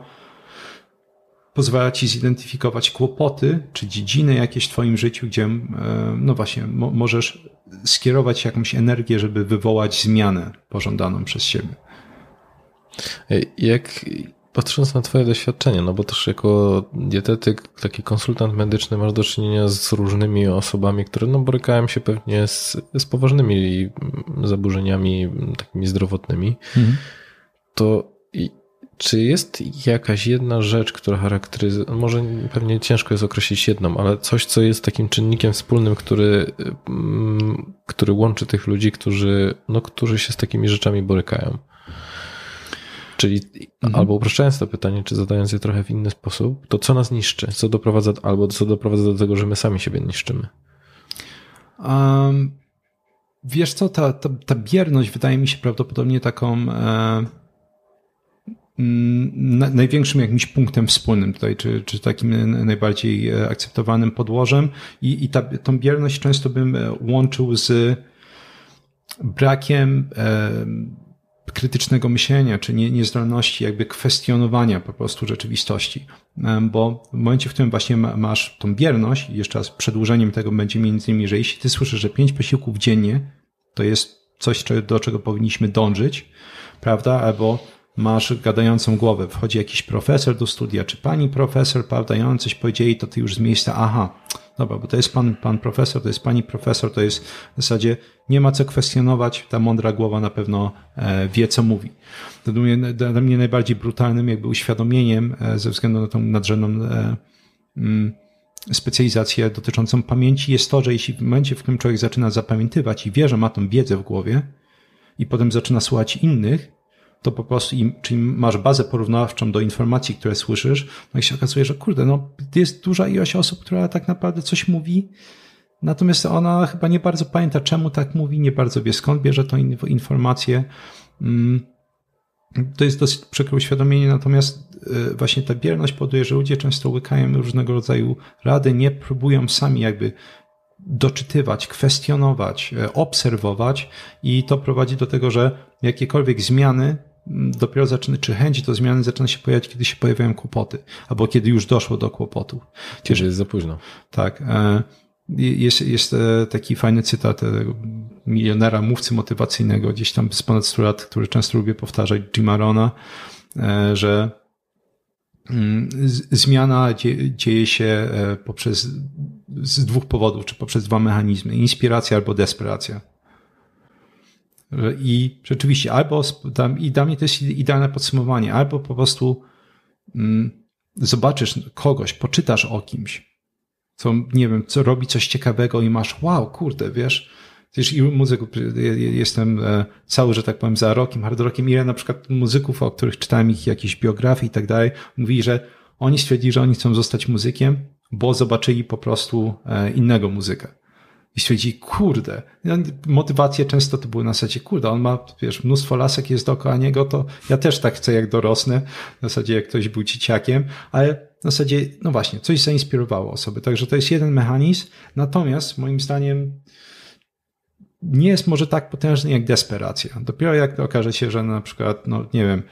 pozwala ci zidentyfikować kłopoty czy dziedziny jakieś w twoim życiu, gdzie no właśnie mo- możesz skierować jakąś energię, żeby wywołać zmianę pożądaną przez siebie. Jak patrząc na twoje doświadczenie, no bo też jako dietetyk, taki konsultant medyczny masz do czynienia z różnymi osobami, które no borykają się pewnie z, z poważnymi zaburzeniami takimi zdrowotnymi, mhm. to i, czy jest jakaś jedna rzecz, która charakteryzuje, może pewnie ciężko jest określić jedną, ale coś, co jest takim czynnikiem wspólnym, który, który łączy tych ludzi, którzy, no, którzy się z takimi rzeczami borykają? Czyli mhm. albo upraszczając to pytanie, czy zadając je trochę w inny sposób, to co nas niszczy? Co doprowadza, albo co doprowadza do tego, że my sami siebie niszczymy? Um, wiesz co, ta, ta, ta bierność wydaje mi się prawdopodobnie taką e, na, największym jakimś punktem wspólnym tutaj, czy, czy takim najbardziej akceptowanym podłożem. I, i ta, tą bierność często bym łączył z brakiem e, krytycznego myślenia, czy nie, niezdolności jakby kwestionowania po prostu rzeczywistości. Bo w momencie, w którym właśnie masz tą bierność, i jeszcze raz przedłużeniem tego będzie między innymi, że jeśli ty słyszysz, że pięć posiłków dziennie to jest coś, do czego powinniśmy dążyć, prawda, albo masz gadającą głowę, wchodzi jakiś profesor do studia, czy pani profesor, prawda, i on coś powiedzieli, to ty już z miejsca, aha, dobra, bo to jest pan, pan profesor, to jest pani profesor, to jest w zasadzie nie ma co kwestionować, ta mądra głowa na pewno wie, co mówi. To dla mnie, dla mnie najbardziej brutalnym jakby uświadomieniem ze względu na tą nadrzędną specjalizację dotyczącą pamięci jest to, że jeśli w momencie, w którym człowiek zaczyna zapamiętywać i wie, że ma tą wiedzę w głowie i potem zaczyna słuchać innych, to po prostu, im, czyli masz bazę porównawczą do informacji, które słyszysz, no i się okazuje, że kurde, no jest duża ilość osób, która tak naprawdę coś mówi, natomiast ona chyba nie bardzo pamięta, czemu tak mówi, nie bardzo wie, skąd bierze tą informację. To jest dosyć przykre uświadomienie, natomiast właśnie ta bierność powoduje, że ludzie często łykają różnego rodzaju rady, nie próbują sami jakby doczytywać, kwestionować, obserwować i to prowadzi do tego, że jakiekolwiek zmiany dopiero zaczyna, czy chęć do zmiany zaczyna się pojawiać, kiedy się pojawiają kłopoty, albo kiedy już doszło do kłopotów. Kiedy jest za późno. Tak. Jest, jest taki fajny cytat milionera, mówcy motywacyjnego, gdzieś tam z ponad stu lat, który często lubię powtarzać, Jima Rohna, że zmiana dzie, dzieje się poprzez z dwóch powodów, czy poprzez dwa mechanizmy. Inspiracja albo desperacja. I rzeczywiście, albo i dla mnie to jest idealne podsumowanie, albo po prostu mm, zobaczysz kogoś, poczytasz o kimś, co, nie wiem, co robi coś ciekawego i masz, wow, kurde, wiesz, też i muzyków, jestem cały, że tak powiem, za rockiem, hard rockiem, ile na przykład muzyków, o których czytałem ich jakieś biografie i tak dalej, mówi, że oni stwierdzili, że oni chcą zostać muzykiem, bo zobaczyli po prostu innego muzyka. I stwierdzili, kurde, motywacje często to były na zasadzie, kurde, on ma, wiesz, mnóstwo lasek jest dookoła niego, to ja też tak chcę jak dorosnę, na zasadzie jak ktoś był dzieciakiem, ale na zasadzie, no właśnie, coś zainspirowało osoby. Także to jest jeden mechanizm, natomiast moim zdaniem nie jest może tak potężny jak desperacja. Dopiero jak okaże się, że na przykład, no nie wiem,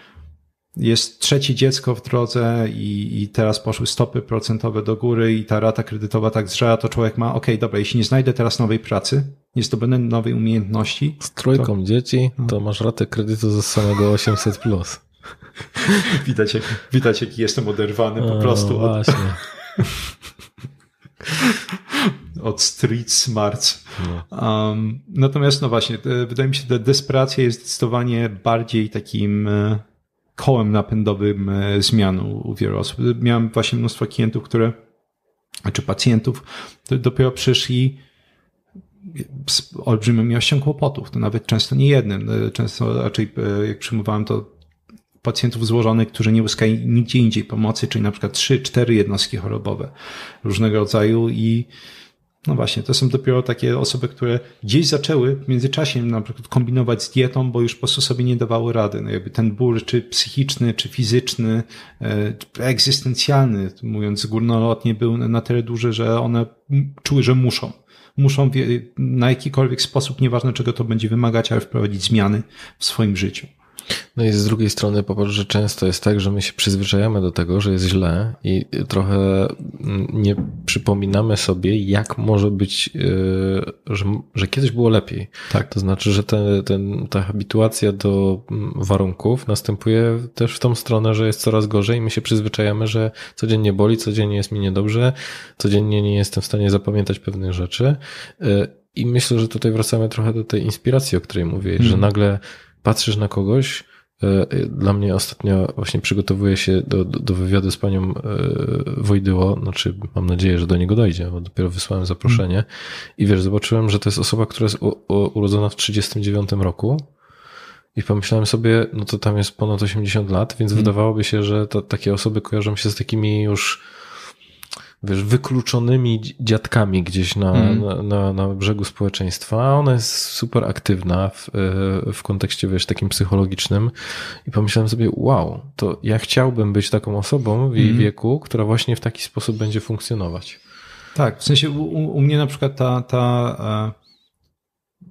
jest trzecie dziecko w drodze i, i teraz poszły stopy procentowe do góry i ta rata kredytowa tak zżera, to człowiek ma, okej, okay, dobra, jeśli nie znajdę teraz nowej pracy, nie zdobędę nowej umiejętności. Z trójką to... dzieci, to no. masz ratę kredytu ze samego osiemset plus. Plus. widać, jak, widać, jaki jestem oderwany po A, prostu od, od street smarts. No. Um, natomiast no właśnie, wydaje mi się, że desperacja jest zdecydowanie bardziej takim kołem napędowym zmian u wielu osób. Miałem właśnie mnóstwo klientów, które, czy pacjentów, które dopiero przyszli z olbrzymią ilością kłopotów. To nawet często nie jednym. Często raczej, jak przyjmowałem to, pacjentów złożonych, którzy nie uzyskali nigdzie indziej pomocy, czyli na przykład trzy, cztery jednostki chorobowe różnego rodzaju i no właśnie, to są dopiero takie osoby, które gdzieś zaczęły w międzyczasie na przykład kombinować z dietą, bo już po prostu sobie nie dawały rady. No jakby ten ból, czy psychiczny, czy fizyczny, czy egzystencjalny, mówiąc górnolotnie, był na tyle duży, że one czuły, że muszą. Muszą na jakikolwiek sposób, nieważne czego to będzie wymagać, ale wprowadzić zmiany w swoim życiu. No i z drugiej strony popatrz, że często jest tak, że my się przyzwyczajamy do tego, że jest źle i trochę nie przypominamy sobie, jak może być, że, że kiedyś było lepiej. Tak. To znaczy, że ten, ten, ta habituacja do warunków następuje też w tą stronę, że jest coraz gorzej i my się przyzwyczajamy, że codziennie boli, codziennie jest mi niedobrze, codziennie nie jestem w stanie zapamiętać pewnych rzeczy i myślę, że tutaj wracamy trochę do tej inspiracji, o której mówię, hmm. że nagle patrzysz na kogoś. Dla mnie ostatnio właśnie przygotowuję się do, do, do wywiadu z panią Wojdyło, znaczy mam nadzieję, że do niego dojdzie, bo dopiero wysłałem zaproszenie mm. i wiesz, zobaczyłem, że to jest osoba, która jest u, u, urodzona w tysiąc dziewięćset trzydziestym dziewiątym roku i pomyślałem sobie, no to tam jest ponad osiemdziesiąt lat, więc mm. wydawałoby się, że to, takie osoby kojarzą się z takimi już wiesz, wykluczonymi dziadkami gdzieś na, mm. na, na, na brzegu społeczeństwa. Ona jest super aktywna w, w kontekście, wiesz, takim psychologicznym i pomyślałem sobie, wow, to ja chciałbym być taką osobą w jej mm. wieku, która właśnie w taki sposób będzie funkcjonować. Tak, w sensie u, u mnie na przykład ta, ta e,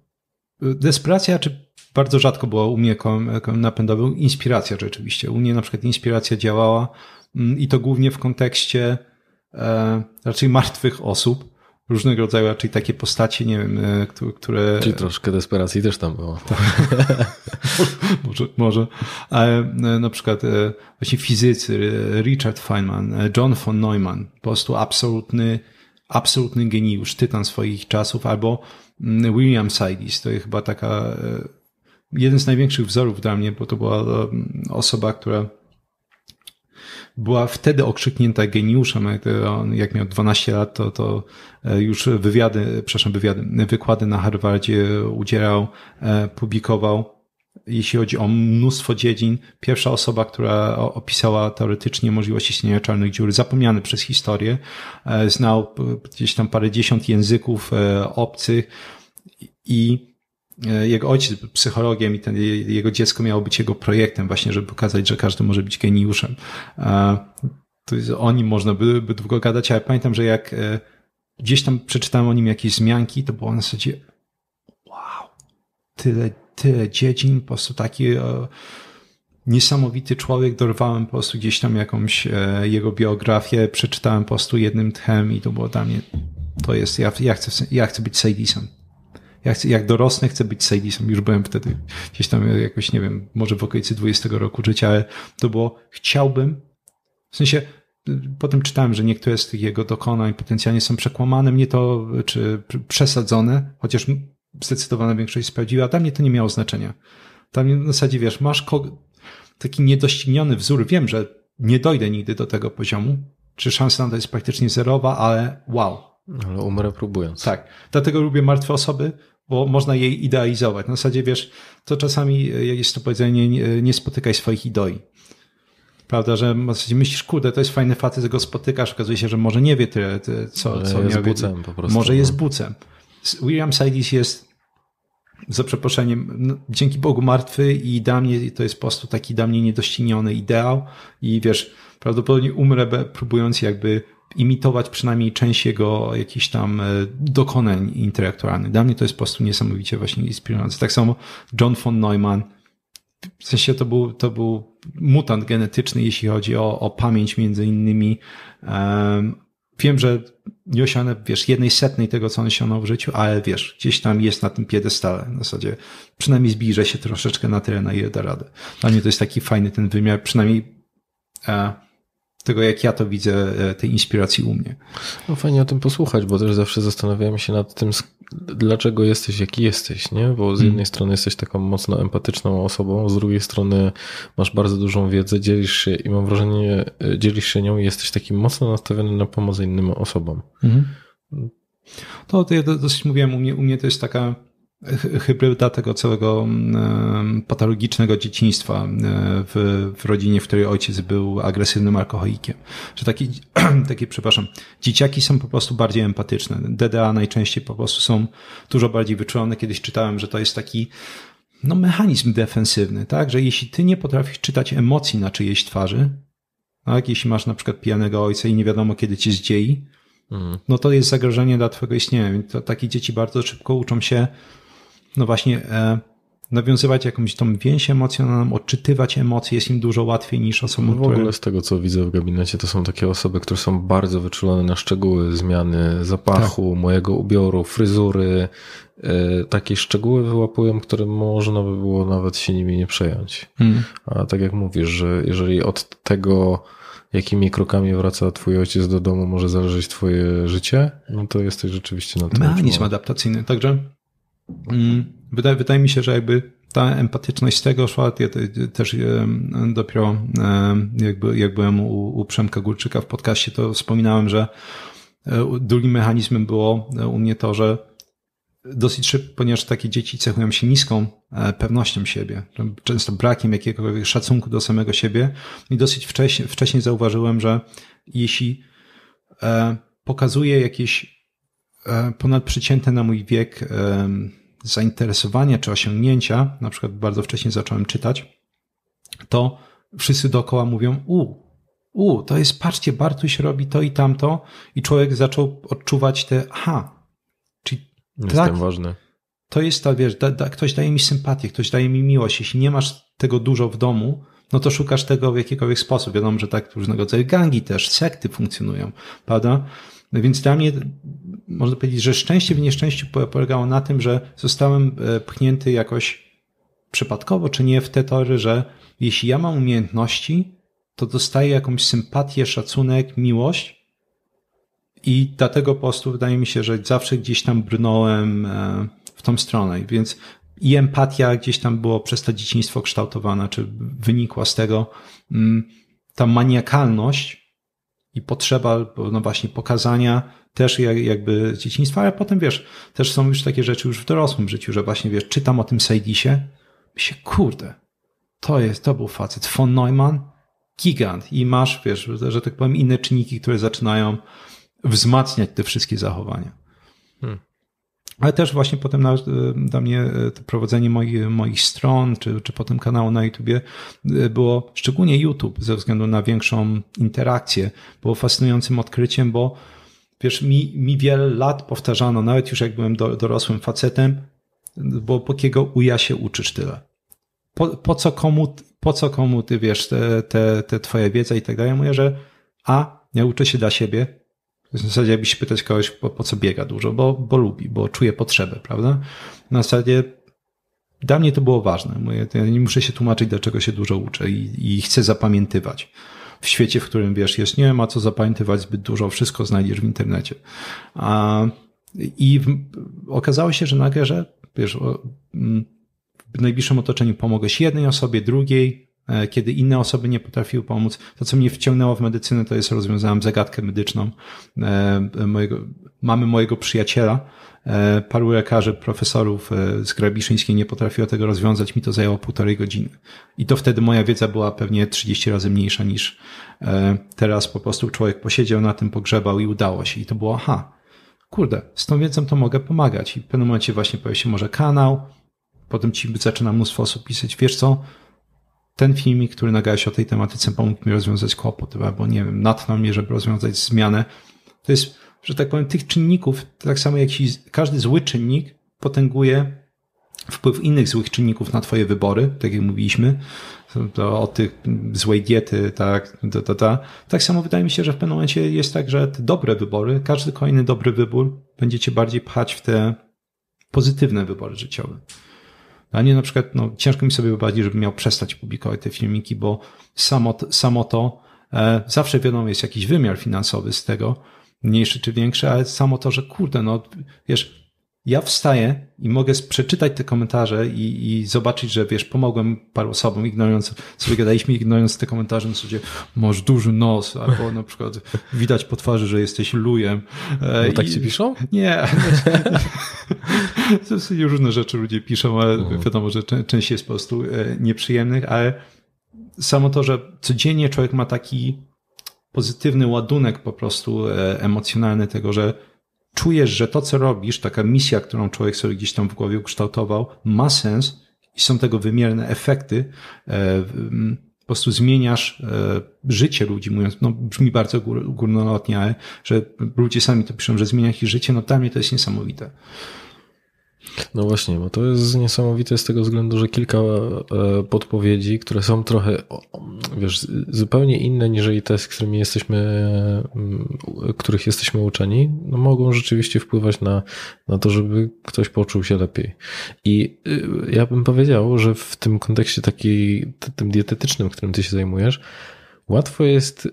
desperacja, czy bardzo rzadko była u mnie kołem, kołem napędowym, inspiracja rzeczywiście. U mnie na przykład inspiracja działała mm, i to głównie w kontekście E, raczej martwych osób, różnego rodzaju, raczej takie postacie, nie wiem, e, które... Czyli troszkę desperacji też tam było. może, może. Ale e, na przykład e, właśnie fizycy, e, Richard Feynman, e, John von Neumann, po prostu absolutny, absolutny geniusz, tytan swoich czasów, albo m, William Sidis, to jest chyba taka e, jeden z największych wzorów dla mnie, bo to była e, osoba, która była wtedy okrzyknięta geniuszem. Jak miał dwanaście lat, to, to już wywiady, przepraszam, wywiady, wykłady na Harvardzie udzielał, publikował. Jeśli chodzi o mnóstwo dziedzin, pierwsza osoba, która opisała teoretycznie możliwość istnienia czarnych dziur, zapomniany przez historię, znał gdzieś tam parędziesiąt języków obcych i jego ojciec był psychologiem i ten, jego dziecko miało być jego projektem właśnie, żeby pokazać, że każdy może być geniuszem. To jest, o nim można by, by długo gadać, ale pamiętam, że jak gdzieś tam przeczytałem o nim jakieś wzmianki, to było na zasadzie wow, tyle, tyle dziedzin, po prostu taki o, niesamowity człowiek. Dorwałem po prostu gdzieś tam jakąś e, jego biografię, przeczytałem po prostu jednym tchem i to było dla mnie, to jest, ja, ja, chcę, ja chcę być Sidisem. Ja chcę, jak dorosnę, chcę być Sidisem. Już byłem wtedy gdzieś tam jakoś, nie wiem, może w okolicy dwudziestego roku życia, ale to było, chciałbym, w sensie potem czytałem, że niektóre z tych jego dokonań potencjalnie są przekłamane, mnie to, czy przesadzone, chociaż zdecydowana większość sprawdziła, a dla mnie to nie miało znaczenia. Dla mnie w zasadzie, wiesz, masz kogo, taki niedościgniony wzór, wiem, że nie dojdę nigdy do tego poziomu, czy szansa na to jest praktycznie zerowa, ale wow. Ale umrę próbując. Tak, dlatego lubię martwe osoby, bo można jej idealizować. Na zasadzie, wiesz, to czasami jest to powiedzenie, nie, nie spotykaj swoich idoli. Prawda, że w zasadzie myślisz, kurde, to jest fajny facet, że go spotykasz, okazuje się, że może nie wie tyle, tyle co, co jest bucem po prostu. Może no. jest bucem. William Sidis jest, za przeproszeniem, no, dzięki Bogu martwy i dla mnie to jest po prostu taki dla mnie niedościgniony ideał i wiesz, prawdopodobnie umrę próbując jakby imitować przynajmniej część jego jakichś tam dokonań intelektualnych. Dla mnie to jest po prostu niesamowicie właśnie inspirujące. Tak samo John von Neumann, w sensie to był, to był mutant genetyczny, jeśli chodzi o, o pamięć między innymi. Um, wiem, że nie osiągnę, wiesz, jednej setnej tego, co on osiągnął w życiu, ale wiesz, gdzieś tam jest na tym piedestale. W zasadzie przynajmniej zbliżę się troszeczkę na tyle, na ile da radę. Dla mnie to jest taki fajny ten wymiar, przynajmniej e, tego, jak ja to widzę, tej inspiracji u mnie. No fajnie o tym posłuchać, bo też zawsze zastanawiałem się nad tym, dlaczego jesteś, jaki jesteś, nie? Bo z jednej hmm. strony jesteś taką mocno empatyczną osobą, z drugiej strony masz bardzo dużą wiedzę, dzielisz się i mam wrażenie, dzielisz się nią i jesteś taki mocno nastawiony na pomoc innym osobom. Hmm. To, to ja dosyć mówiłem, u mnie, u mnie to jest taka hybryda tego całego patologicznego dzieciństwa w, w rodzinie, w której ojciec był agresywnym alkoholikiem. Że taki, taki, przepraszam, dzieciaki są po prostu bardziej empatyczne. D D A najczęściej po prostu są dużo bardziej wyczulone. Kiedyś czytałem, że to jest taki no, mechanizm defensywny, tak? Że jeśli ty nie potrafisz czytać emocji na czyjejś twarzy, tak? Jeśli masz na przykład pijanego ojca i nie wiadomo kiedy cię zdziei, mhm. no to jest zagrożenie dla twojego istnienia. To takie dzieci bardzo szybko uczą się no właśnie e, nawiązywać jakąś tą więź emocjonalną, odczytywać emocje jest im dużo łatwiej niż osobom, które... No w ogóle z tego, co widzę w gabinecie, to są takie osoby, które są bardzo wyczulone na szczegóły zmiany zapachu, tak. mojego ubioru, fryzury. E, takie szczegóły wyłapują, które można by było nawet się nimi nie przejąć. Hmm. A tak jak mówisz, że jeżeli od tego, jakimi krokami wraca twój ojciec do domu, może zależeć twoje życie, no to jesteś rzeczywiście na tym. Mechanizm adaptacyjny, także... Wydaje, wydaje mi się, że jakby ta empatyczność z tego szła. Ja też dopiero jakby, jak byłem u, u Przemka Górczyka w podcaście, to wspominałem, że drugim mechanizmem było u mnie to, że dosyć szybko, ponieważ takie dzieci cechują się niską pewnością siebie, często brakiem jakiegokolwiek szacunku do samego siebie i dosyć wcześnie, wcześniej zauważyłem, że jeśli pokazuję jakieś ponadprzeciętne na mój wiek zainteresowania czy osiągnięcia, na przykład bardzo wcześnie zacząłem czytać, to wszyscy dookoła mówią u, u, to jest, patrzcie, Bartuś robi to i tamto i człowiek zaczął odczuwać te, aha, czyli tak, ważne. To jest ta, wiesz, da, da, ktoś daje mi sympatię, ktoś daje mi miłość, jeśli nie masz tego dużo w domu, no to szukasz tego w jakikolwiek sposób, wiadomo, że tak różnego rodzaju gangi też, sekty funkcjonują, prawda? No więc dla mnie, można powiedzieć, że szczęście w nieszczęściu polegało na tym, że zostałem pchnięty jakoś przypadkowo, czy nie, w te tory, że jeśli ja mam umiejętności, to dostaję jakąś sympatię, szacunek, miłość i dlatego po prostu wydaje mi się, że zawsze gdzieś tam brnąłem w tą stronę, więc i empatia gdzieś tam było przez to dzieciństwo kształtowana, czy wynikła z tego ta maniakalność, i potrzeba, no właśnie, pokazania też jakby z dzieciństwa, ale potem wiesz, też są już takie rzeczy już w dorosłym życiu, że właśnie wiesz, czytam o tym Sidisie, się kurde, to jest, to był facet, von Neumann, gigant i masz, wiesz, że tak powiem, inne czynniki, które zaczynają wzmacniać te wszystkie zachowania. Hmm. Ale też właśnie potem na, dla mnie to prowadzenie moich, moich stron, czy, czy potem kanału na YouTubie było, szczególnie YouTube, ze względu na większą interakcję, było fascynującym odkryciem, bo wiesz, mi, mi wiele lat powtarzano, nawet już jak byłem do, dorosłym facetem, bo po kiego uja się uczysz tyle. Po, po, co, komu, po co komu ty wiesz, te, te, te twoje wiedza i tak dalej. Mówię, że a, ja uczę się dla siebie. W zasadzie jakbyś pytać kogoś, po, po co biega dużo, bo, bo lubi, bo czuje potrzebę, prawda? Na zasadzie dla mnie to było ważne. Mówię, ja nie muszę się tłumaczyć, dlaczego się dużo uczę i, i chcę zapamiętywać. W świecie, w którym wiesz, jest nie ma co zapamiętywać zbyt dużo, wszystko znajdziesz w internecie. A, I w, okazało się, że nagle, że wiesz, o, w najbliższym otoczeniu pomogłeś jednej osobie, drugiej, kiedy inne osoby nie potrafiły pomóc. To, co mnie wciągnęło w medycynę, to jest, rozwiązałem zagadkę medyczną mojego, mamy mojego przyjaciela. Paru lekarzy, profesorów z Grabiszyńskiej nie potrafiło tego rozwiązać. Mi to zajęło półtorej godziny. I to wtedy moja wiedza była pewnie trzydzieści razy mniejsza niż teraz. Po prostu człowiek posiedział na tym, pogrzebał i udało się. I to było, aha, kurde, z tą wiedzą to mogę pomagać. I w pewnym momencie właśnie pojawił się może kanał. Potem ci zaczyna mnóstwo osób pisać, wiesz co, ten filmik, który nagrał się o tej tematyce, pomógł mi rozwiązać kłopot, bo nie wiem, natchnął mnie, żeby rozwiązać zmianę. To jest, że tak powiem, tych czynników, tak samo jak każdy zły czynnik potęguje wpływ innych złych czynników na twoje wybory, tak jak mówiliśmy, to od tych złej diety, tak, ta, ta, ta. Tak samo wydaje mi się, że w pewnym momencie jest tak, że te dobre wybory, każdy kolejny dobry wybór będzie cię bardziej pchać w te pozytywne wybory życiowe. A nie na przykład, no, ciężko mi sobie wyobrazić, żebym miał przestać publikować te filmiki, bo samo, samo to, e, zawsze wiadomo, jest jakiś wymiar finansowy z tego, mniejszy czy większy, ale samo to, że kurde, no, wiesz, ja wstaję i mogę przeczytać te komentarze i, i zobaczyć, że wiesz, pomogłem paru osobom, ignorując, sobie gadaliśmy, ignorując te komentarze, na zasadzie masz duży nos, albo na przykład widać po twarzy, że jesteś lujem. No tak ci piszą? Nie. Różne rzeczy ludzie piszą, ale uh-huh. wiadomo, że część jest po prostu nieprzyjemnych, ale samo to, że codziennie człowiek ma taki pozytywny ładunek po prostu emocjonalny tego, że czujesz, że to, co robisz, taka misja, którą człowiek sobie gdzieś tam w głowie ukształtował, ma sens i są tego wymierne efekty. Po prostu zmieniasz życie ludzi, mówiąc, no brzmi bardzo górnolotnie, ale że ludzie sami to piszą, że zmienia ich życie, no dla mnie to jest niesamowite. No właśnie, bo to jest niesamowite z tego względu, że kilka podpowiedzi, które są trochę, wiesz, zupełnie inne niż te, z którymi jesteśmy, których jesteśmy uczeni, no mogą rzeczywiście wpływać na, na to, żeby ktoś poczuł się lepiej. I ja bym powiedział, że w tym kontekście takiej, tym dietetycznym, którym ty się zajmujesz, łatwo jest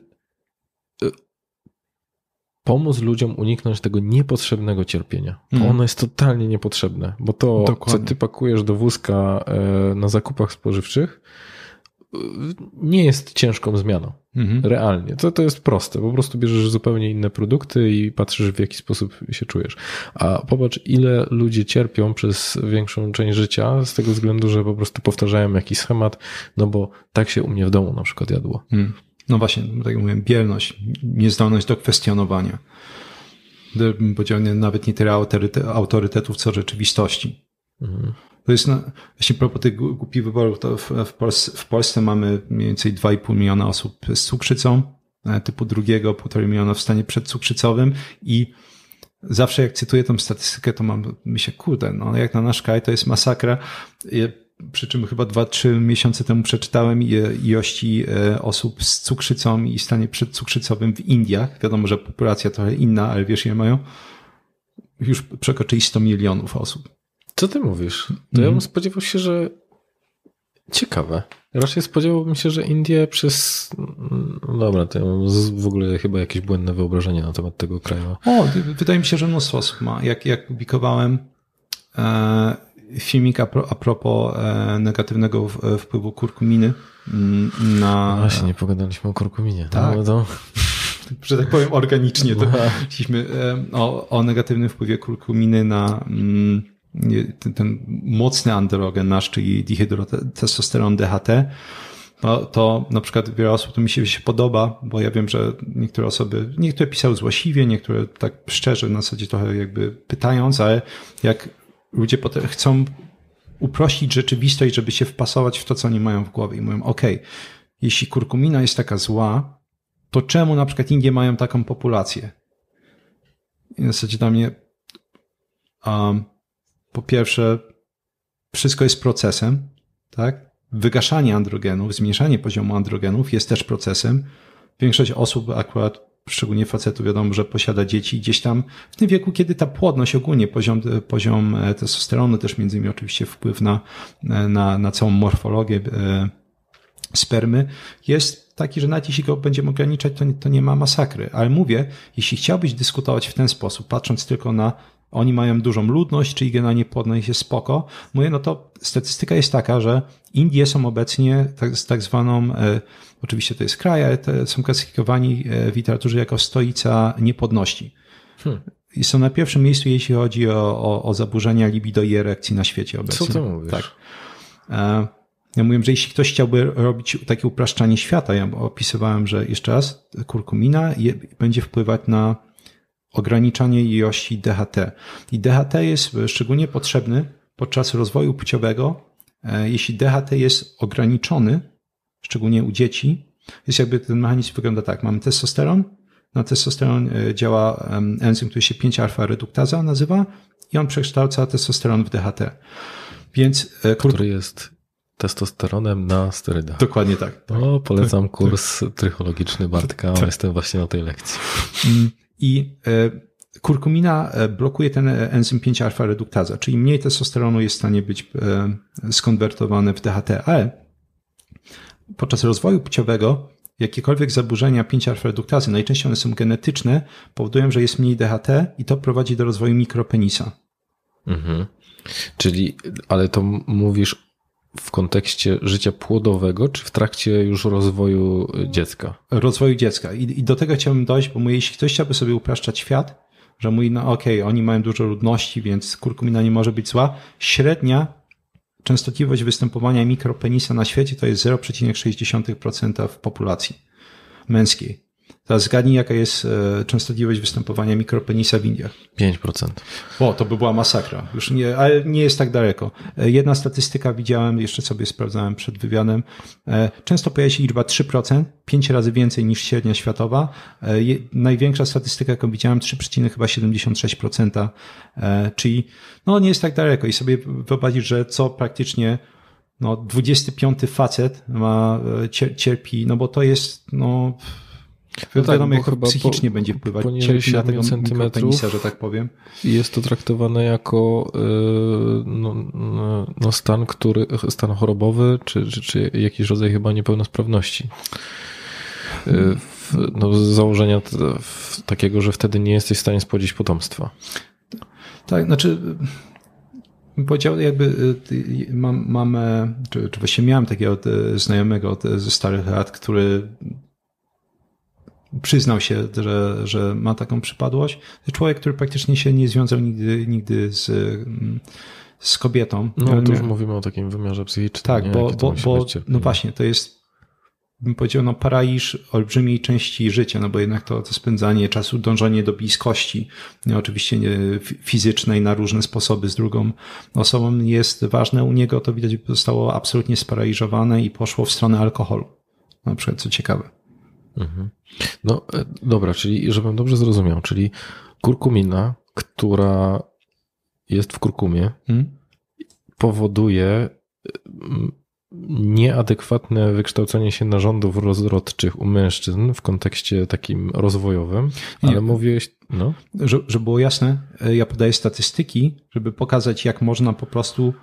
pomóc ludziom uniknąć tego niepotrzebnego cierpienia. Mm. Ono jest totalnie niepotrzebne, bo to, dokładnie, co ty pakujesz do wózka na zakupach spożywczych, nie jest ciężką zmianą. Mm-hmm. Realnie. To, to jest proste. Po prostu bierzesz zupełnie inne produkty i patrzysz, w jaki sposób się czujesz. A popatrz, ile ludzie cierpią przez większą część życia z tego względu, że po prostu powtarzają jakiś schemat, no bo tak się u mnie w domu na przykład jadło. Mm. No właśnie, tak jak mówiłem, bierność, niezdolność do kwestionowania. Powiedziałem, nawet nie tyle autorytetów, co rzeczywistości. Mhm. To jest, na, właśnie propos tych głupich wyborów, to w, w, Polsce, w Polsce mamy mniej więcej dwa i pół miliona osób z cukrzycą, typu drugiego, półtora miliona w stanie przedcukrzycowym i zawsze jak cytuję tą statystykę, to mam, myślę, kurde, no jak na nasz kraj to jest masakra. Przy czym chyba dwa trzy miesiące temu przeczytałem ilości osób z cukrzycą i stanie przedcukrzycowym w Indiach. Wiadomo, że populacja trochę inna, ale wiesz, ile mają? Już przekroczyli sto milionów osób. Co ty mówisz? To mm. ja bym spodziewał się, że... Ciekawe. Raczej spodziewałbym się, że Indie przez... Dobra, to ja mam w ogóle chyba jakieś błędne wyobrażenie na temat tego kraju. O, wydaje mi się, że mnóstwo osób ma. Jak, jak publikowałem... E... filmik a propos negatywnego wpływu kurkuminy na... Właśnie, nie pogadaliśmy o kurkuminie. Tak, no, to... że tak powiem organicznie. To chcieliśmy o, o negatywnym wpływie kurkuminy na ten, ten mocny androgen nasz, czyli dihydrotestosteron D H T. No, to na przykład wiele osób to mi się, się podoba, bo ja wiem, że niektóre osoby, niektóre pisały złośliwie, niektóre tak szczerze, na zasadzie trochę jakby pytając, ale jak ludzie potem chcą uprościć rzeczywistość, żeby się wpasować w to, co oni mają w głowie. I mówią, okej, okay, jeśli kurkumina jest taka zła, to czemu na przykład Indie mają taką populację? I w zasadzie dla mnie um, po pierwsze, wszystko jest procesem, tak? Wygaszanie androgenów, zmniejszanie poziomu androgenów jest też procesem. Większość osób akurat, szczególnie facetów, wiadomo, że posiada dzieci gdzieś tam w tym wieku, kiedy ta płodność ogólnie, poziom, poziom testosteronu też między innymi oczywiście wpływ na, na, na całą morfologię spermy jest taki, że nawet jeśli go będziemy ograniczać, to nie, to nie ma masakry. Ale mówię, jeśli chciałbyś dyskutować w ten sposób, patrząc tylko na oni mają dużą ludność, czyli generalnie płodność jest spoko, mówię, no to statystyka jest taka, że Indie są obecnie tak, z tak zwaną, e, oczywiście to jest kraj, ale te są klasyfikowani w literaturze jako stolica niepłodności. Hmm. I są na pierwszym miejscu, jeśli chodzi o, o, o zaburzenia libido i erekcji na świecie obecnie. Co ty mówisz? Tak. E, ja mówię, że jeśli ktoś chciałby robić takie upraszczanie świata, ja opisywałem, że jeszcze raz, kurkumina je, będzie wpływać na ograniczanie ilości D H T. I D H T jest szczególnie potrzebny podczas rozwoju płciowego. Jeśli D H T jest ograniczony, szczególnie u dzieci, jest jakby ten mechanizm wygląda tak. Mamy testosteron. Na testosteron działa enzym, który się pięć alfa reduktaza nazywa i on przekształca testosteron w D H T. Więc, kur... Który jest testosteronem na sterydach. Dokładnie tak. tak. O, polecam tak, kurs tak. trychologiczny Bartka, tak. Jestem właśnie na tej lekcji. I y, kurkumina blokuje ten enzym pięć alfa reduktaza, czyli mniej testosteronu jest w stanie być y, skonwertowane w D H T, ale podczas rozwoju płciowego jakiekolwiek zaburzenia pięć alfa reduktazy, najczęściej one są genetyczne, powodują, że jest mniej D H T i to prowadzi do rozwoju mikropenisa. Mhm. Czyli, ale to mówisz w kontekście życia płodowego, czy w trakcie już rozwoju dziecka? Rozwoju dziecka. I, i do tego chciałbym dojść, bo mówię, jeśli ktoś chciałby sobie upraszczać świat, że mówi, no okej, okay, oni mają dużo ludności, więc kurkumina nie może być zła. Średnia częstotliwość występowania mikropenisa na świecie to jest zero przecinek sześć procent w populacji męskiej. Teraz zgadnij, jaka jest częstotliwość występowania mikropenisa w Indiach. pięć procent. O, to by była masakra. Już nie, ale nie jest tak daleko. Jedna statystyka widziałem, jeszcze sobie sprawdzałem przed wywiadem. Często pojawia się liczba trzy procent, pięć razy więcej niż średnia światowa. Największa statystyka, jaką widziałem, trzy przecinek siedemdziesiąt sześć procent, czyli no nie jest tak daleko. I sobie wyobrazić, że co praktycznie no, dwudziesty piąty facet ma, cierpi, no bo to jest no... No tak, wiadomo, jak psychicznie po, będzie wpływać cierpi na tego mikropenisa, że tak powiem. Jest to traktowane jako no, no stan, który, stan chorobowy, czy, czy, czy jakiś rodzaj chyba niepełnosprawności. No, z założenia takiego, że wtedy nie jesteś w stanie spłodzić potomstwa. Tak, znaczy... Powiedział, jakby mam, mam czy, czy właśnie miałem takiego znajomego ze starych lat, który... przyznał się, że, że ma taką przypadłość. Człowiek, który praktycznie się nie związał nigdy, nigdy z, z kobietą. No, ale to już mówimy o takim wymiarze psychicznym. Tak, nie? bo, bo, bo no właśnie, to jest, bym powiedział, no, paraliż olbrzymiej części życia, no bo jednak to, to spędzanie czasu, dążenie do bliskości, nie, oczywiście nie, fizycznej na różne sposoby z drugą osobą jest ważne. U niego to widać zostało absolutnie sparaliżowane i poszło w stronę alkoholu. Na przykład, co ciekawe. No dobra, czyli żebym dobrze zrozumiał, czyli kurkumina, która jest w kurkumie, hmm? powoduje nieadekwatne wykształcenie się narządów rozrodczych u mężczyzn w kontekście takim rozwojowym, ale nie, mówiłeś... No? Że, żeby było jasne, ja podaję statystyki, żeby pokazać, jak można po prostu,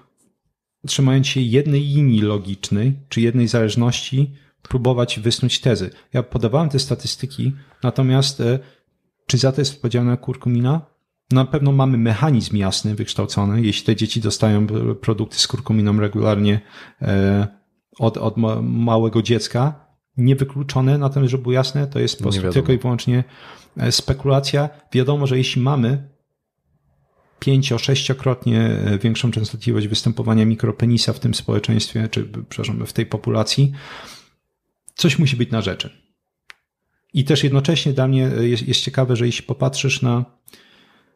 trzymając się jednej linii logicznej, czy jednej zależności, próbować wysnuć tezy. Ja podawałem te statystyki, natomiast czy za to jest odpowiedzialna kurkumina? Na pewno mamy mechanizm jasny, wykształcony. Jeśli te dzieci dostają produkty z kurkuminą regularnie od, od małego dziecka, niewykluczone, natomiast żeby było jasne, to jest po prostu tylko i wyłącznie spekulacja. Wiadomo, że jeśli mamy pięcio-, sześciokrotnie większą częstotliwość występowania mikropenisa w tym społeczeństwie, czy przepraszam, w tej populacji, coś musi być na rzeczy. I też jednocześnie dla mnie jest, jest ciekawe, że jeśli popatrzysz na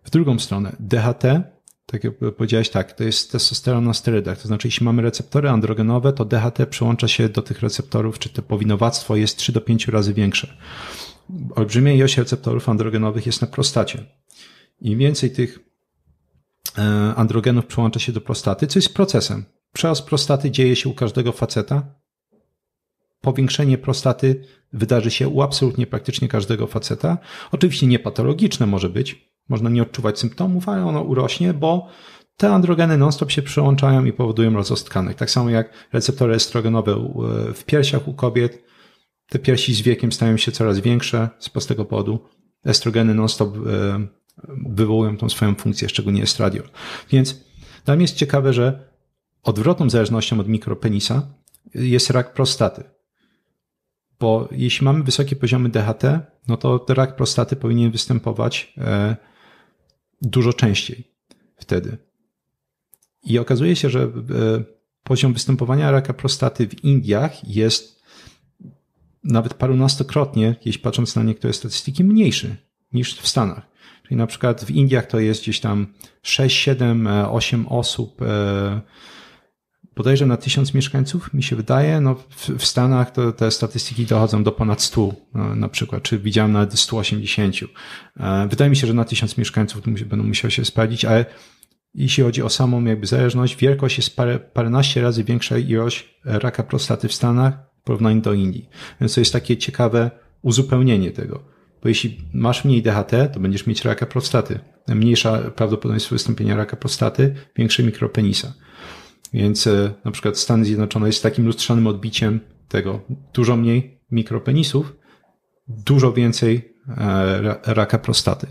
w drugą stronę, D H T, tak jak powiedziałeś, tak, to jest testosteron na sterydach. To znaczy, jeśli mamy receptory androgenowe, to D H T przyłącza się do tych receptorów, czy to powinowactwo jest trzy do pięciu razy większe. Olbrzymia ilość receptorów androgenowych jest na prostacie. Im więcej tych androgenów przyłącza się do prostaty, co jest procesem. Przerost prostaty dzieje się u każdego faceta. Powiększenie prostaty wydarzy się u absolutnie praktycznie każdego faceta. Oczywiście niepatologiczne może być, można nie odczuwać symptomów, ale ono urośnie, bo te androgeny non-stop się przyłączają i powodują rozrost tkanek. Tak samo jak receptory estrogenowe w piersiach u kobiet, te piersi z wiekiem stają się coraz większe z prostego powodu. Estrogeny non-stop wywołują tą swoją funkcję, szczególnie estradiol. Więc dla mnie jest ciekawe, że odwrotną zależnością od mikropenisa jest rak prostaty. Bo jeśli mamy wysokie poziomy D H T, no to rak prostaty powinien występować dużo częściej wtedy. I okazuje się, że poziom występowania raka prostaty w Indiach jest nawet parunastokrotnie, jeśli patrząc na niektóre statystyki, mniejszy niż w Stanach. Czyli na przykład w Indiach to jest gdzieś tam sześć, siedem, osiem osób bodajże na tysiąc mieszkańców, mi się wydaje. No w, w Stanach to, te statystyki dochodzą do ponad stu na przykład, czy widziałem nawet sto osiemdziesiąt. Wydaje mi się, że na tysiąc mieszkańców to będą musiały się sprawdzić, ale jeśli chodzi o samą jakby zależność, wielkość jest parę, paręnaście razy większa ilość raka prostaty w Stanach w porównaniu do Indii. Więc to jest takie ciekawe uzupełnienie tego. Bo jeśli masz mniej D H T, to będziesz mieć raka prostaty. Mniejsza prawdopodobieństwo wystąpienia raka prostaty, większy mikropenisa. Więc na przykład Stany Zjednoczone jest takim lustrzanym odbiciem tego. Dużo mniej mikropenisów, dużo więcej raka prostaty.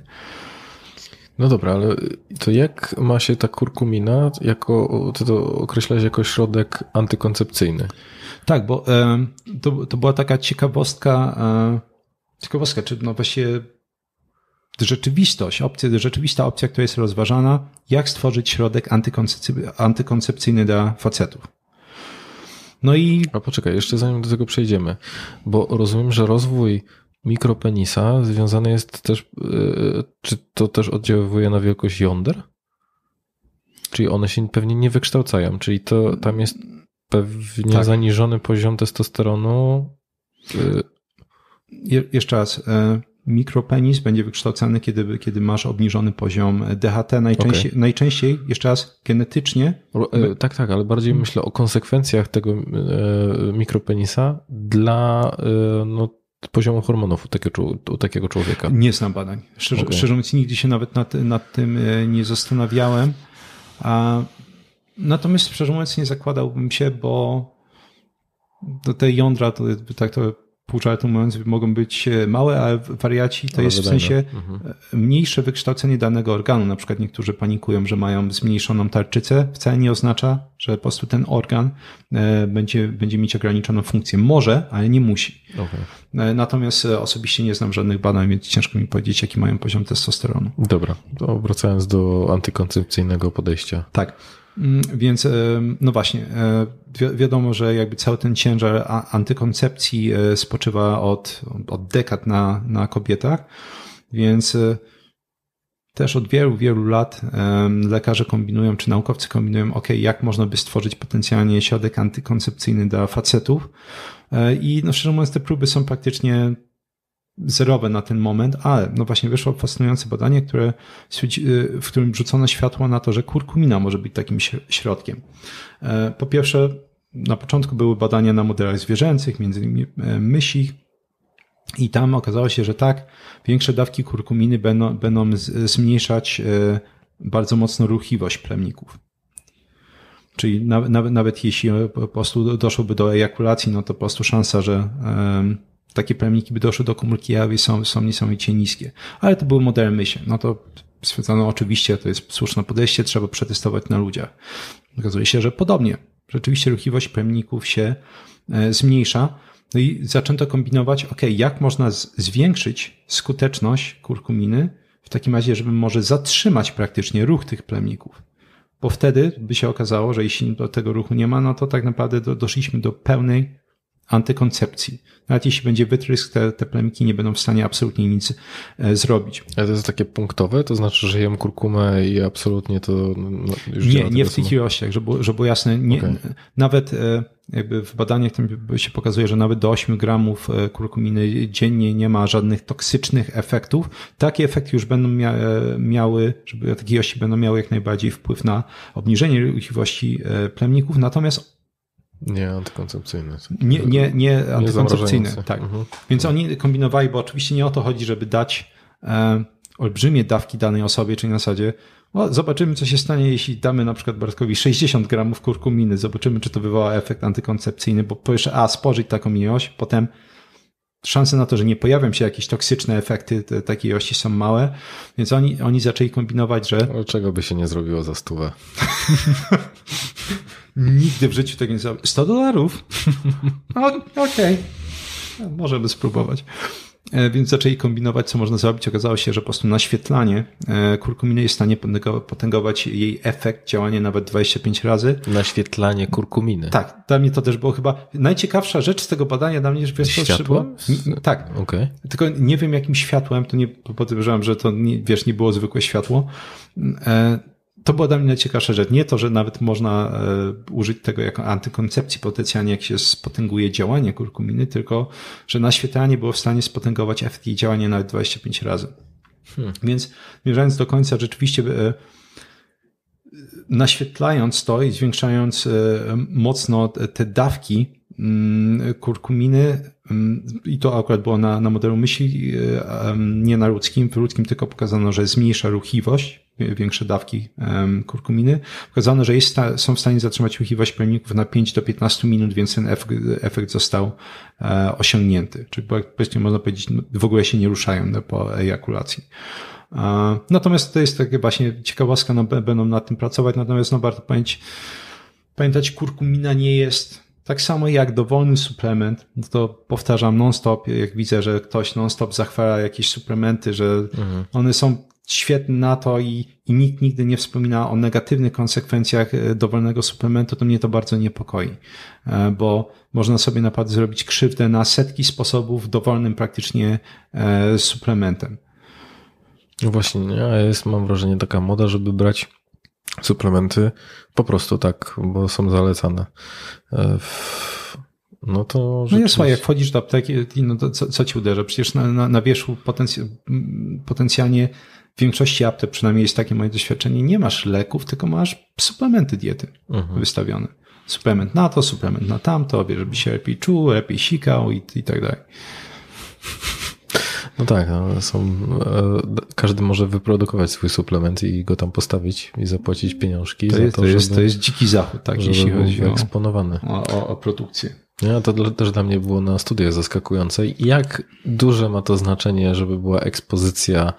No dobra, ale to jak ma się ta kurkumina, jako, ty to określasz jako środek antykoncepcyjny? Tak, bo to, to była taka ciekawostka, ciekawostka, czy no właśnie rzeczywistość, opcja, rzeczywista opcja, która jest rozważana, jak stworzyć środek antykoncepcyjny, antykoncepcyjny dla facetów. No i... A poczekaj, jeszcze zanim do tego przejdziemy, bo rozumiem, że rozwój mikropenisa związany jest też, yy, czy to też oddziaływuje na wielkość jąder? Czyli one się pewnie nie wykształcają, czyli to tam jest pewnie tak. Zaniżony poziom testosteronu. Yy. Je, jeszcze raz, yy, mikropenis będzie wykształcany, kiedy, kiedy masz obniżony poziom D H T, najczęściej, okay. najczęściej jeszcze raz, genetycznie. Yy, tak, tak, ale bardziej myślę o konsekwencjach tego yy, mikropenisa dla yy, no, poziomu hormonów u takiego, u takiego człowieka. Nie znam badań. Szczerze, okay. szczerze mówiąc, nigdy się nawet nad, nad tym nie zastanawiałem. A, natomiast szczerze mówiąc nie zakładałbym się, bo do te jądra, to tak to pół żartu mówiąc, mogą być małe, ale wariaci to ale jest wydajne. W sensie mhm. mniejsze wykształcenie danego organu. Na przykład niektórzy panikują, że mają zmniejszoną tarczycę. Wcale nie oznacza, że po prostu ten organ będzie, będzie mieć ograniczoną funkcję. Może, ale nie musi. Okay. Natomiast osobiście nie znam żadnych badań, więc ciężko mi powiedzieć, jaki mają poziom testosteronu. Dobra, to wracając do antykoncepcyjnego podejścia. Tak. Więc no właśnie, wi- wiadomo, że jakby cały ten ciężar antykoncepcji spoczywa od, od dekad na, na kobietach, więc też od wielu, wielu lat lekarze kombinują, czy naukowcy kombinują, ok, jak można by stworzyć potencjalnie środek antykoncepcyjny dla facetów i no szczerze mówiąc te próby są praktycznie zerowe na ten moment, ale no właśnie wyszło fascynujące badanie, które, w którym rzucono światło na to, że kurkumina może być takim środkiem. Po pierwsze, na początku były badania na modelach zwierzęcych, między innymi mysich i tam okazało się, że tak, większe dawki kurkuminy będą, będą zmniejszać bardzo mocno ruchliwość plemników. Czyli nawet, nawet jeśli po prostu doszłoby do ejakulacji, no to po prostu szansa, że takie plemniki by doszły do komórki jajowej są, są niesamowicie niskie. Ale to były modele mysie. No to stwierdzono oczywiście, to jest słuszne podejście, trzeba przetestować na ludziach. Okazuje się, że podobnie. Rzeczywiście ruchliwość plemników się zmniejsza. No i zaczęto kombinować, ok, jak można z- zwiększyć skuteczność kurkuminy w takim razie, żeby może zatrzymać praktycznie ruch tych plemników. Bo wtedy by się okazało, że jeśli do tego ruchu nie ma, no to tak naprawdę do, doszliśmy do pełnej antykoncepcji. Nawet jeśli będzie wytrysk, te, te plemniki nie będą w stanie absolutnie nic e, zrobić. Ale to jest takie punktowe? To znaczy, że jem kurkumę i absolutnie to... No, już nie, nie w tych ilościach, żeby, żeby było jasne. Nie, okay. Nawet e, jakby w badaniach tam się pokazuje, że nawet do ośmiu gramów kurkuminy dziennie nie ma żadnych toksycznych efektów. Takie efekty już będą mia- miały, żeby takie ilości będą miały jak najbardziej wpływ na obniżenie ruchliwości plemników. Natomiast Nie antykoncepcyjne. Nie, nie, nie antykoncepcyjne, nie tak. Mhm. Więc oni kombinowali, bo oczywiście nie o to chodzi, żeby dać e, olbrzymie dawki danej osobie, czyli na zasadzie o, zobaczymy, co się stanie, jeśli damy na przykład Bartkowi sześćdziesiąt gramów kurkuminy, zobaczymy, czy to wywoła efekt antykoncepcyjny, bo po jeszcze a, spożyć taką ilość, potem szanse na to, że nie pojawią się jakieś toksyczne efekty te, takiej ilości są małe, więc oni, oni zaczęli kombinować, że... Ale czego by się nie zrobiło za stówę? Nigdy w życiu tego nie zrobiłem. sto dolarów? Okej. Okay. Możemy spróbować. Więc zaczęli kombinować, co można zrobić. Okazało się, że po prostu naświetlanie kurkuminy jest w stanie potęgować jej efekt, działanie nawet dwadzieścia pięć razy. Naświetlanie kurkuminy. Tak. Dla mnie to też było chyba najciekawsza rzecz z tego badania. Dla mnie, że wiesz, światło? Tak. Okay. Tylko nie wiem, jakim światłem. To nie podejrzewam, że to nie, wiesz, nie było zwykłe światło. To była dla mnie najciekawsza rzecz. Nie to, że nawet można użyć tego jako antykoncepcji potencjalnie, jak się spotęguje działanie kurkuminy, tylko że naświetlanie było w stanie spotęgować efekt jej działania nawet dwadzieścia pięć razy. Hmm. Więc zmierzając do końca, rzeczywiście naświetlając to i zwiększając mocno te dawki kurkuminy, i to akurat było na, na modelu myśli, nie na ludzkim, w ludzkim tylko pokazano, że zmniejsza ruchliwość, większe dawki kurkuminy. Pokazano, że jest, są w stanie zatrzymać ruchliwość pojemników na pięć do piętnastu minut, więc ten efekt, efekt został osiągnięty. Czyli praktycznie można powiedzieć, w ogóle się nie ruszają po ejakulacji. Natomiast to jest takie właśnie ciekawostka, no, będą nad tym pracować, natomiast no, warto pamiętać, pamiętać, kurkumina nie jest tak samo jak dowolny suplement, no to powtarzam non-stop, jak widzę, że ktoś non-stop zachwala jakieś suplementy, że mhm. one są świetne na to i, i nikt nigdy nie wspomina o negatywnych konsekwencjach dowolnego suplementu, to mnie to bardzo niepokoi, bo można sobie naprawdę zrobić krzywdę na setki sposobów dowolnym praktycznie suplementem. No właśnie, ja jest, mam wrażenie, taka moda, żeby brać suplementy po prostu tak, bo są zalecane. No to rzeczywiście... No słuchaj, jak wchodzisz do apteki, no to co, co ci uderza? Przecież na, na, na wierzchu potenc- potencjalnie w większości aptek, przynajmniej jest takie moje doświadczenie, nie masz leków, tylko masz suplementy diety mhm. wystawione. Suplement na to, suplement na tamto, żeby się lepiej czuł, lepiej sikał i, i tak dalej. No tak, no są, każdy może wyprodukować swój suplement i go tam postawić i zapłacić pieniążki. To jest, za to, to, jest, żeby, to jest dziki zachód, tak, jeśli chodzi o, eksponowany. O, o, o produkcję. Ja, to też dla mnie było na studiach zaskakujące, jak duże ma to znaczenie, żeby była ekspozycja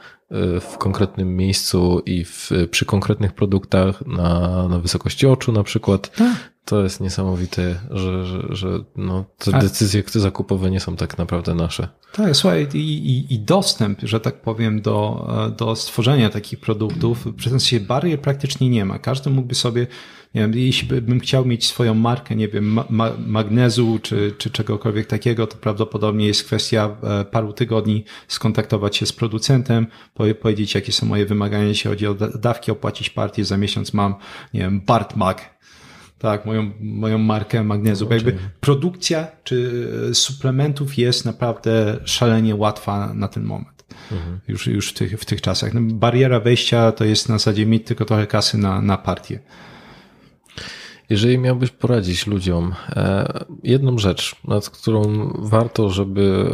w konkretnym miejscu i w, przy konkretnych produktach na, na wysokości oczu na przykład. Tak. To jest niesamowite, że, że, że no, te tak. decyzje zakupowe nie są tak naprawdę nasze. Tak, słuchaj, i, i, i dostęp, że tak powiem, do, do stworzenia takich produktów, w sensie barier praktycznie nie ma. Każdy mógłby sobie, nie wiem, jeśli bym chciał mieć swoją markę, nie wiem, ma, magnezu czy, czy czegokolwiek takiego, to prawdopodobnie jest kwestia paru tygodni skontaktować się z producentem, powiedzieć, jakie są moje wymagania, jeśli chodzi o dawki, opłacić partię, za miesiąc mam, nie wiem, Bartmag. Tak, moją, moją markę magnezu. Znaczy. Jakby produkcja czy suplementów jest naprawdę szalenie łatwa na ten moment. Mhm. Już, już w tych, w tych czasach. Bariera wejścia to jest na zasadzie mieć tylko trochę kasy na, na partię. Jeżeli miałbyś poradzić ludziom jedną rzecz, nad którą warto, żeby,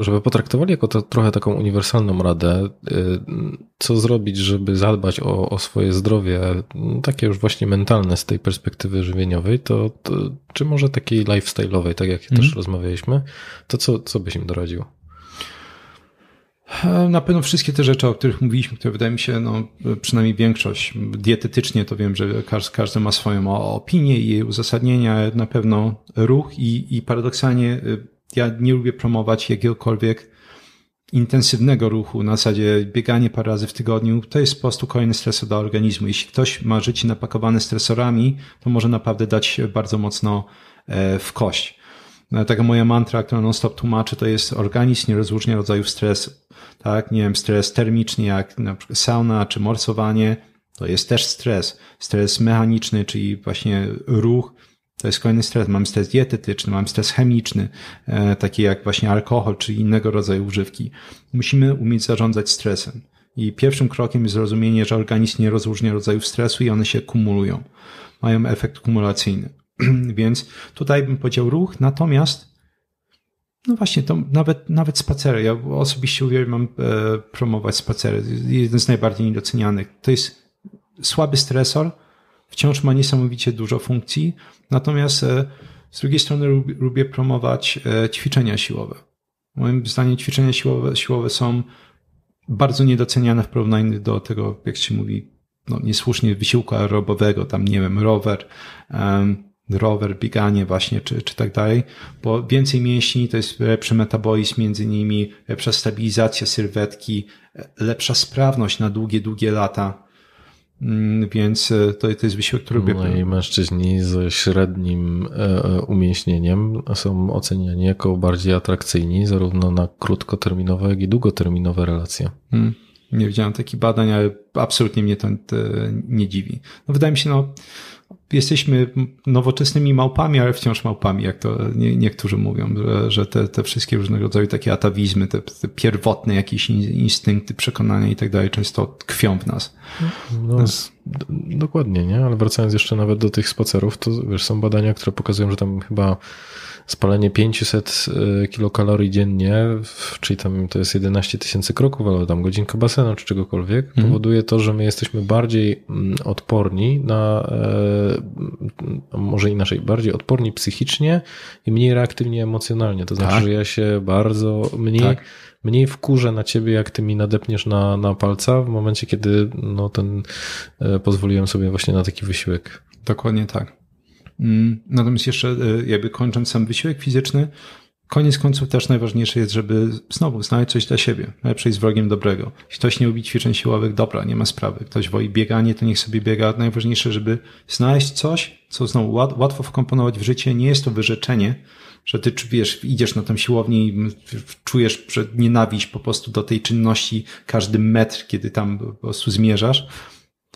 żeby potraktowali jako to, trochę taką uniwersalną radę, co zrobić, żeby zadbać o, o swoje zdrowie, takie już właśnie mentalne z tej perspektywy żywieniowej, to, to czy może takiej lifestyle'owej, tak jak mm. też rozmawialiśmy, to co, co byś im doradził? Na pewno wszystkie te rzeczy, o których mówiliśmy, które wydaje mi się, no przynajmniej większość, dietetycznie to wiem, że każdy, każdy ma swoją opinię i jej uzasadnienia, na pewno ruch i, i paradoksalnie ja nie lubię promować jakiegokolwiek intensywnego ruchu, na zasadzie bieganie parę razy w tygodniu, to jest po prostu kolejny stresor dla organizmu. Jeśli ktoś ma życie napakowane stresorami, to może naprawdę dać się bardzo mocno w kość. Taka moja mantra, którą non-stop tłumaczę, to jest organizm nie rozróżnia rodzajów stresu. Tak, nie wiem, stres termiczny, jak na przykład sauna czy morsowanie, to jest też stres. Stres mechaniczny, czyli właśnie ruch, to jest kolejny stres. Mam stres dietetyczny, mam stres chemiczny, taki jak właśnie alkohol czy innego rodzaju używki. Musimy umieć zarządzać stresem. I pierwszym krokiem jest zrozumienie, że organizm nie rozróżnia rodzajów stresu i one się kumulują. Mają efekt kumulacyjny. Więc tutaj bym powiedział ruch, natomiast no właśnie, to nawet, nawet spacery. Ja osobiście uwielbiam promować spacery. Jeden z najbardziej niedocenianych. To jest słaby stresor, wciąż ma niesamowicie dużo funkcji, natomiast z drugiej strony lubię promować ćwiczenia siłowe. Moim zdaniem ćwiczenia siłowe, siłowe są bardzo niedoceniane w porównaniu do tego, jak się mówi, no niesłusznie wysiłku aerobowego, tam nie wiem, rower, um, rower, bieganie właśnie, czy, czy tak dalej, bo więcej mięśni to jest lepszy metabolizm między nimi, lepsza stabilizacja sylwetki, lepsza sprawność na długie, długie lata. Więc to, to jest wysiłek, który lubię. No i mężczyźni ze średnim umięśnieniem są oceniani jako bardziej atrakcyjni zarówno na krótkoterminowe, jak i długoterminowe relacje. Hmm. Nie widziałem takich badań, ale absolutnie mnie to nie dziwi. No wydaje mi się, no jesteśmy nowoczesnymi małpami, ale wciąż małpami, jak to niektórzy mówią, że te, te wszystkie różnego rodzaju takie atawizmy, te, te pierwotne jakieś instynkty, przekonania i tak dalej często tkwią w nas. No, Dokładnie, nie? Ale wracając jeszcze nawet do tych spacerów, to wiesz, są badania, które pokazują, że tam chyba spalenie pięćset kilokalorii dziennie, czyli tam to jest jedenaście tysięcy kroków, albo tam godzinka basenu czy czegokolwiek, mhm. powoduje to, że my jesteśmy bardziej odporni na, może inaczej, bardziej odporni psychicznie i mniej reaktywni emocjonalnie. To znaczy, tak. że ja się bardzo mniej... Tak. mniej wkurzę na ciebie, jak ty mi nadepniesz na, na palca w momencie, kiedy no, ten y, pozwoliłem sobie właśnie na taki wysiłek. Dokładnie tak. Mm, natomiast jeszcze y, jakby kończąc sam wysiłek fizyczny, koniec końców też najważniejsze jest, żeby znowu znaleźć coś dla siebie. Najlepsze jest wrogiem dobrego. Jeśli ktoś nie lubi ćwiczeń siłowych, dobra, nie ma sprawy. Ktoś woli bieganie, to niech sobie biega. Najważniejsze, żeby znaleźć coś, co znowu łat, łatwo wkomponować w życie. Nie jest to wyrzeczenie, że ty, wiesz, idziesz na tą siłownię i czujesz nienawiść po prostu do tej czynności każdy metr, kiedy tam po prostu zmierzasz.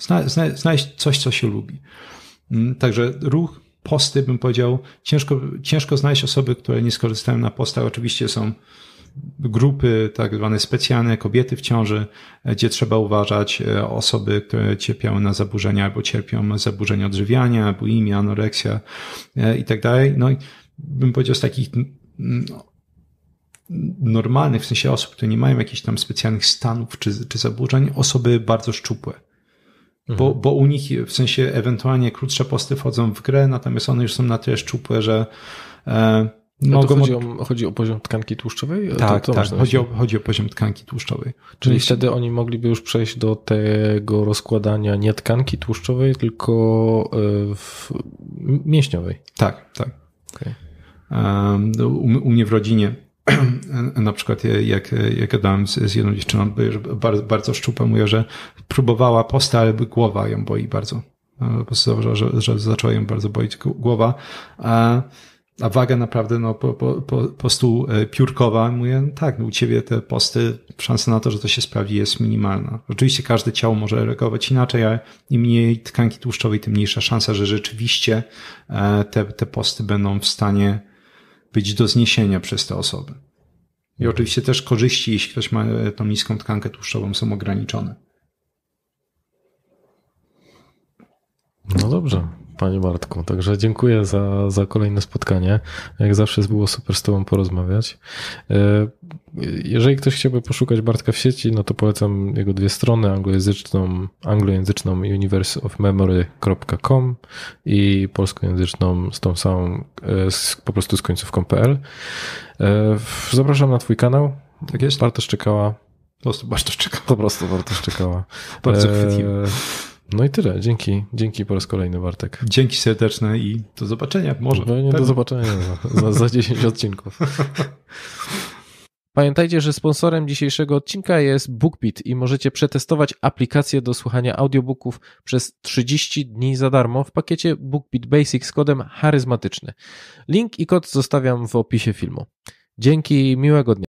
Zna, zna, znaleźć coś, co się lubi. Także ruch, posty, bym powiedział, ciężko, ciężko znaleźć osoby, które nie skorzystają na postach. Oczywiście są grupy tak zwane specjalne, kobiety w ciąży, gdzie trzeba uważać, osoby, które cierpiały na zaburzenia albo cierpią zaburzenia odżywiania, bulimia, anoreksja i tak dalej. No i bym powiedział z takich normalnych, w sensie osób, które nie mają jakichś tam specjalnych stanów czy, czy zaburzeń, osoby bardzo szczupłe. Mhm. Bo, bo u nich w sensie ewentualnie krótsze posty wchodzą w grę, natomiast one już są na tyle szczupłe, że e, mogą... Chodzi o, chodzi o poziom tkanki tłuszczowej? Tak, to, to tak. Chodzi o, chodzi o poziom tkanki tłuszczowej. Czyli Więc... wtedy oni mogliby już przejść do tego rozkładania nie tkanki tłuszczowej, tylko w mięśniowej. Tak, tak. Okay. U, u mnie w rodzinie na przykład jak, jak gadałem z, z jedną dziewczyną, bardzo, bardzo szczupła, mówię, że próbowała posta, ale głowa ją boi bardzo. Po prostu, że, że zaczęła ją bardzo boić głowa. A, a waga naprawdę no, po, po, po, po prostu piórkowa. Mówię, no tak, no, u ciebie te posty, szansa na to, że to się sprawdzi jest minimalna. Oczywiście każde ciało może reagować inaczej, ale im mniej tkanki tłuszczowej, tym mniejsza szansa, że rzeczywiście te, te posty będą w stanie być do zniesienia przez te osoby. I oczywiście też korzyści, jeśli ktoś ma tą niską tkankę tłuszczową, są ograniczone. No dobrze. Panie Bartku, także dziękuję za, za kolejne spotkanie. Jak zawsze było super z tobą porozmawiać. Jeżeli ktoś chciałby poszukać Bartka w sieci, no to polecam jego dwie strony, anglojęzyczną, anglojęzyczną universe of memory kropka com i polskojęzyczną z tą samą, z, po prostu z końcówką kropka p l. Zapraszam na twój kanał. Tak jest. Bartosz Czekała. Po prostu Bartosz Czekała. Po prostu Bartosz Czekała. Bardzo chwytliwy. No i tyle. Dzięki. Dzięki po raz kolejny, Bartek. Dzięki serdeczne i do zobaczenia. Może. No nie do zobaczenia za, za dziesięć odcinków. Pamiętajcie, że sponsorem dzisiejszego odcinka jest BookBeat i możecie przetestować aplikację do słuchania audiobooków przez trzydzieści dni za darmo w pakiecie BookBeat Basic z kodem charyzmatyczny. Link i kod zostawiam w opisie filmu. Dzięki i miłego dnia.